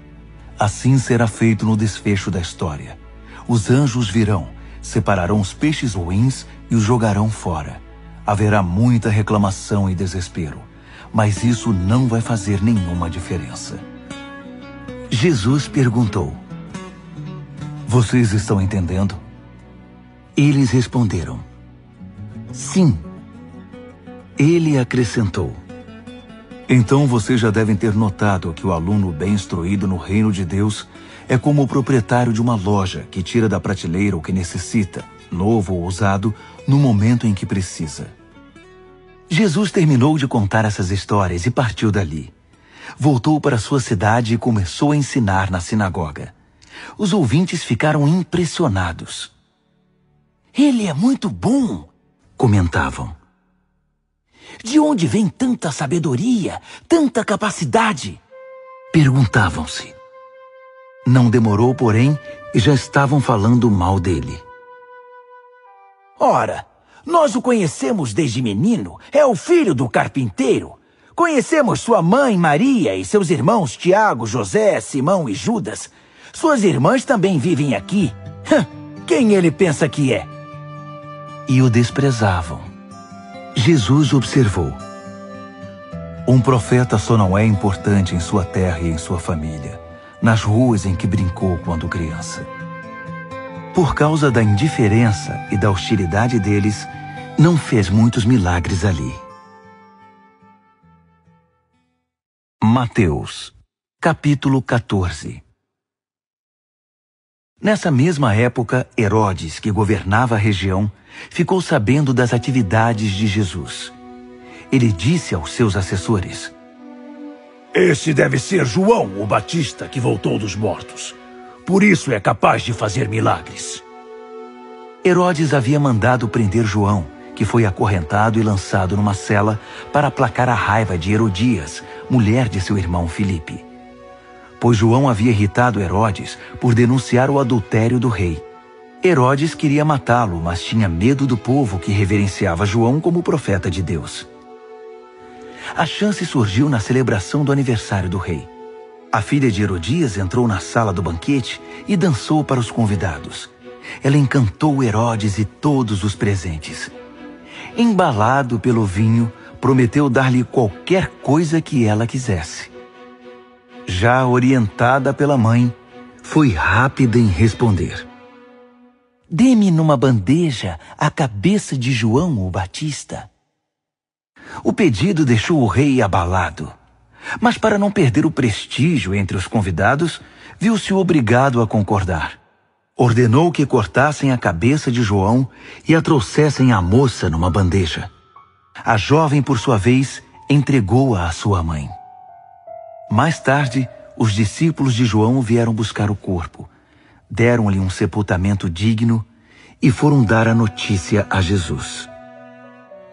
Assim será feito no desfecho da história. Os anjos virão, separarão os peixes ruins e os jogarão fora. Haverá muita reclamação e desespero, mas isso não vai fazer nenhuma diferença. Jesus perguntou: "Vocês estão entendendo?" Eles responderam: "Sim." Ele acrescentou: "Então vocês já devem ter notado que o aluno bem instruído no reino de Deus é como o proprietário de uma loja que tira da prateleira o que necessita, novo ou usado, no momento em que precisa." Jesus terminou de contar essas histórias e partiu dali. Voltou para sua cidade e começou a ensinar na sinagoga. Os ouvintes ficaram impressionados. "Ele é muito bom", comentavam. De onde vem tanta sabedoria, tanta capacidade? Perguntavam-se. Não demorou, porém, e já estavam falando mal dele. Ora, nós o conhecemos desde menino, é o filho do carpinteiro. Conhecemos sua mãe Maria e seus irmãos Tiago, José, Simão e Judas. Suas irmãs também vivem aqui. Quem ele pensa que é? E o desprezavam. Jesus observou. Um profeta só não é importante em sua terra e em sua família, nas ruas em que brincou quando criança. Por causa da indiferença e da hostilidade deles, não fez muitos milagres ali. Mateus, capítulo quatorze. Nessa mesma época, Herodes, que governava a região, ficou sabendo das atividades de Jesus. Ele disse aos seus assessores: Este deve ser João, o Batista, que voltou dos mortos. Por isso é capaz de fazer milagres. Herodes havia mandado prender João, que foi acorrentado e lançado numa cela para aplacar a raiva de Herodias, mulher de seu irmão Filipe. Pois João havia irritado Herodes por denunciar o adultério do rei. Herodes queria matá-lo, mas tinha medo do povo que reverenciava João como profeta de Deus. A chance surgiu na celebração do aniversário do rei. A filha de Herodias entrou na sala do banquete e dançou para os convidados. Ela encantou Herodes e todos os presentes. Embalado pelo vinho, prometeu dar-lhe qualquer coisa que ela quisesse. Já orientada pela mãe, foi rápida em responder. Dê-me numa bandeja a cabeça de João o Batista. O pedido deixou o rei abalado, mas para não perder o prestígio entre os convidados, viu-se obrigado a concordar. Ordenou que cortassem a cabeça de João e a trouxessem à moça numa bandeja. A jovem, por sua vez, entregou-a à sua mãe. Mais tarde, os discípulos de João vieram buscar o corpo, deram-lhe um sepultamento digno e foram dar a notícia a Jesus.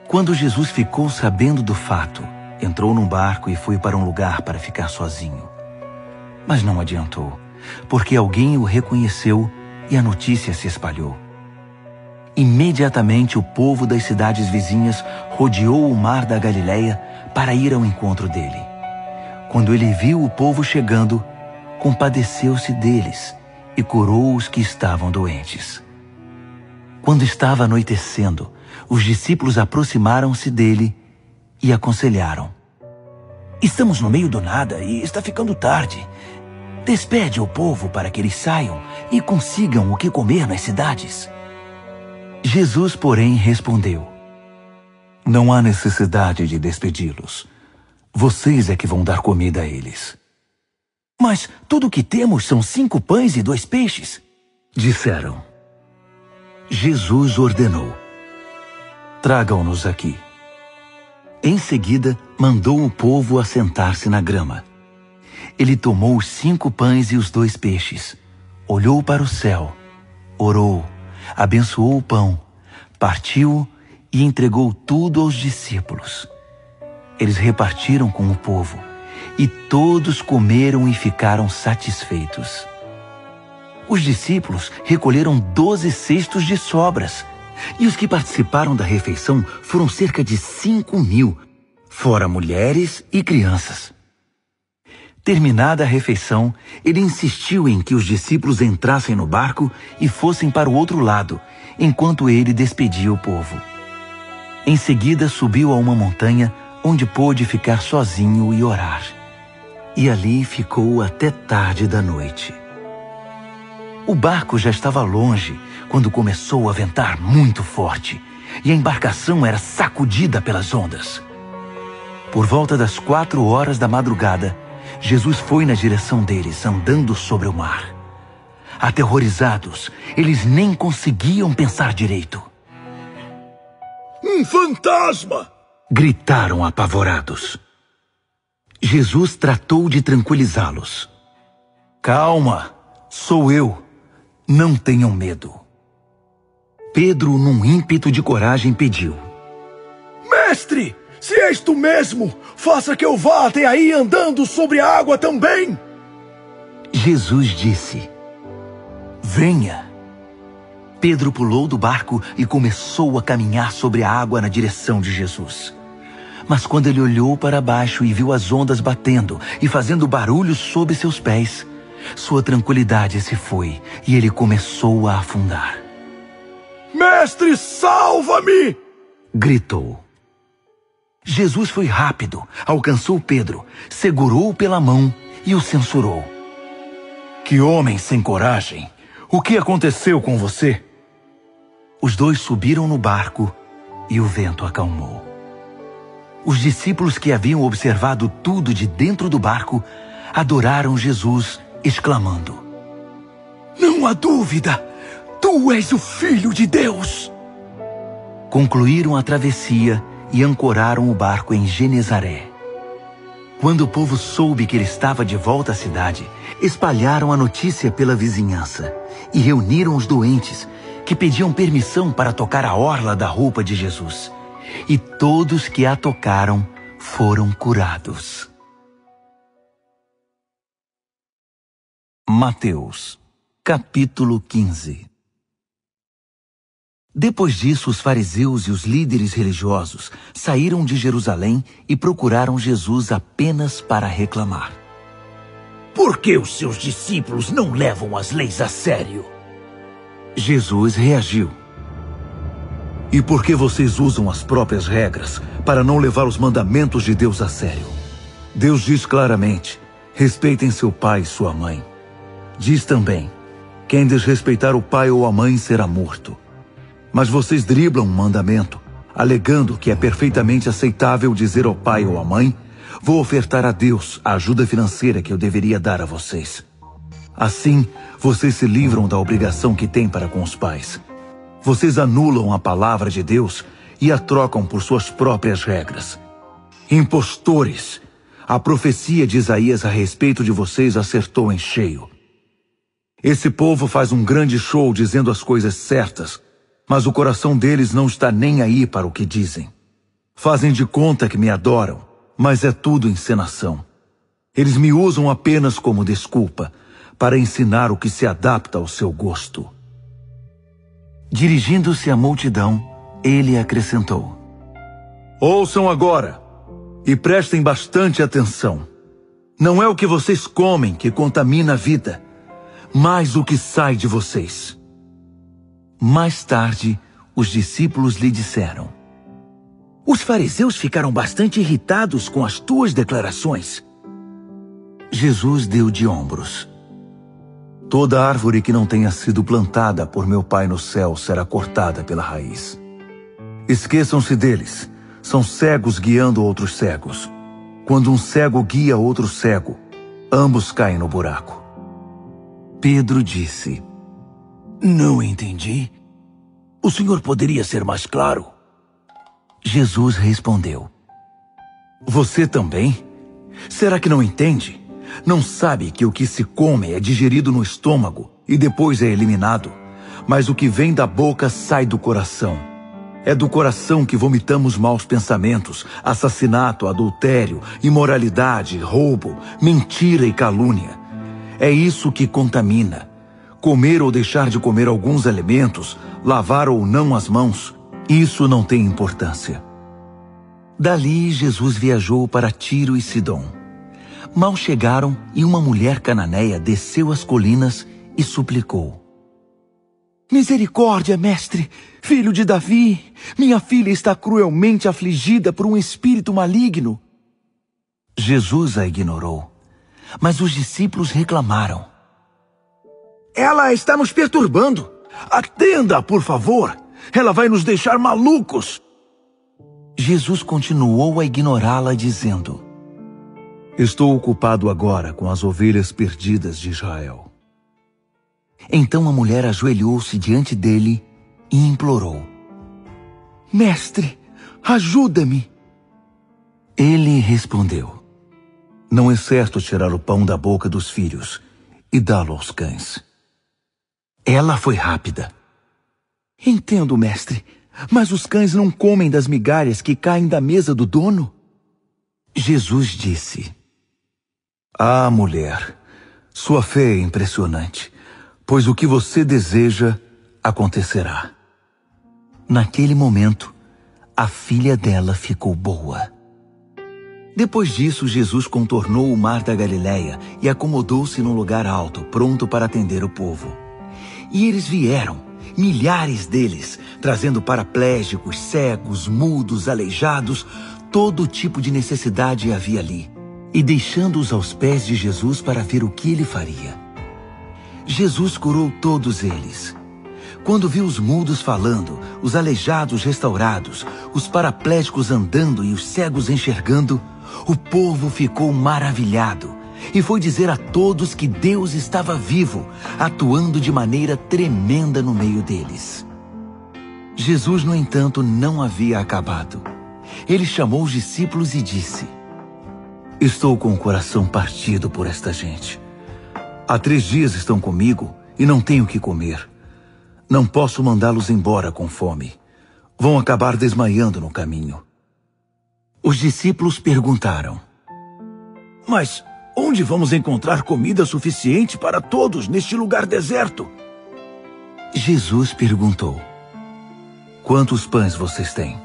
Quando Jesus ficou sabendo do fato, entrou num barco e foi para um lugar para ficar sozinho. Mas não adiantou, porque alguém o reconheceu e a notícia se espalhou. Imediatamente o povo das cidades vizinhas rodeou o mar da Galiléia para ir ao encontro dele. Quando ele viu o povo chegando, compadeceu-se deles e curou os que estavam doentes. Quando estava anoitecendo, os discípulos aproximaram-se dele e aconselharam. Estamos no meio do nada e está ficando tarde. Despede o povo para que eles saiam e consigam o que comer nas cidades. Jesus, porém, respondeu. Não há necessidade de despedi-los. Vocês é que vão dar comida a eles. Mas tudo o que temos são cinco pães e dois peixes, disseram. Jesus ordenou. Tragam-nos aqui. Em seguida, mandou o povo assentar-se na grama. Ele tomou os cinco pães e os dois peixes, olhou para o céu, orou, abençoou o pão, partiu e entregou tudo aos discípulos. Eles repartiram com o povo, e todos comeram e ficaram satisfeitos. Os discípulos recolheram doze cestos de sobras, e os que participaram da refeição foram cerca de cinco mil, fora mulheres e crianças. Terminada a refeição, ele insistiu em que os discípulos entrassem no barco e fossem para o outro lado, enquanto ele despedia o povo. Em seguida, subiu a uma montanha, onde pôde ficar sozinho e orar. E ali ficou até tarde da noite. O barco já estava longe quando começou a ventar muito forte e a embarcação era sacudida pelas ondas. Por volta das quatro horas da madrugada, Jesus foi na direção deles, andando sobre o mar. Aterrorizados, eles nem conseguiam pensar direito. Um fantasma! Gritaram apavorados. Jesus tratou de tranquilizá-los. Calma, sou eu. Não tenham medo. Pedro, num ímpeto de coragem, pediu. Mestre, Se és tu mesmo, faça que eu vá até aí andando sobre a água também. Jesus disse: venha. Pedro pulou do barco e começou a caminhar sobre a água na direção de Jesus. Mas quando ele olhou para baixo e viu as ondas batendo e fazendo barulho sob seus pés, sua tranquilidade se foi e ele começou a afundar. Mestre, salva-me! Gritou. Jesus foi rápido, alcançou Pedro, segurou-o pela mão e o censurou. Que homem sem coragem! O que aconteceu com você? Os dois subiram no barco e o vento acalmou. Os discípulos que haviam observado tudo de dentro do barco adoraram Jesus, exclamando: não há dúvida, tu és o Filho de Deus! Concluíram a travessia e ancoraram o barco em Genezaré. Quando o povo soube que ele estava de volta à cidade, espalharam a notícia pela vizinhança e reuniram os doentes, que pediam permissão para tocar a orla da roupa de Jesus. E todos que a tocaram foram curados. Mateus, capítulo quinze. Depois disso, os fariseus e os líderes religiosos saíram de Jerusalém e procuraram Jesus apenas para reclamar. Por que os seus discípulos não levam as leis a sério? Jesus reagiu. E por que vocês usam as próprias regras para não levar os mandamentos de Deus a sério? Deus diz claramente: respeitem seu pai e sua mãe. Diz também: quem desrespeitar o pai ou a mãe será morto. Mas vocês driblam um mandamento, alegando que é perfeitamente aceitável dizer ao pai ou à mãe: vou ofertar a Deus a ajuda financeira que eu deveria dar a vocês. Assim, vocês se livram da obrigação que têm para com os pais. Vocês anulam a palavra de Deus e a trocam por suas próprias regras. Impostores! A profecia de Isaías a respeito de vocês acertou em cheio. Esse povo faz um grande show dizendo as coisas certas, mas o coração deles não está nem aí para o que dizem. Fazem de conta que me adoram, mas é tudo encenação. Eles me usam apenas como desculpa para ensinar o que se adapta ao seu gosto. Dirigindo-se à multidão, ele acrescentou: ouçam agora e prestem bastante atenção. Não é o que vocês comem que contamina a vida, mas o que sai de vocês. Mais tarde, os discípulos lhe disseram: os fariseus ficaram bastante irritados com as tuas declarações. Jesus deu de ombros. Toda árvore que não tenha sido plantada por meu Pai no céu será cortada pela raiz. Esqueçam-se deles. São cegos guiando outros cegos. Quando um cego guia outro cego, ambos caem no buraco. Pedro disse: não entendi. O senhor poderia ser mais claro? Jesus respondeu: você também? Será que não entende? Não sabe que o que se come é digerido no estômago e depois é eliminado, mas o que vem da boca sai do coração. É do coração que vomitamos maus pensamentos, assassinato, adultério, imoralidade, roubo, mentira e calúnia. É isso que contamina. Comer ou deixar de comer alguns alimentos, lavar ou não as mãos, isso não tem importância. Dali, Jesus viajou para Tiro e Sidom. Mal chegaram e uma mulher cananeia desceu as colinas e suplicou: misericórdia, mestre, filho de Davi, minha filha está cruelmente afligida por um espírito maligno. Jesus a ignorou, mas os discípulos reclamaram: ela está nos perturbando. Atenda, por favor. Ela vai nos deixar malucos. Jesus continuou a ignorá-la, dizendo: estou ocupado agora com as ovelhas perdidas de Israel. Então a mulher ajoelhou-se diante dele e implorou: mestre, ajuda-me. Ele respondeu: não é certo tirar o pão da boca dos filhos e dá-lo aos cães. Ela foi rápida. Entendo, mestre. Mas os cães não comem das migalhas que caem da mesa do dono? Jesus disse: Ah, mulher, sua fé é impressionante, pois o que você deseja acontecerá. Naquele momento, a filha dela ficou boa. Depois disso, Jesus contornou o mar da Galiléia e acomodou-se num lugar alto, pronto para atender o povo. E eles vieram, milhares deles, trazendo paraplégicos, cegos, mudos, aleijados, todo tipo de necessidade havia ali, e deixando-os aos pés de Jesus para ver o que ele faria. Jesus curou todos eles. Quando viu os mudos falando, os aleijados restaurados, os paraplégicos andando e os cegos enxergando, o povo ficou maravilhado e foi dizer a todos que Deus estava vivo, atuando de maneira tremenda no meio deles. Jesus, no entanto, não havia acabado. Ele chamou os discípulos e disse: Estou com o coração partido por esta gente. Há três dias estão comigo e não tenho o que comer. Não posso mandá-los embora com fome. Vão acabar desmaiando no caminho. Os discípulos perguntaram: Mas onde vamos encontrar comida suficiente para todos neste lugar deserto? Jesus perguntou: Quantos pães vocês têm?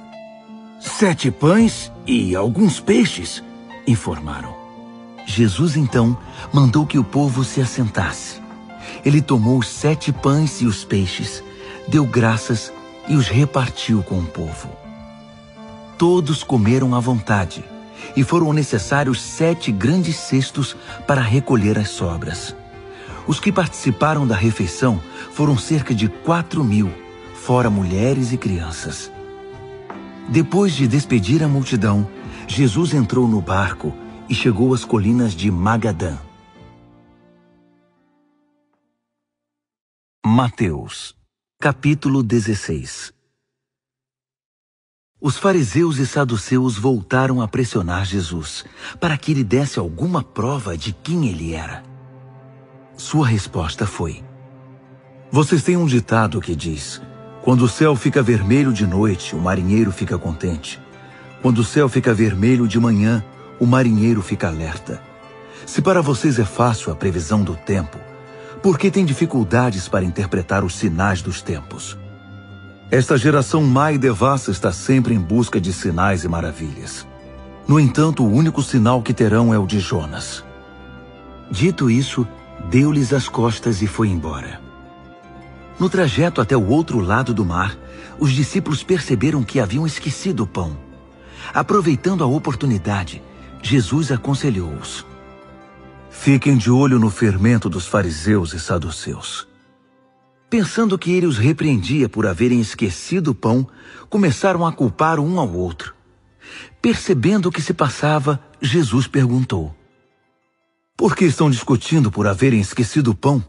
Sete pães e alguns peixes, informaram. Jesus então mandou que o povo se assentasse. Ele tomou os sete pães e os peixes, deu graças e os repartiu com o povo. Todos comeram à vontade, e foram necessários sete grandes cestos para recolher as sobras. Os que participaram da refeição foram cerca de quatro mil, fora mulheres e crianças. Depois de despedir a multidão, Jesus entrou no barco e chegou às colinas de Magadã. Mateus, capítulo dezesseis. Os fariseus e saduceus voltaram a pressionar Jesus para que ele desse alguma prova de quem ele era. Sua resposta foi: Vocês têm um ditado que diz: Quando o céu fica vermelho de noite, o marinheiro fica contente. Quando o céu fica vermelho de manhã, o marinheiro fica alerta. Se para vocês é fácil a previsão do tempo, por que tem dificuldades para interpretar os sinais dos tempos? Esta geração má e devassa está sempre em busca de sinais e maravilhas. No entanto, o único sinal que terão é o de Jonas. Dito isso, deu-lhes as costas e foi embora. No trajeto até o outro lado do mar, os discípulos perceberam que haviam esquecido o pão. Aproveitando a oportunidade, Jesus aconselhou-os: Fiquem de olho no fermento dos fariseus e saduceus. Pensando que ele os repreendia por haverem esquecido o pão, começaram a culpar um ao outro. Percebendo o que se passava, Jesus perguntou: Por que estão discutindo por haverem esquecido o pão?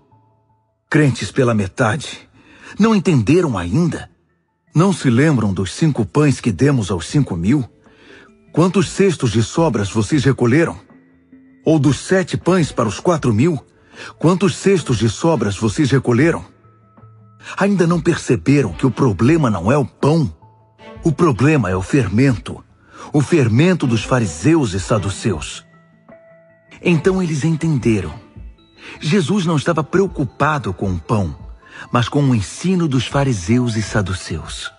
Crentes pela metade, não entenderam ainda? Não se lembram dos cinco pães que demos aos cinco mil? Quantos cestos de sobras vocês recolheram? Ou dos sete pães para os quatro mil, quantos cestos de sobras vocês recolheram? Ainda não perceberam que o problema não é o pão? O problema é o fermento, o fermento dos fariseus e saduceus. Então eles entenderam. Jesus não estava preocupado com o pão, mas com o ensino dos fariseus e saduceus.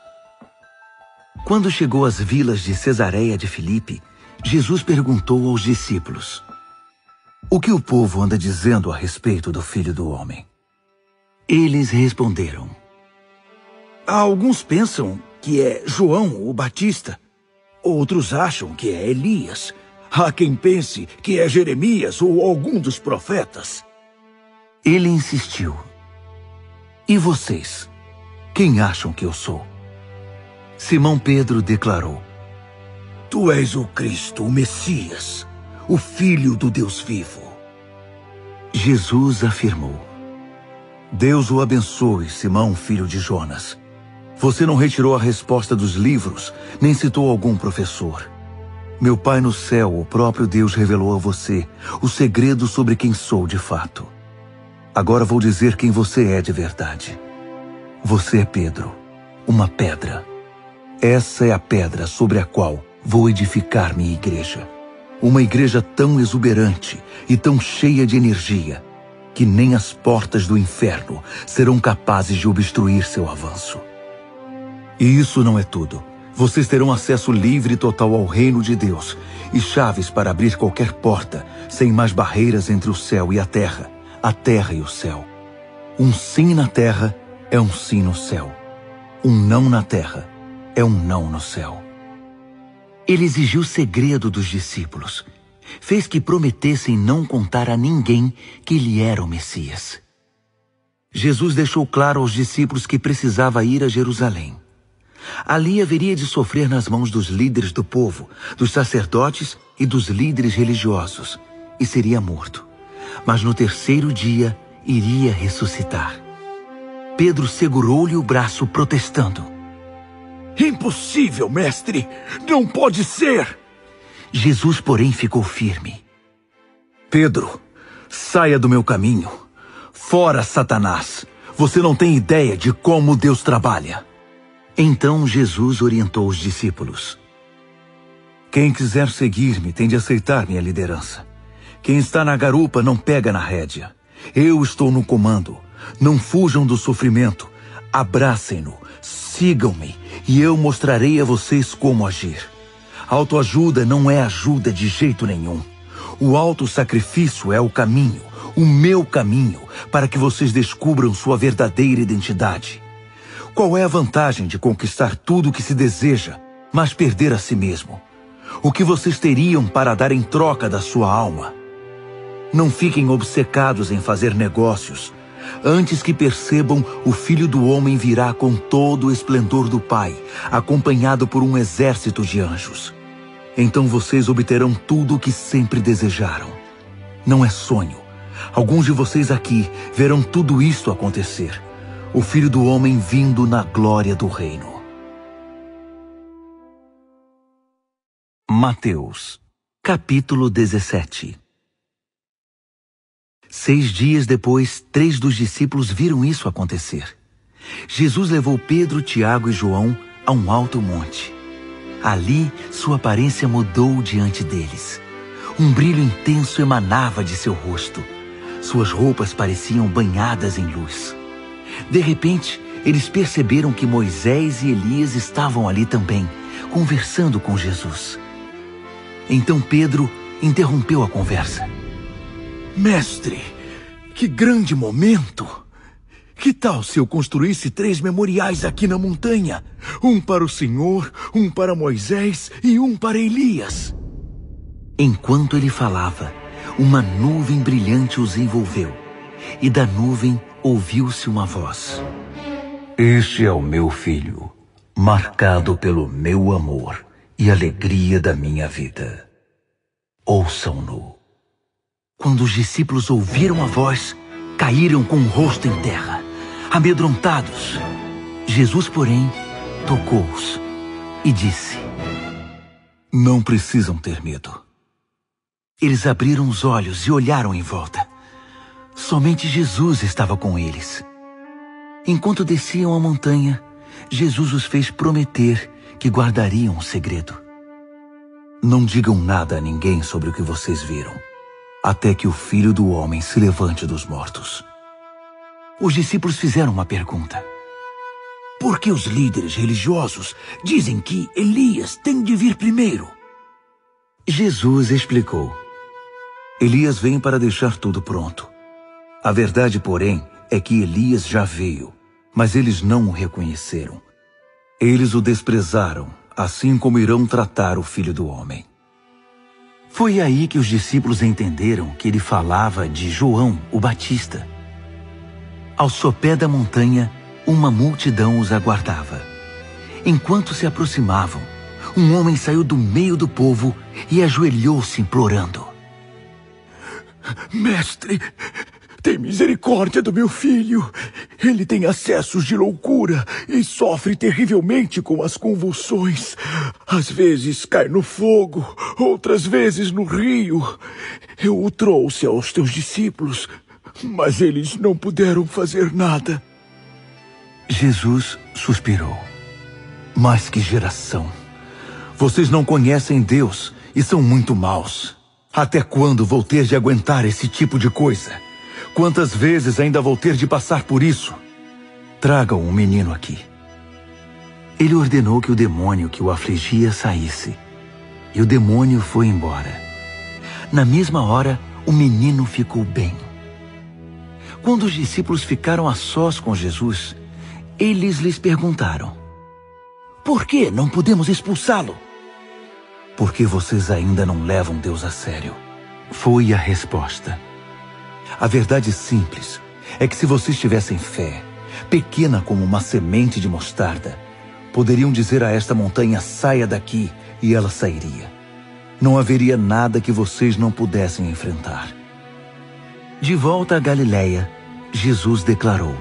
Quando chegou às vilas de Cesareia de Filipe, Jesus perguntou aos discípulos: O que o povo anda dizendo a respeito do Filho do Homem? Eles responderam: Alguns pensam que é João o Batista. Outros acham que é Elias. Há quem pense que é Jeremias ou algum dos profetas. Ele insistiu: E vocês? Quem acham que eu sou? Simão Pedro declarou: Tu és o Cristo, o Messias, o Filho do Deus vivo. Jesus afirmou: Deus o abençoe, Simão, filho de Jonas. Você não retirou a resposta dos livros, nem citou algum professor. Meu Pai no céu, o próprio Deus, revelou a você o segredo sobre quem sou de fato. Agora vou dizer quem você é de verdade. Você é Pedro, uma pedra, Essa é a pedra sobre a qual vou edificar minha igreja. Uma igreja tão exuberante e tão cheia de energia que nem as portas do inferno serão capazes de obstruir seu avanço. E isso não é tudo. Vocês terão acesso livre e total ao reino de Deus e chaves para abrir qualquer porta, sem mais barreiras entre o céu e a terra, a terra e o céu. Um sim na terra é um sim no céu. Um não na terra é um não no céu. Ele exigiu o segredo dos discípulos. Fez que prometessem não contar a ninguém que ele era o Messias. Jesus deixou claro aos discípulos que precisava ir a Jerusalém. Ali haveria de sofrer nas mãos dos líderes do povo, dos sacerdotes e dos líderes religiosos, e seria morto. Mas no terceiro dia iria ressuscitar. Pedro segurou-lhe o braço, protestando. Impossível, mestre! Não pode ser! Jesus, porém, ficou firme. Pedro, saia do meu caminho. Fora, Satanás! Você não tem ideia de como Deus trabalha. Então Jesus orientou os discípulos. Quem quiser seguir-me tem de aceitar minha liderança. Quem está na garupa não pega na rédea. Eu estou no comando. Não fujam do sofrimento. Abracem-no, sigam-me e eu mostrarei a vocês como agir. Autoajuda não é ajuda de jeito nenhum. O autossacrifício é o caminho, o meu caminho, para que vocês descubram sua verdadeira identidade. Qual é a vantagem de conquistar tudo o que se deseja, mas perder a si mesmo? O que vocês teriam para dar em troca da sua alma? Não fiquem obcecados em fazer negócios. Antes que percebam, o Filho do Homem virá com todo o esplendor do Pai, acompanhado por um exército de anjos. Então vocês obterão tudo o que sempre desejaram. Não é sonho. Alguns de vocês aqui verão tudo isto acontecer. O Filho do Homem vindo na glória do reino. Mateus, capítulo dezessete. Seis dias depois, três dos discípulos viram isso acontecer. Jesus levou Pedro, Tiago e João a um alto monte. Ali, sua aparência mudou diante deles. Um brilho intenso emanava de seu rosto. Suas roupas pareciam banhadas em luz. De repente, eles perceberam que Moisés e Elias estavam ali também, conversando com Jesus. Então Pedro interrompeu a conversa. Mestre, que grande momento! Que tal se eu construísse três memoriais aqui na montanha? Um para o Senhor, um para Moisés e um para Elias. Enquanto ele falava, uma nuvem brilhante os envolveu, e da nuvem ouviu-se uma voz. Este é o meu filho, marcado pelo meu amor e alegria da minha vida. Ouçam-no. Quando os discípulos ouviram a voz, caíram com o rosto em terra, amedrontados. Jesus, porém, tocou-os e disse: Não precisam ter medo. Eles abriram os olhos e olharam em volta. Somente Jesus estava com eles. Enquanto desciam a montanha, Jesus os fez prometer que guardariam o segredo. Não digam nada a ninguém sobre o que vocês viram, até que o Filho do Homem se levante dos mortos. Os discípulos fizeram uma pergunta. Por que os líderes religiosos dizem que Elias tem de vir primeiro? Jesus explicou. Elias vem para deixar tudo pronto. A verdade, porém, é que Elias já veio, mas eles não o reconheceram. Eles o desprezaram, assim como irão tratar o Filho do Homem. Foi aí que os discípulos entenderam que ele falava de João, o Batista. Ao sopé da montanha, uma multidão os aguardava. Enquanto se aproximavam, um homem saiu do meio do povo e ajoelhou-se implorando. Mestre, tem misericórdia do meu filho. Ele tem acessos de loucura e sofre terrivelmente com as convulsões. Às vezes cai no fogo, outras vezes no rio. Eu o trouxe aos teus discípulos, mas eles não puderam fazer nada. Jesus suspirou. Mas que geração! Vocês não conhecem Deus e são muito maus. Até quando vou ter de aguentar esse tipo de coisa? Quantas vezes ainda vou ter de passar por isso? Tragam um menino aqui. Ele ordenou que o demônio que o afligia saísse. E o demônio foi embora. Na mesma hora, o menino ficou bem. Quando os discípulos ficaram a sós com Jesus, eles lhes perguntaram: por que não podemos expulsá-lo? Porque vocês ainda não levam Deus a sério, foi a resposta. A verdade simples é que se vocês tivessem fé, pequena como uma semente de mostarda, poderiam dizer a esta montanha: saia daqui, e ela sairia. Não haveria nada que vocês não pudessem enfrentar. De volta a Galiléia, Jesus declarou: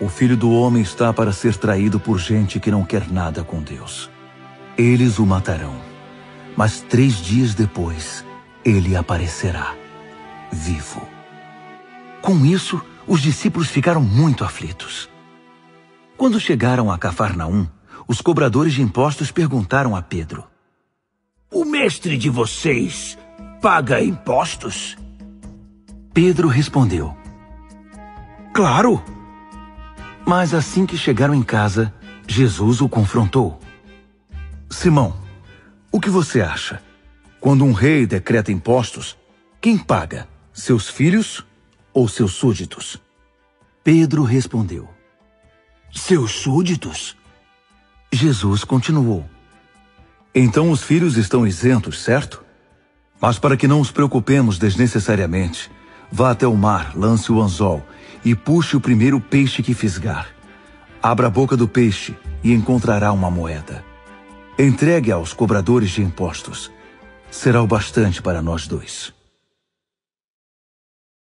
o Filho do Homem está para ser traído por gente que não quer nada com Deus. Eles o matarão, mas três dias depois, ele aparecerá, vivo. Com isso, os discípulos ficaram muito aflitos. Quando chegaram a Cafarnaum, os cobradores de impostos perguntaram a Pedro: o mestre de vocês paga impostos? Pedro respondeu: claro! Mas assim que chegaram em casa, Jesus o confrontou. Simão, o que você acha? Quando um rei decreta impostos, quem paga? Seus filhos ou seus súditos? Pedro respondeu: seus súditos? Jesus continuou: então os filhos estão isentos, certo? Mas para que não os preocupemos desnecessariamente, vá até o mar, lance o anzol e puxe o primeiro peixe que fisgar. Abra a boca do peixe e encontrará uma moeda. Entregue aos cobradores de impostos. Será o bastante para nós dois.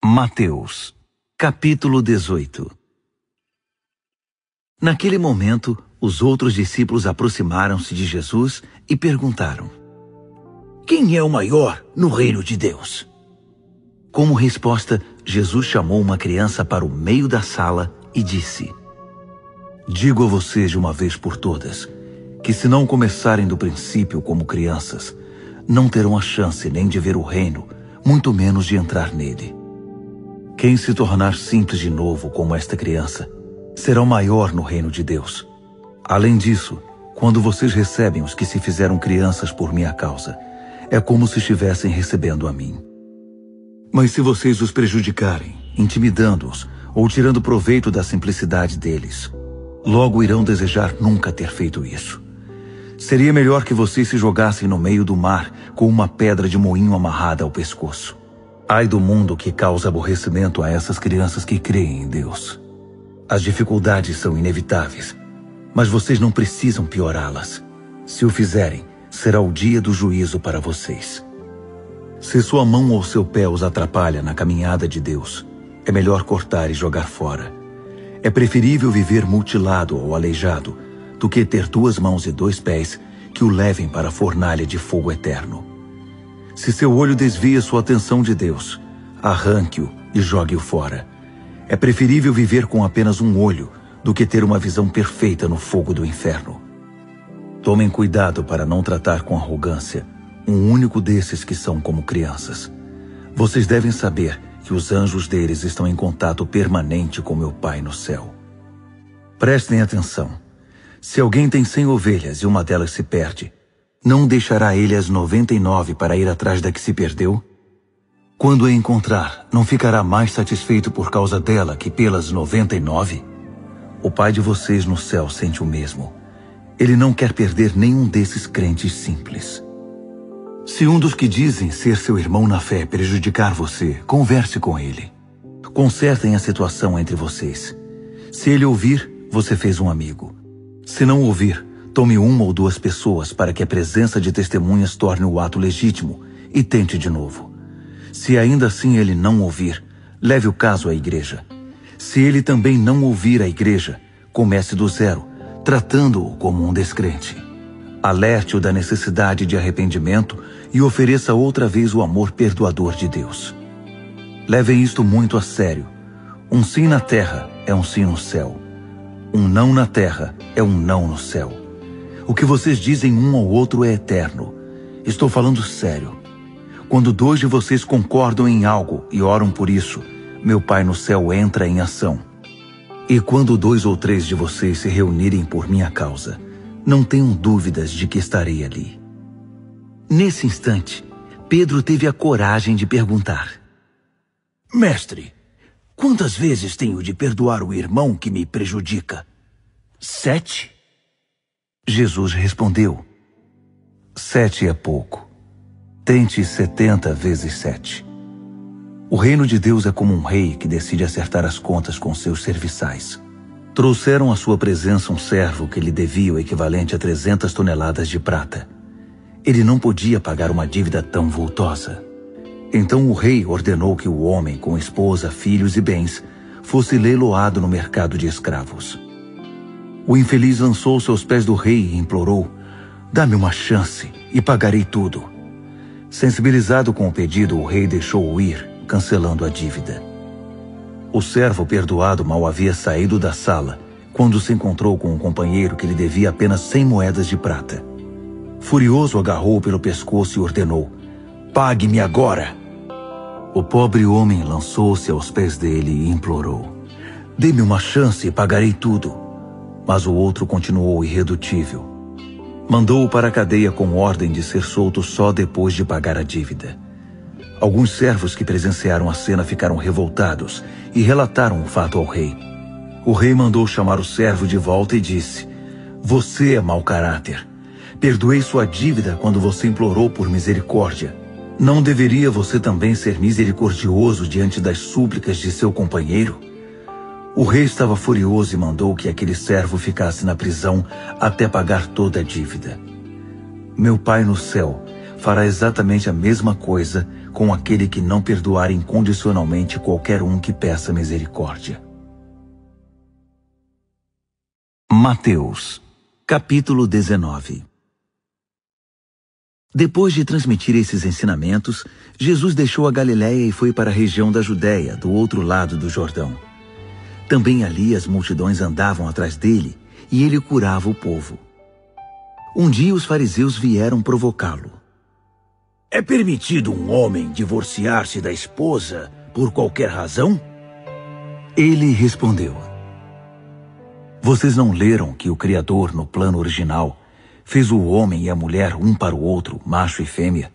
Mateus, capítulo dezoito. Naquele momento, os outros discípulos aproximaram-se de Jesus e perguntaram: quem é o maior no reino de Deus? Como resposta, Jesus chamou uma criança para o meio da sala e disse: digo a vocês de uma vez por todas, que se não começarem do princípio como crianças, não terão a chance nem de ver o reino, muito menos de entrar nele. Quem se tornar simples de novo como esta criança, será o maior no reino de Deus. Além disso, quando vocês recebem os que se fizeram crianças por minha causa, é como se estivessem recebendo a mim. Mas se vocês os prejudicarem, intimidando-os ou tirando proveito da simplicidade deles, logo irão desejar nunca ter feito isso. Seria melhor que vocês se jogassem no meio do mar com uma pedra de moinho amarrada ao pescoço. Ai do mundo que causa aborrecimento a essas crianças que creem em Deus. As dificuldades são inevitáveis, mas vocês não precisam piorá-las. Se o fizerem, será o dia do juízo para vocês. Se sua mão ou seu pé os atrapalha na caminhada de Deus, é melhor cortar e jogar fora. É preferível viver mutilado ou aleijado do que ter duas mãos e dois pés que o levem para a fornalha de fogo eterno. Se seu olho desvia sua atenção de Deus, arranque-o e jogue-o fora. É preferível viver com apenas um olho do que ter uma visão perfeita no fogo do inferno. Tomem cuidado para não tratar com arrogância um único desses que são como crianças. Vocês devem saber que os anjos deles estão em contato permanente com meu Pai no céu. Prestem atenção. Se alguém tem cem ovelhas e uma delas se perde, não deixará ele as noventa e nove para ir atrás da que se perdeu? Quando a encontrar, não ficará mais satisfeito por causa dela que pelas noventa e nove? O Pai de vocês no céu sente o mesmo. Ele não quer perder nenhum desses crentes simples. Se um dos que dizem ser seu irmão na fé prejudicar você, converse com ele. Consertem a situação entre vocês. Se ele ouvir, você fez um amigo. Se não ouvir, tome uma ou duas pessoas para que a presença de testemunhas torne o ato legítimo e tente de novo. Se ainda assim ele não ouvir, leve o caso à igreja. Se ele também não ouvir a igreja, comece do zero, tratando-o como um descrente. Alerte-o da necessidade de arrependimento e ofereça outra vez o amor perdoador de Deus. Levem isto muito a sério. Um sim na terra é um sim no céu. Um não na terra é um não no céu. O que vocês dizem um ao outro é eterno. Estou falando sério. Quando dois de vocês concordam em algo e oram por isso, meu Pai no céu entra em ação. E quando dois ou três de vocês se reunirem por minha causa, não tenham dúvidas de que estarei ali. Nesse instante, Pedro teve a coragem de perguntar: Mestre, quantas vezes tenho de perdoar o irmão que me prejudica? Sete? Jesus respondeu: Sete é pouco. Tente setenta vezes sete. O reino de Deus é como um rei que decide acertar as contas com seus serviçais. Trouxeram à sua presença um servo que lhe devia o equivalente a trezentas toneladas de prata. Ele não podia pagar uma dívida tão vultosa. Então o rei ordenou que o homem, com esposa, filhos e bens, fosse leiloado no mercado de escravos. O infeliz lançou-se aos pés do rei e implorou: Dá-me uma chance e pagarei tudo. Sensibilizado com o pedido, o rei deixou-o ir, cancelando a dívida. O servo perdoado mal havia saído da sala, quando se encontrou com um companheiro que lhe devia apenas cem moedas de prata. Furioso, agarrou-o pelo pescoço e ordenou: Pague-me agora! O pobre homem lançou-se aos pés dele e implorou: Dê-me uma chance e pagarei tudo. Mas o outro continuou irredutível. Mandou-o para a cadeia com ordem de ser solto só depois de pagar a dívida. Alguns servos que presenciaram a cena ficaram revoltados e relataram o fato ao rei. O rei mandou chamar o servo de volta e disse: Você é mau caráter. Perdoei sua dívida quando você implorou por misericórdia. Não deveria você também ser misericordioso diante das súplicas de seu companheiro? O rei estava furioso e mandou que aquele servo ficasse na prisão até pagar toda a dívida. Meu Pai no céu fará exatamente a mesma coisa com aquele que não perdoar incondicionalmente qualquer um que peça misericórdia. Mateus, capítulo dezenove. Depois de transmitir esses ensinamentos, Jesus deixou a Galiléia e foi para a região da Judéia, do outro lado do Jordão. Também ali as multidões andavam atrás dele, e ele curava o povo. Um dia os fariseus vieram provocá-lo. É permitido um homem divorciar-se da esposa por qualquer razão? Ele respondeu: Vocês não leram que o Criador, no plano original, fez o homem e a mulher um para o outro, macho e fêmea?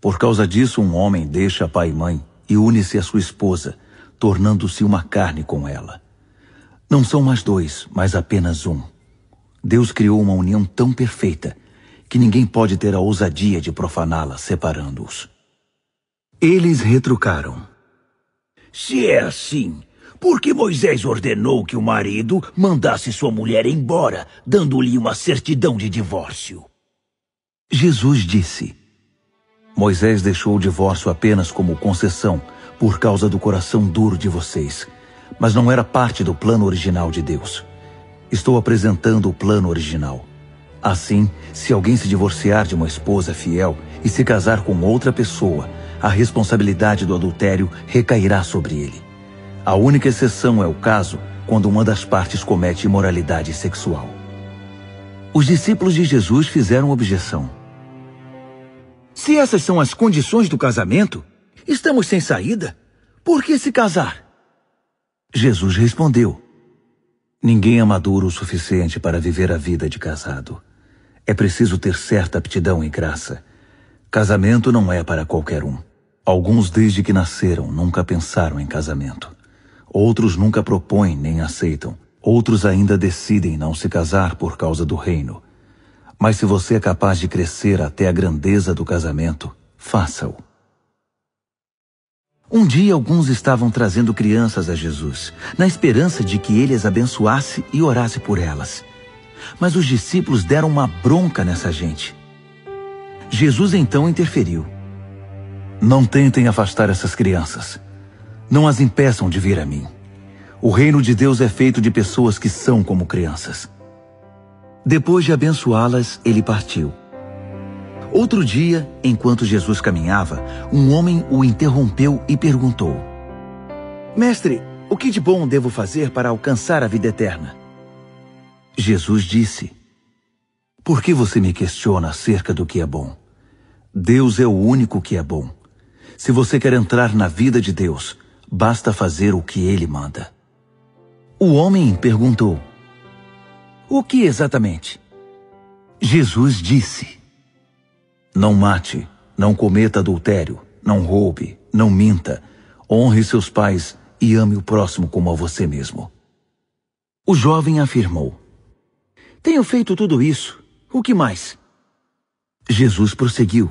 Por causa disso, um homem deixa pai e mãe e une-se à sua esposa, tornando-se uma carne com ela. Não são mais dois, mas apenas um. Deus criou uma união tão perfeita que ninguém pode ter a ousadia de profaná-la separando-os. Eles retrucaram: Se é assim, por que Moisés ordenou que o marido mandasse sua mulher embora, dando-lhe uma certidão de divórcio? Jesus disse: Moisés deixou o divórcio apenas como concessão por causa do coração duro de vocês, mas não era parte do plano original de Deus. Estou apresentando o plano original. Assim, se alguém se divorciar de uma esposa fiel e se casar com outra pessoa, a responsabilidade do adultério recairá sobre ele. A única exceção é o caso quando uma das partes comete imoralidade sexual. Os discípulos de Jesus fizeram objeção. Se essas são as condições do casamento, estamos sem saída. Por que se casar? Jesus respondeu: Ninguém é maduro o suficiente para viver a vida de casado. É preciso ter certa aptidão e graça. Casamento não é para qualquer um. Alguns, desde que nasceram, nunca pensaram em casamento. Outros nunca propõem nem aceitam. Outros ainda decidem não se casar por causa do reino. Mas se você é capaz de crescer até a grandeza do casamento, faça-o. Um dia alguns estavam trazendo crianças a Jesus, na esperança de que ele as abençoasse e orasse por elas. Mas os discípulos deram uma bronca nessa gente. Jesus então interferiu. Não tentem afastar essas crianças. Não as impeçam de vir a mim. O reino de Deus é feito de pessoas que são como crianças. Depois de abençoá-las, ele partiu. Outro dia, enquanto Jesus caminhava, um homem o interrompeu e perguntou: Mestre, o que de bom devo fazer para alcançar a vida eterna? Jesus disse: Por que você me questiona acerca do que é bom? Deus é o único que é bom. Se você quer entrar na vida de Deus, basta fazer o que Ele manda. O homem perguntou: O que exatamente? Jesus disse: Não mate, não cometa adultério, não roube, não minta, honre seus pais e ame o próximo como a você mesmo. O jovem afirmou: Tenho feito tudo isso, o que mais? Jesus prosseguiu: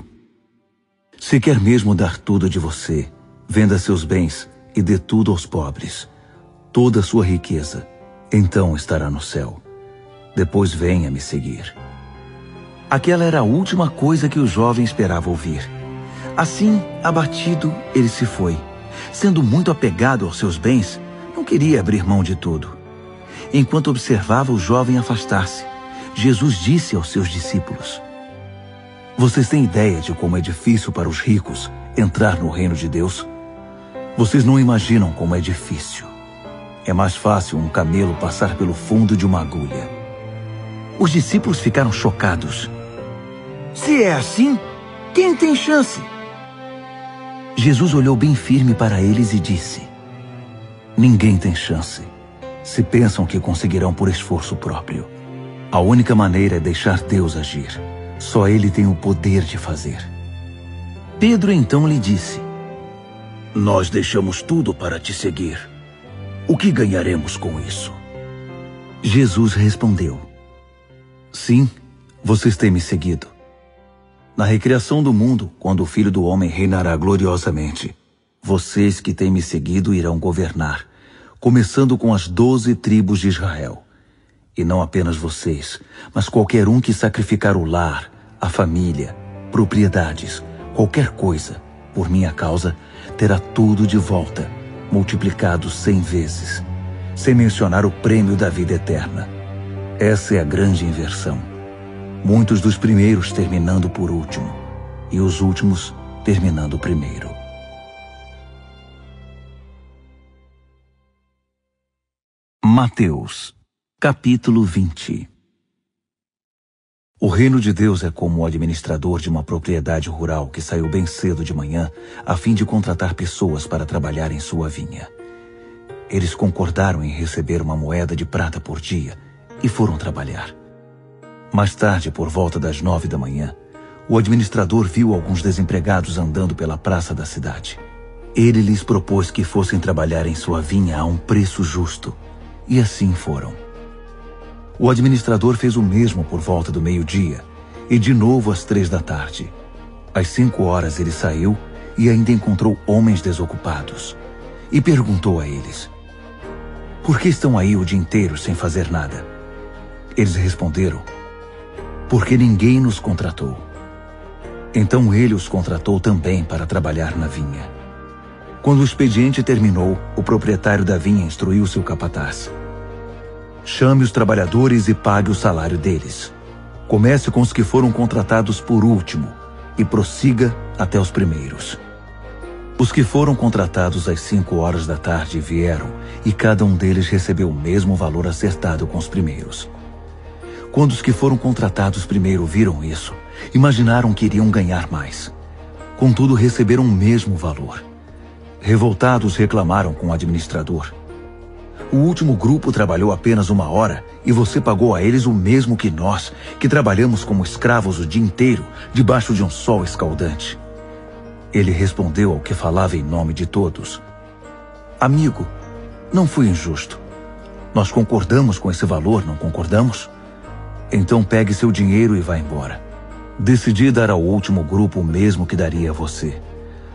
Se quer mesmo dar tudo de você, venda seus bens e dê tudo aos pobres, toda a sua riqueza, então estará no céu. Depois venha me seguir. Aquela era a última coisa que o jovem esperava ouvir. Assim, abatido, ele se foi. Sendo muito apegado aos seus bens, não queria abrir mão de tudo. Enquanto observava o jovem afastar-se, Jesus disse aos seus discípulos: Vocês têm ideia de como é difícil para os ricos entrar no reino de Deus? Vocês não imaginam como é difícil. É mais fácil um camelo passar pelo fundo de uma agulha. Os discípulos ficaram chocados. Se é assim, quem tem chance? Jesus olhou bem firme para eles e disse: Ninguém tem chance, se pensam que conseguirão por esforço próprio. A única maneira é deixar Deus agir. Só Ele tem o poder de fazer. Pedro então lhe disse: Nós deixamos tudo para te seguir. O que ganharemos com isso? Jesus respondeu: Sim, vocês têm me seguido. Na recriação do mundo, quando o Filho do Homem reinará gloriosamente, vocês que têm me seguido irão governar, começando com as doze tribos de Israel. E não apenas vocês, mas qualquer um que sacrificar o lar, a família, propriedades, qualquer coisa, por minha causa, terá tudo de volta, multiplicado cem vezes, sem mencionar o prêmio da vida eterna. Essa é a grande inversão. Muitos dos primeiros terminando por último, e os últimos terminando primeiro. Mateus capítulo vinte. O reino de Deus é como o administrador de uma propriedade rural que saiu bem cedo de manhã a fim de contratar pessoas para trabalhar em sua vinha. Eles concordaram em receber uma moeda de prata por dia e foram trabalhar. Mais tarde, por volta das nove da manhã, o administrador viu alguns desempregados andando pela praça da cidade. Ele lhes propôs que fossem trabalhar em sua vinha a um preço justo, e assim foram. O administrador fez o mesmo por volta do meio-dia e de novo às três da tarde. Às cinco horas ele saiu e ainda encontrou homens desocupados e perguntou a eles: Por que estão aí o dia inteiro sem fazer nada? Eles responderam: Porque ninguém nos contratou. Então ele os contratou também para trabalhar na vinha. Quando o expediente terminou, o proprietário da vinha instruiu seu capataz: Chame os trabalhadores e pague o salário deles. Comece com os que foram contratados por último e prossiga até os primeiros. Os que foram contratados às cinco horas da tarde vieram e cada um deles recebeu o mesmo valor acertado com os primeiros. Quando os que foram contratados primeiro viram isso, imaginaram que iriam ganhar mais. Contudo, receberam o mesmo valor. Revoltados, reclamaram com o administrador: O último grupo trabalhou apenas uma hora e você pagou a eles o mesmo que nós, que trabalhamos como escravos o dia inteiro, debaixo de um sol escaldante. Ele respondeu ao que falava em nome de todos: Amigo, não fui injusto. Nós concordamos com esse valor, não concordamos? Então pegue seu dinheiro e vá embora. Decidi dar ao último grupo o mesmo que daria a você.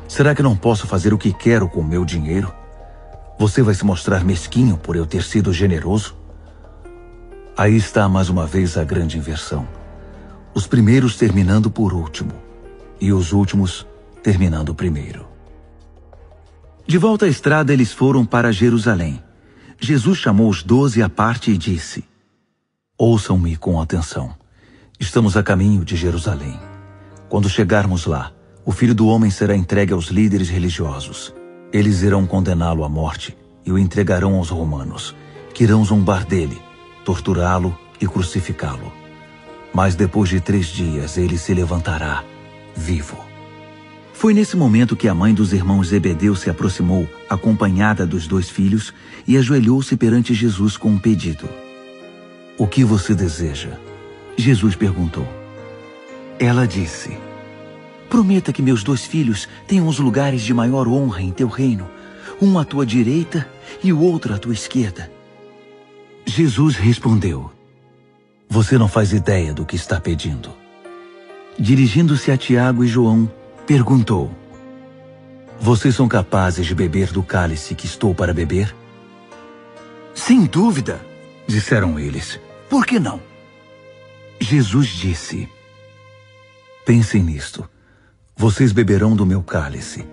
Será que não posso fazer o que quero com o meu dinheiro? Você vai se mostrar mesquinho por eu ter sido generoso? Aí está mais uma vez a grande inversão. Os primeiros terminando por último, e os últimos terminando primeiro. De volta à estrada, eles foram para Jerusalém. Jesus chamou os doze à parte e disse: Ouçam-me com atenção. Estamos a caminho de Jerusalém. Quando chegarmos lá, o Filho do Homem será entregue aos líderes religiosos. Eles irão condená-lo à morte e o entregarão aos romanos, que irão zombar dele, torturá-lo e crucificá-lo. Mas depois de três dias ele se levantará vivo. Foi nesse momento que a mãe dos irmãos Zebedeu se aproximou, acompanhada dos dois filhos, e ajoelhou-se perante Jesus com um pedido. O que você deseja? Jesus perguntou. Ela disse, prometa que meus dois filhos tenham os lugares de maior honra em teu reino, um à tua direita e o outro à tua esquerda. Jesus respondeu, você não faz ideia do que está pedindo. Dirigindo-se a Tiago e João, perguntou, vocês são capazes de beber do cálice que estou para beber? Sem dúvida, disseram eles. Por que não? Jesus disse, pensem nisto. Vocês beberão do meu cálice,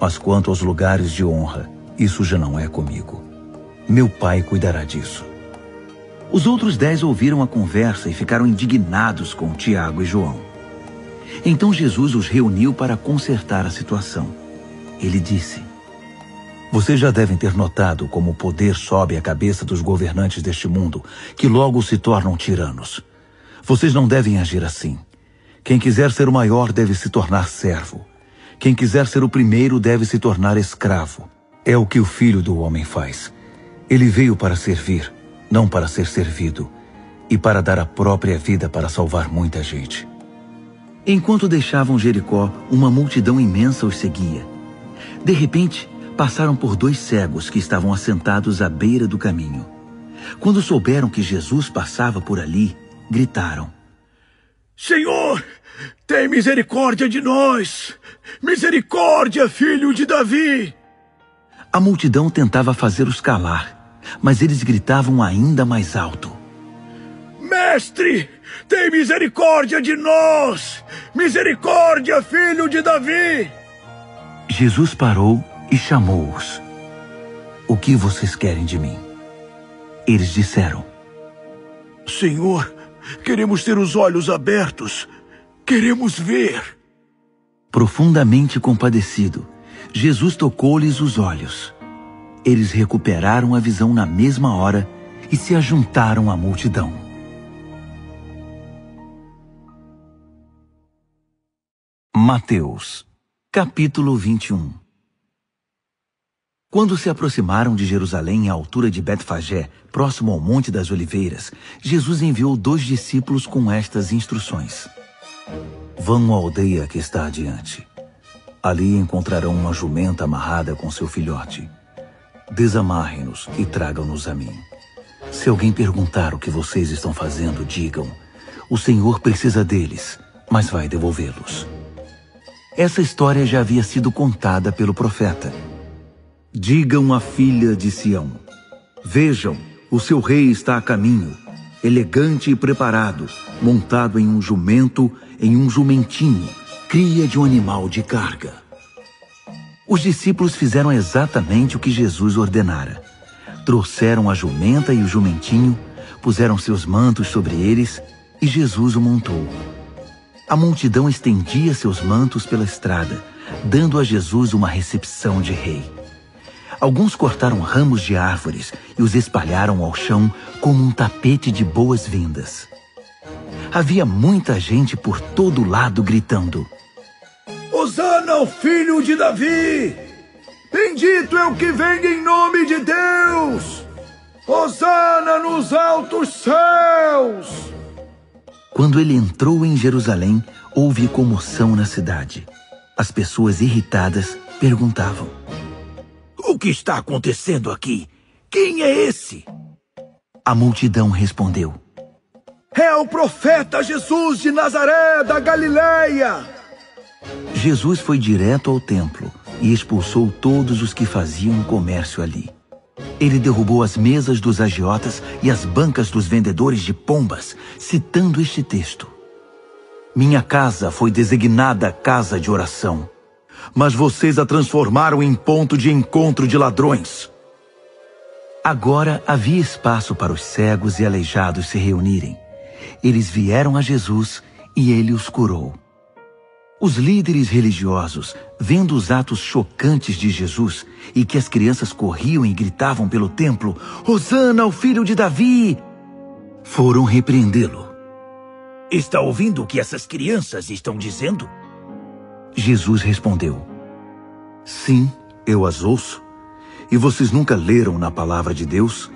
mas quanto aos lugares de honra, isso já não é comigo. Meu Pai cuidará disso. Os outros dez ouviram a conversa e ficaram indignados com Tiago e João. Então Jesus os reuniu para consertar a situação. Ele disse, vocês já devem ter notado como o poder sobe à cabeça dos governantes deste mundo, que logo se tornam tiranos. Vocês não devem agir assim. Quem quiser ser o maior deve se tornar servo. Quem quiser ser o primeiro deve se tornar escravo. É o que o Filho do Homem faz. Ele veio para servir, não para ser servido, e para dar a própria vida para salvar muita gente. Enquanto deixavam Jericó, uma multidão imensa os seguia. De repente, passaram por dois cegos que estavam assentados à beira do caminho. Quando souberam que Jesus passava por ali, gritaram, Senhor, tem misericórdia de nós! Misericórdia, filho de Davi! A multidão tentava fazê-los calar, mas eles gritavam ainda mais alto. Mestre, tem misericórdia de nós! Misericórdia, filho de Davi! Jesus parou e chamou-os. O que vocês querem de mim? Eles disseram, Senhor, queremos ter os olhos abertos. Queremos ver. Profundamente compadecido, Jesus tocou-lhes os olhos. Eles recuperaram a visão na mesma hora e se ajuntaram à multidão. Mateus, capítulo vinte e um. Quando se aproximaram de Jerusalém à altura de Betfagé, próximo ao Monte das Oliveiras, Jesus enviou dois discípulos com estas instruções. Vão à aldeia que está adiante. Ali encontrarão uma jumenta amarrada com seu filhote. Desamarrem-nos e tragam-nos a mim. Se alguém perguntar o que vocês estão fazendo, digam, o Senhor precisa deles, mas vai devolvê-los. Essa história já havia sido contada pelo profeta. Digam à filha de Sião, vejam, o seu rei está a caminho, elegante e preparado, montado em um jumento, em um jumentinho, cria de um animal de carga. Os discípulos fizeram exatamente o que Jesus ordenara. Trouxeram a jumenta e o jumentinho, puseram seus mantos sobre eles e Jesus o montou. A multidão estendia seus mantos pela estrada, dando a Jesus uma recepção de rei. Alguns cortaram ramos de árvores e os espalharam ao chão como um tapete de boas-vindas. Havia muita gente por todo lado gritando, Hosana ao filho de Davi! Bendito é o que vem em nome de Deus! Hosana nos altos céus! Quando ele entrou em Jerusalém, houve comoção na cidade. As pessoas irritadas perguntavam, o que está acontecendo aqui? Quem é esse? A multidão respondeu, é o profeta Jesus de Nazaré, da Galiléia. Jesus foi direto ao templo e expulsou todos os que faziam comércio ali. Ele derrubou as mesas dos agiotas e as bancas dos vendedores de pombas, citando este texto. Minha casa foi designada casa de oração, mas vocês a transformaram em ponto de encontro de ladrões. Agora havia espaço para os cegos e aleijados se reunirem. Eles vieram a Jesus e ele os curou. Os líderes religiosos, vendo os atos chocantes de Jesus e que as crianças corriam e gritavam pelo templo, Hosana ao filho de Davi, foram repreendê-lo. Está ouvindo o que essas crianças estão dizendo? Jesus respondeu: Sim, eu as ouço. E vocês nunca leram na palavra de Deus?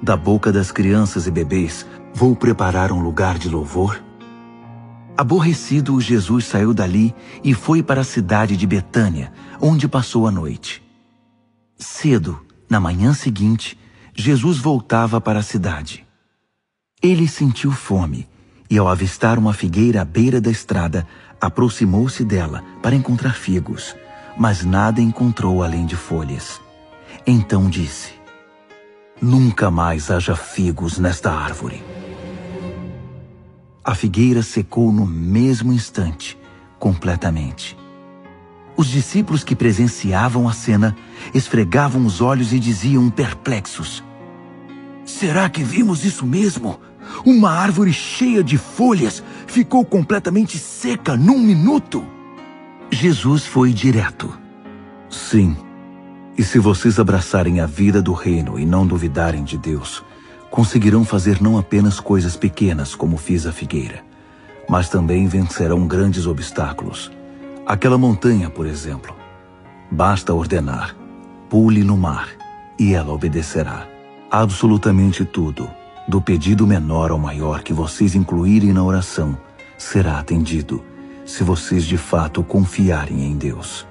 Da boca das crianças e bebês vou preparar um lugar de louvor? Aborrecido, Jesus saiu dali e foi para a cidade de Betânia, onde passou a noite. Cedo, na manhã seguinte, Jesus voltava para a cidade. Ele sentiu fome e, ao avistar uma figueira à beira da estrada, aproximou-se dela para encontrar figos, mas nada encontrou além de folhas. Então disse: Nunca mais haja figos nesta árvore. A figueira secou no mesmo instante, completamente. Os discípulos que presenciavam a cena esfregavam os olhos e diziam perplexos: Será que vimos isso mesmo? Uma árvore cheia de folhas ficou completamente seca num minuto. Jesus foi direto: Sim, e se vocês abraçarem a vida do reino e não duvidarem de Deus, conseguirão fazer não apenas coisas pequenas como fiz a figueira, mas também vencerão grandes obstáculos. Aquela montanha, por exemplo. Basta ordenar: pule no mar, e ela obedecerá. Absolutamente tudo, do pedido menor ao maior que vocês incluírem na oração, será atendido, se vocês de fato confiarem em Deus.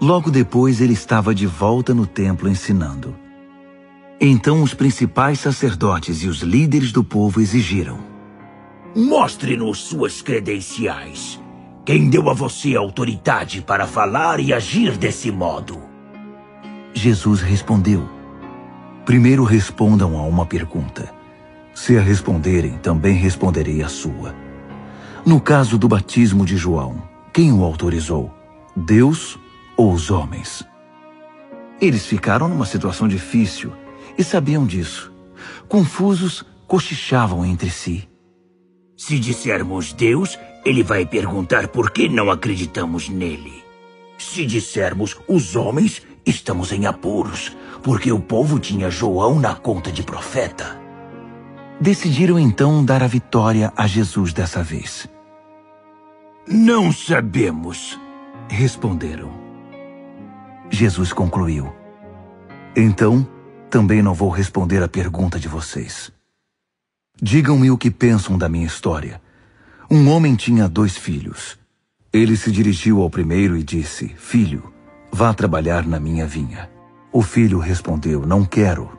Logo depois ele estava de volta no templo ensinando. Então os principais sacerdotes e os líderes do povo exigiram: Mostre-nos suas credenciais. Quem deu a você autoridade para falar e agir desse modo? Jesus respondeu: Primeiro respondam a uma pergunta. Se a responderem, também responderei a sua. No caso do batismo de João, quem o autorizou? Deus ou os homens? Eles ficaram numa situação difícil e sabiam disso. Confusos, cochichavam entre si. Se dissermos Deus, ele vai perguntar por que não acreditamos nele. Se dissermos os homens, estamos em apuros, porque o povo tinha João na conta de profeta. Decidiram então dar a vitória a Jesus dessa vez. Não sabemos, responderam. Jesus concluiu: Então, também não vou responder à pergunta de vocês. Digam-me o que pensam da minha história. Um homem tinha dois filhos. Ele se dirigiu ao primeiro e disse: Filho, vá trabalhar na minha vinha. O filho respondeu: Não quero.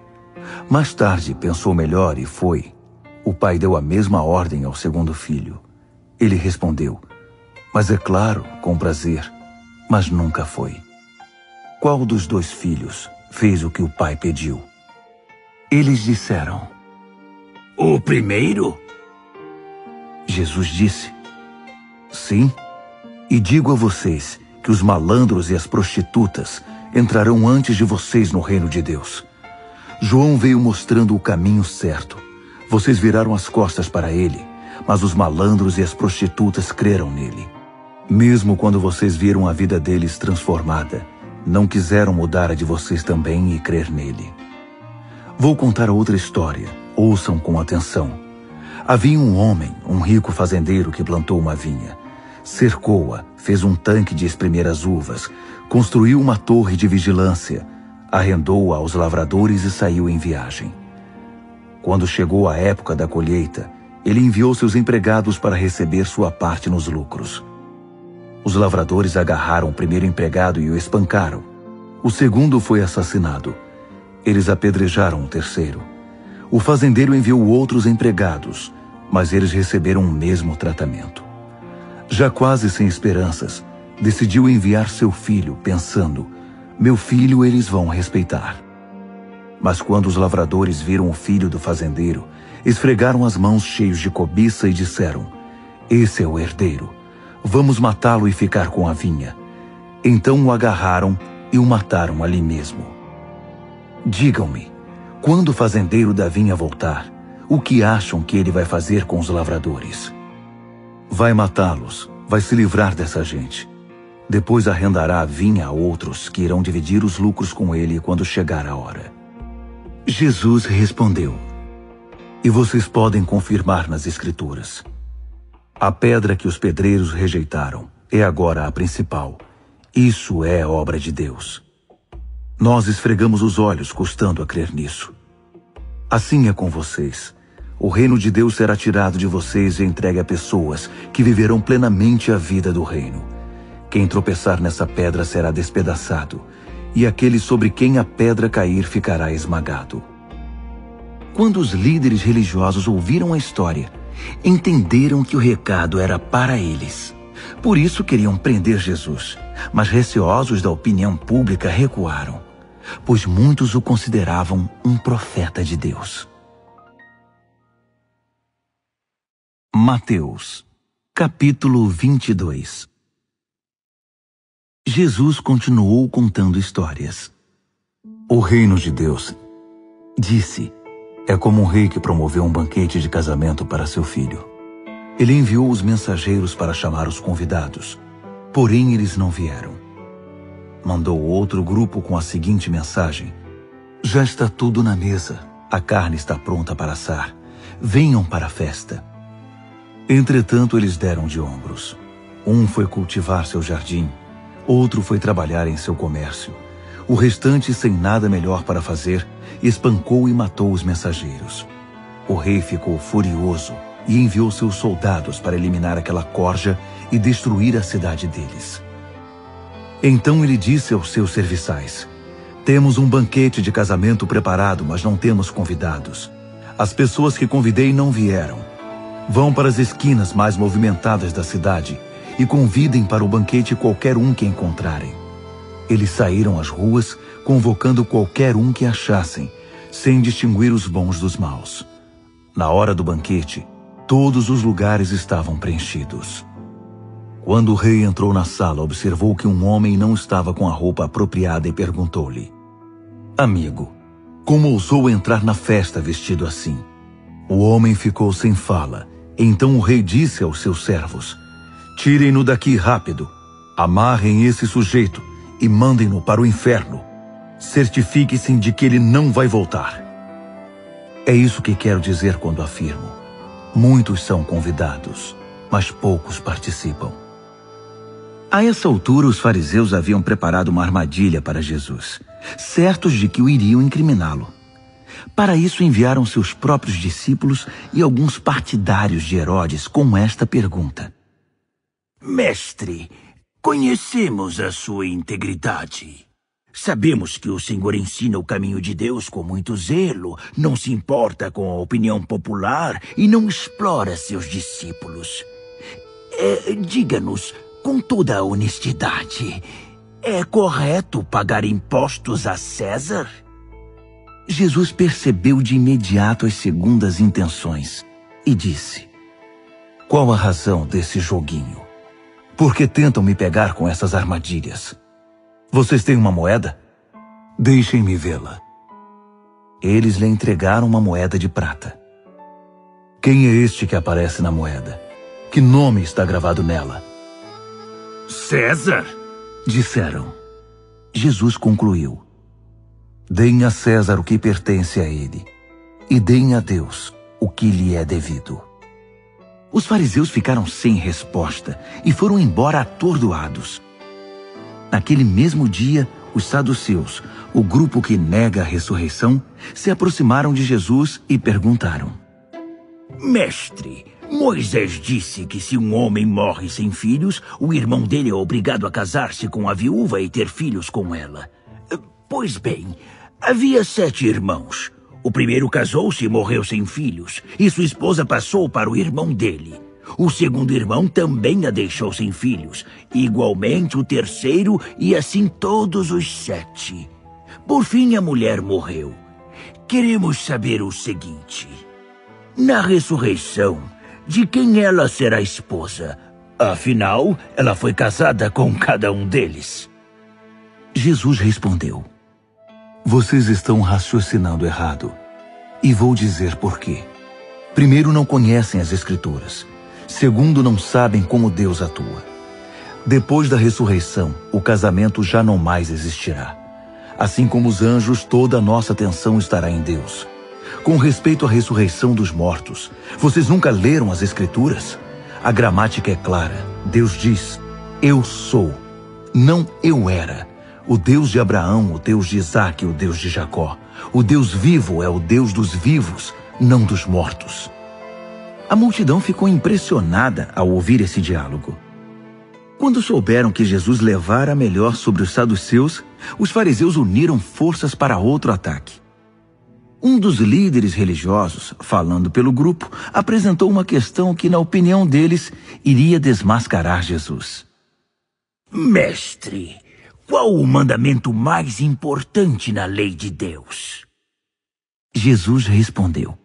Mais tarde pensou melhor e foi. O pai deu a mesma ordem ao segundo filho. Ele respondeu: Mas é claro, com prazer. Mas nunca foi. Qual dos dois filhos fez o que o pai pediu? Eles disseram: O primeiro. Jesus disse: Sim, e digo a vocês que os malandros e as prostitutas entrarão antes de vocês no reino de Deus. João veio mostrando o caminho certo. Vocês viraram as costas para ele, mas os malandros e as prostitutas creram nele. Mesmo quando vocês viram a vida deles transformada, não quiseram mudar a de vocês também e crer nele. Vou contar outra história. Ouçam com atenção. Havia um homem, um rico fazendeiro, que plantou uma vinha. Cercou-a, fez um tanque de espremer as uvas, construiu uma torre de vigilância, arrendou-a aos lavradores e saiu em viagem. Quando chegou a época da colheita, ele enviou seus empregados para receber sua parte nos lucros. Os lavradores agarraram o primeiro empregado e o espancaram. O segundo foi assassinado. Eles apedrejaram o terceiro. O fazendeiro enviou outros empregados, mas eles receberam o mesmo tratamento. Já quase sem esperanças, decidiu enviar seu filho, pensando: meu filho eles vão respeitar. Mas quando os lavradores viram o filho do fazendeiro, esfregaram as mãos cheios de cobiça e disseram: esse é o herdeiro, vamos matá-lo e ficar com a vinha. Então o agarraram e o mataram ali mesmo. Digam-me, quando o fazendeiro da vinha voltar, o que acham que ele vai fazer com os lavradores? Vai matá-los, vai se livrar dessa gente. Depois arrendará a vinha a outros que irão dividir os lucros com ele quando chegar a hora. Jesus respondeu: E vocês podem confirmar nas Escrituras. A pedra que os pedreiros rejeitaram é agora a principal. Isso é obra de Deus. Nós esfregamos os olhos, custando a crer nisso. Assim é com vocês. O reino de Deus será tirado de vocês e entregue a pessoas que viverão plenamente a vida do reino. Quem tropeçar nessa pedra será despedaçado, e aquele sobre quem a pedra cair ficará esmagado. Quando os líderes religiosos ouviram a história, entenderam que o recado era para eles. Por isso queriam prender Jesus, mas receosos da opinião pública recuaram, pois muitos o consideravam um profeta de Deus. Mateus, capítulo vinte e dois. Jesus continuou contando histórias. O reino de Deus, disse, é como um rei que promoveu um banquete de casamento para seu filho. Ele enviou os mensageiros para chamar os convidados, porém eles não vieram. Mandou outro grupo com a seguinte mensagem: já está tudo na mesa, a carne está pronta para assar, venham para a festa. Entretanto, eles deram de ombros. Um foi cultivar seu jardim, outro foi trabalhar em seu comércio. O restante, sem nada melhor para fazer, espancou e matou os mensageiros. O rei ficou furioso e enviou seus soldados para eliminar aquela corja e destruir a cidade deles. Então ele disse aos seus serviçais: temos um banquete de casamento preparado, mas não temos convidados. As pessoas que convidei não vieram. Vão para as esquinas mais movimentadas da cidade e convidem para o banquete qualquer um que encontrarem. Eles saíram às ruas, convocando qualquer um que achassem, sem distinguir os bons dos maus. Na hora do banquete, todos os lugares estavam preenchidos. Quando o rei entrou na sala, observou que um homem não estava com a roupa apropriada e perguntou-lhe: amigo, como ousou entrar na festa vestido assim? O homem ficou sem fala. Então o rei disse aos seus servos: tirem-no daqui rápido, amarrem esse sujeito e mandem-no para o inferno. Certifiquem-se de que ele não vai voltar. É isso que quero dizer quando afirmo: muitos são convidados, mas poucos participam. A essa altura, os fariseus haviam preparado uma armadilha para Jesus, certos de que o iriam incriminá-lo. Para isso, enviaram seus próprios discípulos e alguns partidários de Herodes com esta pergunta: mestre, conhecemos a sua integridade. Sabemos que o Senhor ensina o caminho de Deus com muito zelo, não se importa com a opinião popular e não explora seus discípulos. É, diga-nos, com toda a honestidade, é correto pagar impostos a César? Jesus percebeu de imediato as segundas intenções e disse: qual a razão desse joguinho? Por que tentam me pegar com essas armadilhas? Vocês têm uma moeda? Deixem-me vê-la. Eles lhe entregaram uma moeda de prata. Quem é este que aparece na moeda? Que nome está gravado nela? César, disseram. Jesus concluiu: deem a César o que pertence a ele, e deem a Deus o que lhe é devido. Os fariseus ficaram sem resposta e foram embora atordoados. Naquele mesmo dia, os saduceus, o grupo que nega a ressurreição, se aproximaram de Jesus e perguntaram: mestre, Moisés disse que se um homem morre sem filhos, o irmão dele é obrigado a casar-se com a viúva e ter filhos com ela. Pois bem, havia sete irmãos. O primeiro casou-se e morreu sem filhos, e sua esposa passou para o irmão dele. O segundo irmão também a deixou sem filhos, igualmente o terceiro, e assim todos os sete. Por fim, a mulher morreu. Queremos saber o seguinte: na ressurreição, de quem ela será esposa? Afinal, ela foi casada com cada um deles. Jesus respondeu: vocês estão raciocinando errado, e vou dizer por quê. Primeiro, não conhecem as Escrituras. Segundo, não sabem como Deus atua. Depois da ressurreição, o casamento já não mais existirá. Assim como os anjos, toda a nossa atenção estará em Deus. Com respeito à ressurreição dos mortos, vocês nunca leram as Escrituras? A gramática é clara. Deus diz, eu sou, não eu era. O Deus de Abraão, o Deus de Isaac, o Deus de Jacó. O Deus vivo é o Deus dos vivos, não dos mortos. A multidão ficou impressionada ao ouvir esse diálogo. Quando souberam que Jesus levara melhor sobre os saduceus, os fariseus uniram forças para outro ataque. Um dos líderes religiosos, falando pelo grupo, apresentou uma questão que, na opinião deles, iria desmascarar Jesus. Mestre, qual o mandamento mais importante na lei de Deus? Jesus respondeu: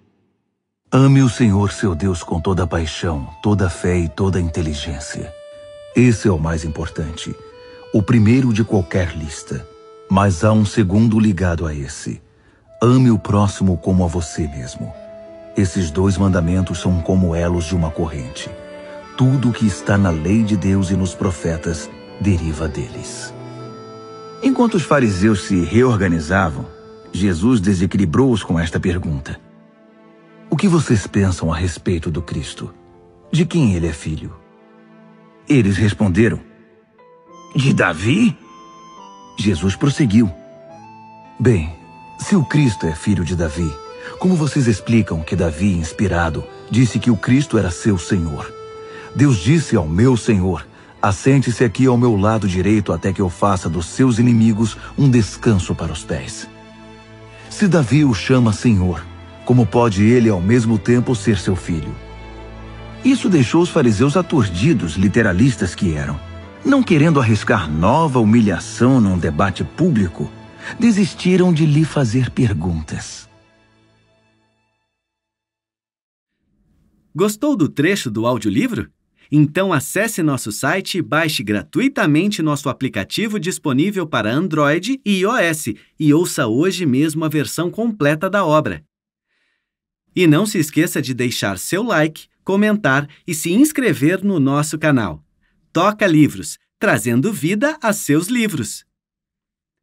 Ame o Senhor seu Deus com toda a paixão, toda a fé e toda a inteligência. Esse é o mais importante, o primeiro de qualquer lista. Mas há um segundo ligado a esse. Ame o próximo como a você mesmo. Esses dois mandamentos são como elos de uma corrente. Tudo o que está na lei de Deus e nos profetas deriva deles. Enquanto os fariseus se reorganizavam, Jesus desequilibrou-os com esta pergunta. O que vocês pensam a respeito do Cristo? De quem ele é filho? Eles responderam: De Davi? Jesus prosseguiu: Bem, se o Cristo é filho de Davi, como vocês explicam que Davi, inspirado, disse que o Cristo era seu Senhor? Deus disse ao meu Senhor, assente-se aqui ao meu lado direito até que eu faça dos seus inimigos um descanso para os pés. Se Davi o chama Senhor, como pode ele ao mesmo tempo ser seu filho? Isso deixou os fariseus aturdidos, literalistas que eram. Não querendo arriscar nova humilhação num debate público, desistiram de lhe fazer perguntas. Gostou do trecho do audiolivro? Então acesse nosso site e baixe gratuitamente nosso aplicativo disponível para Android e iOS e ouça hoje mesmo a versão completa da obra. E não se esqueça de deixar seu like, comentar e se inscrever no nosso canal. Toca Livros, trazendo vida a seus livros.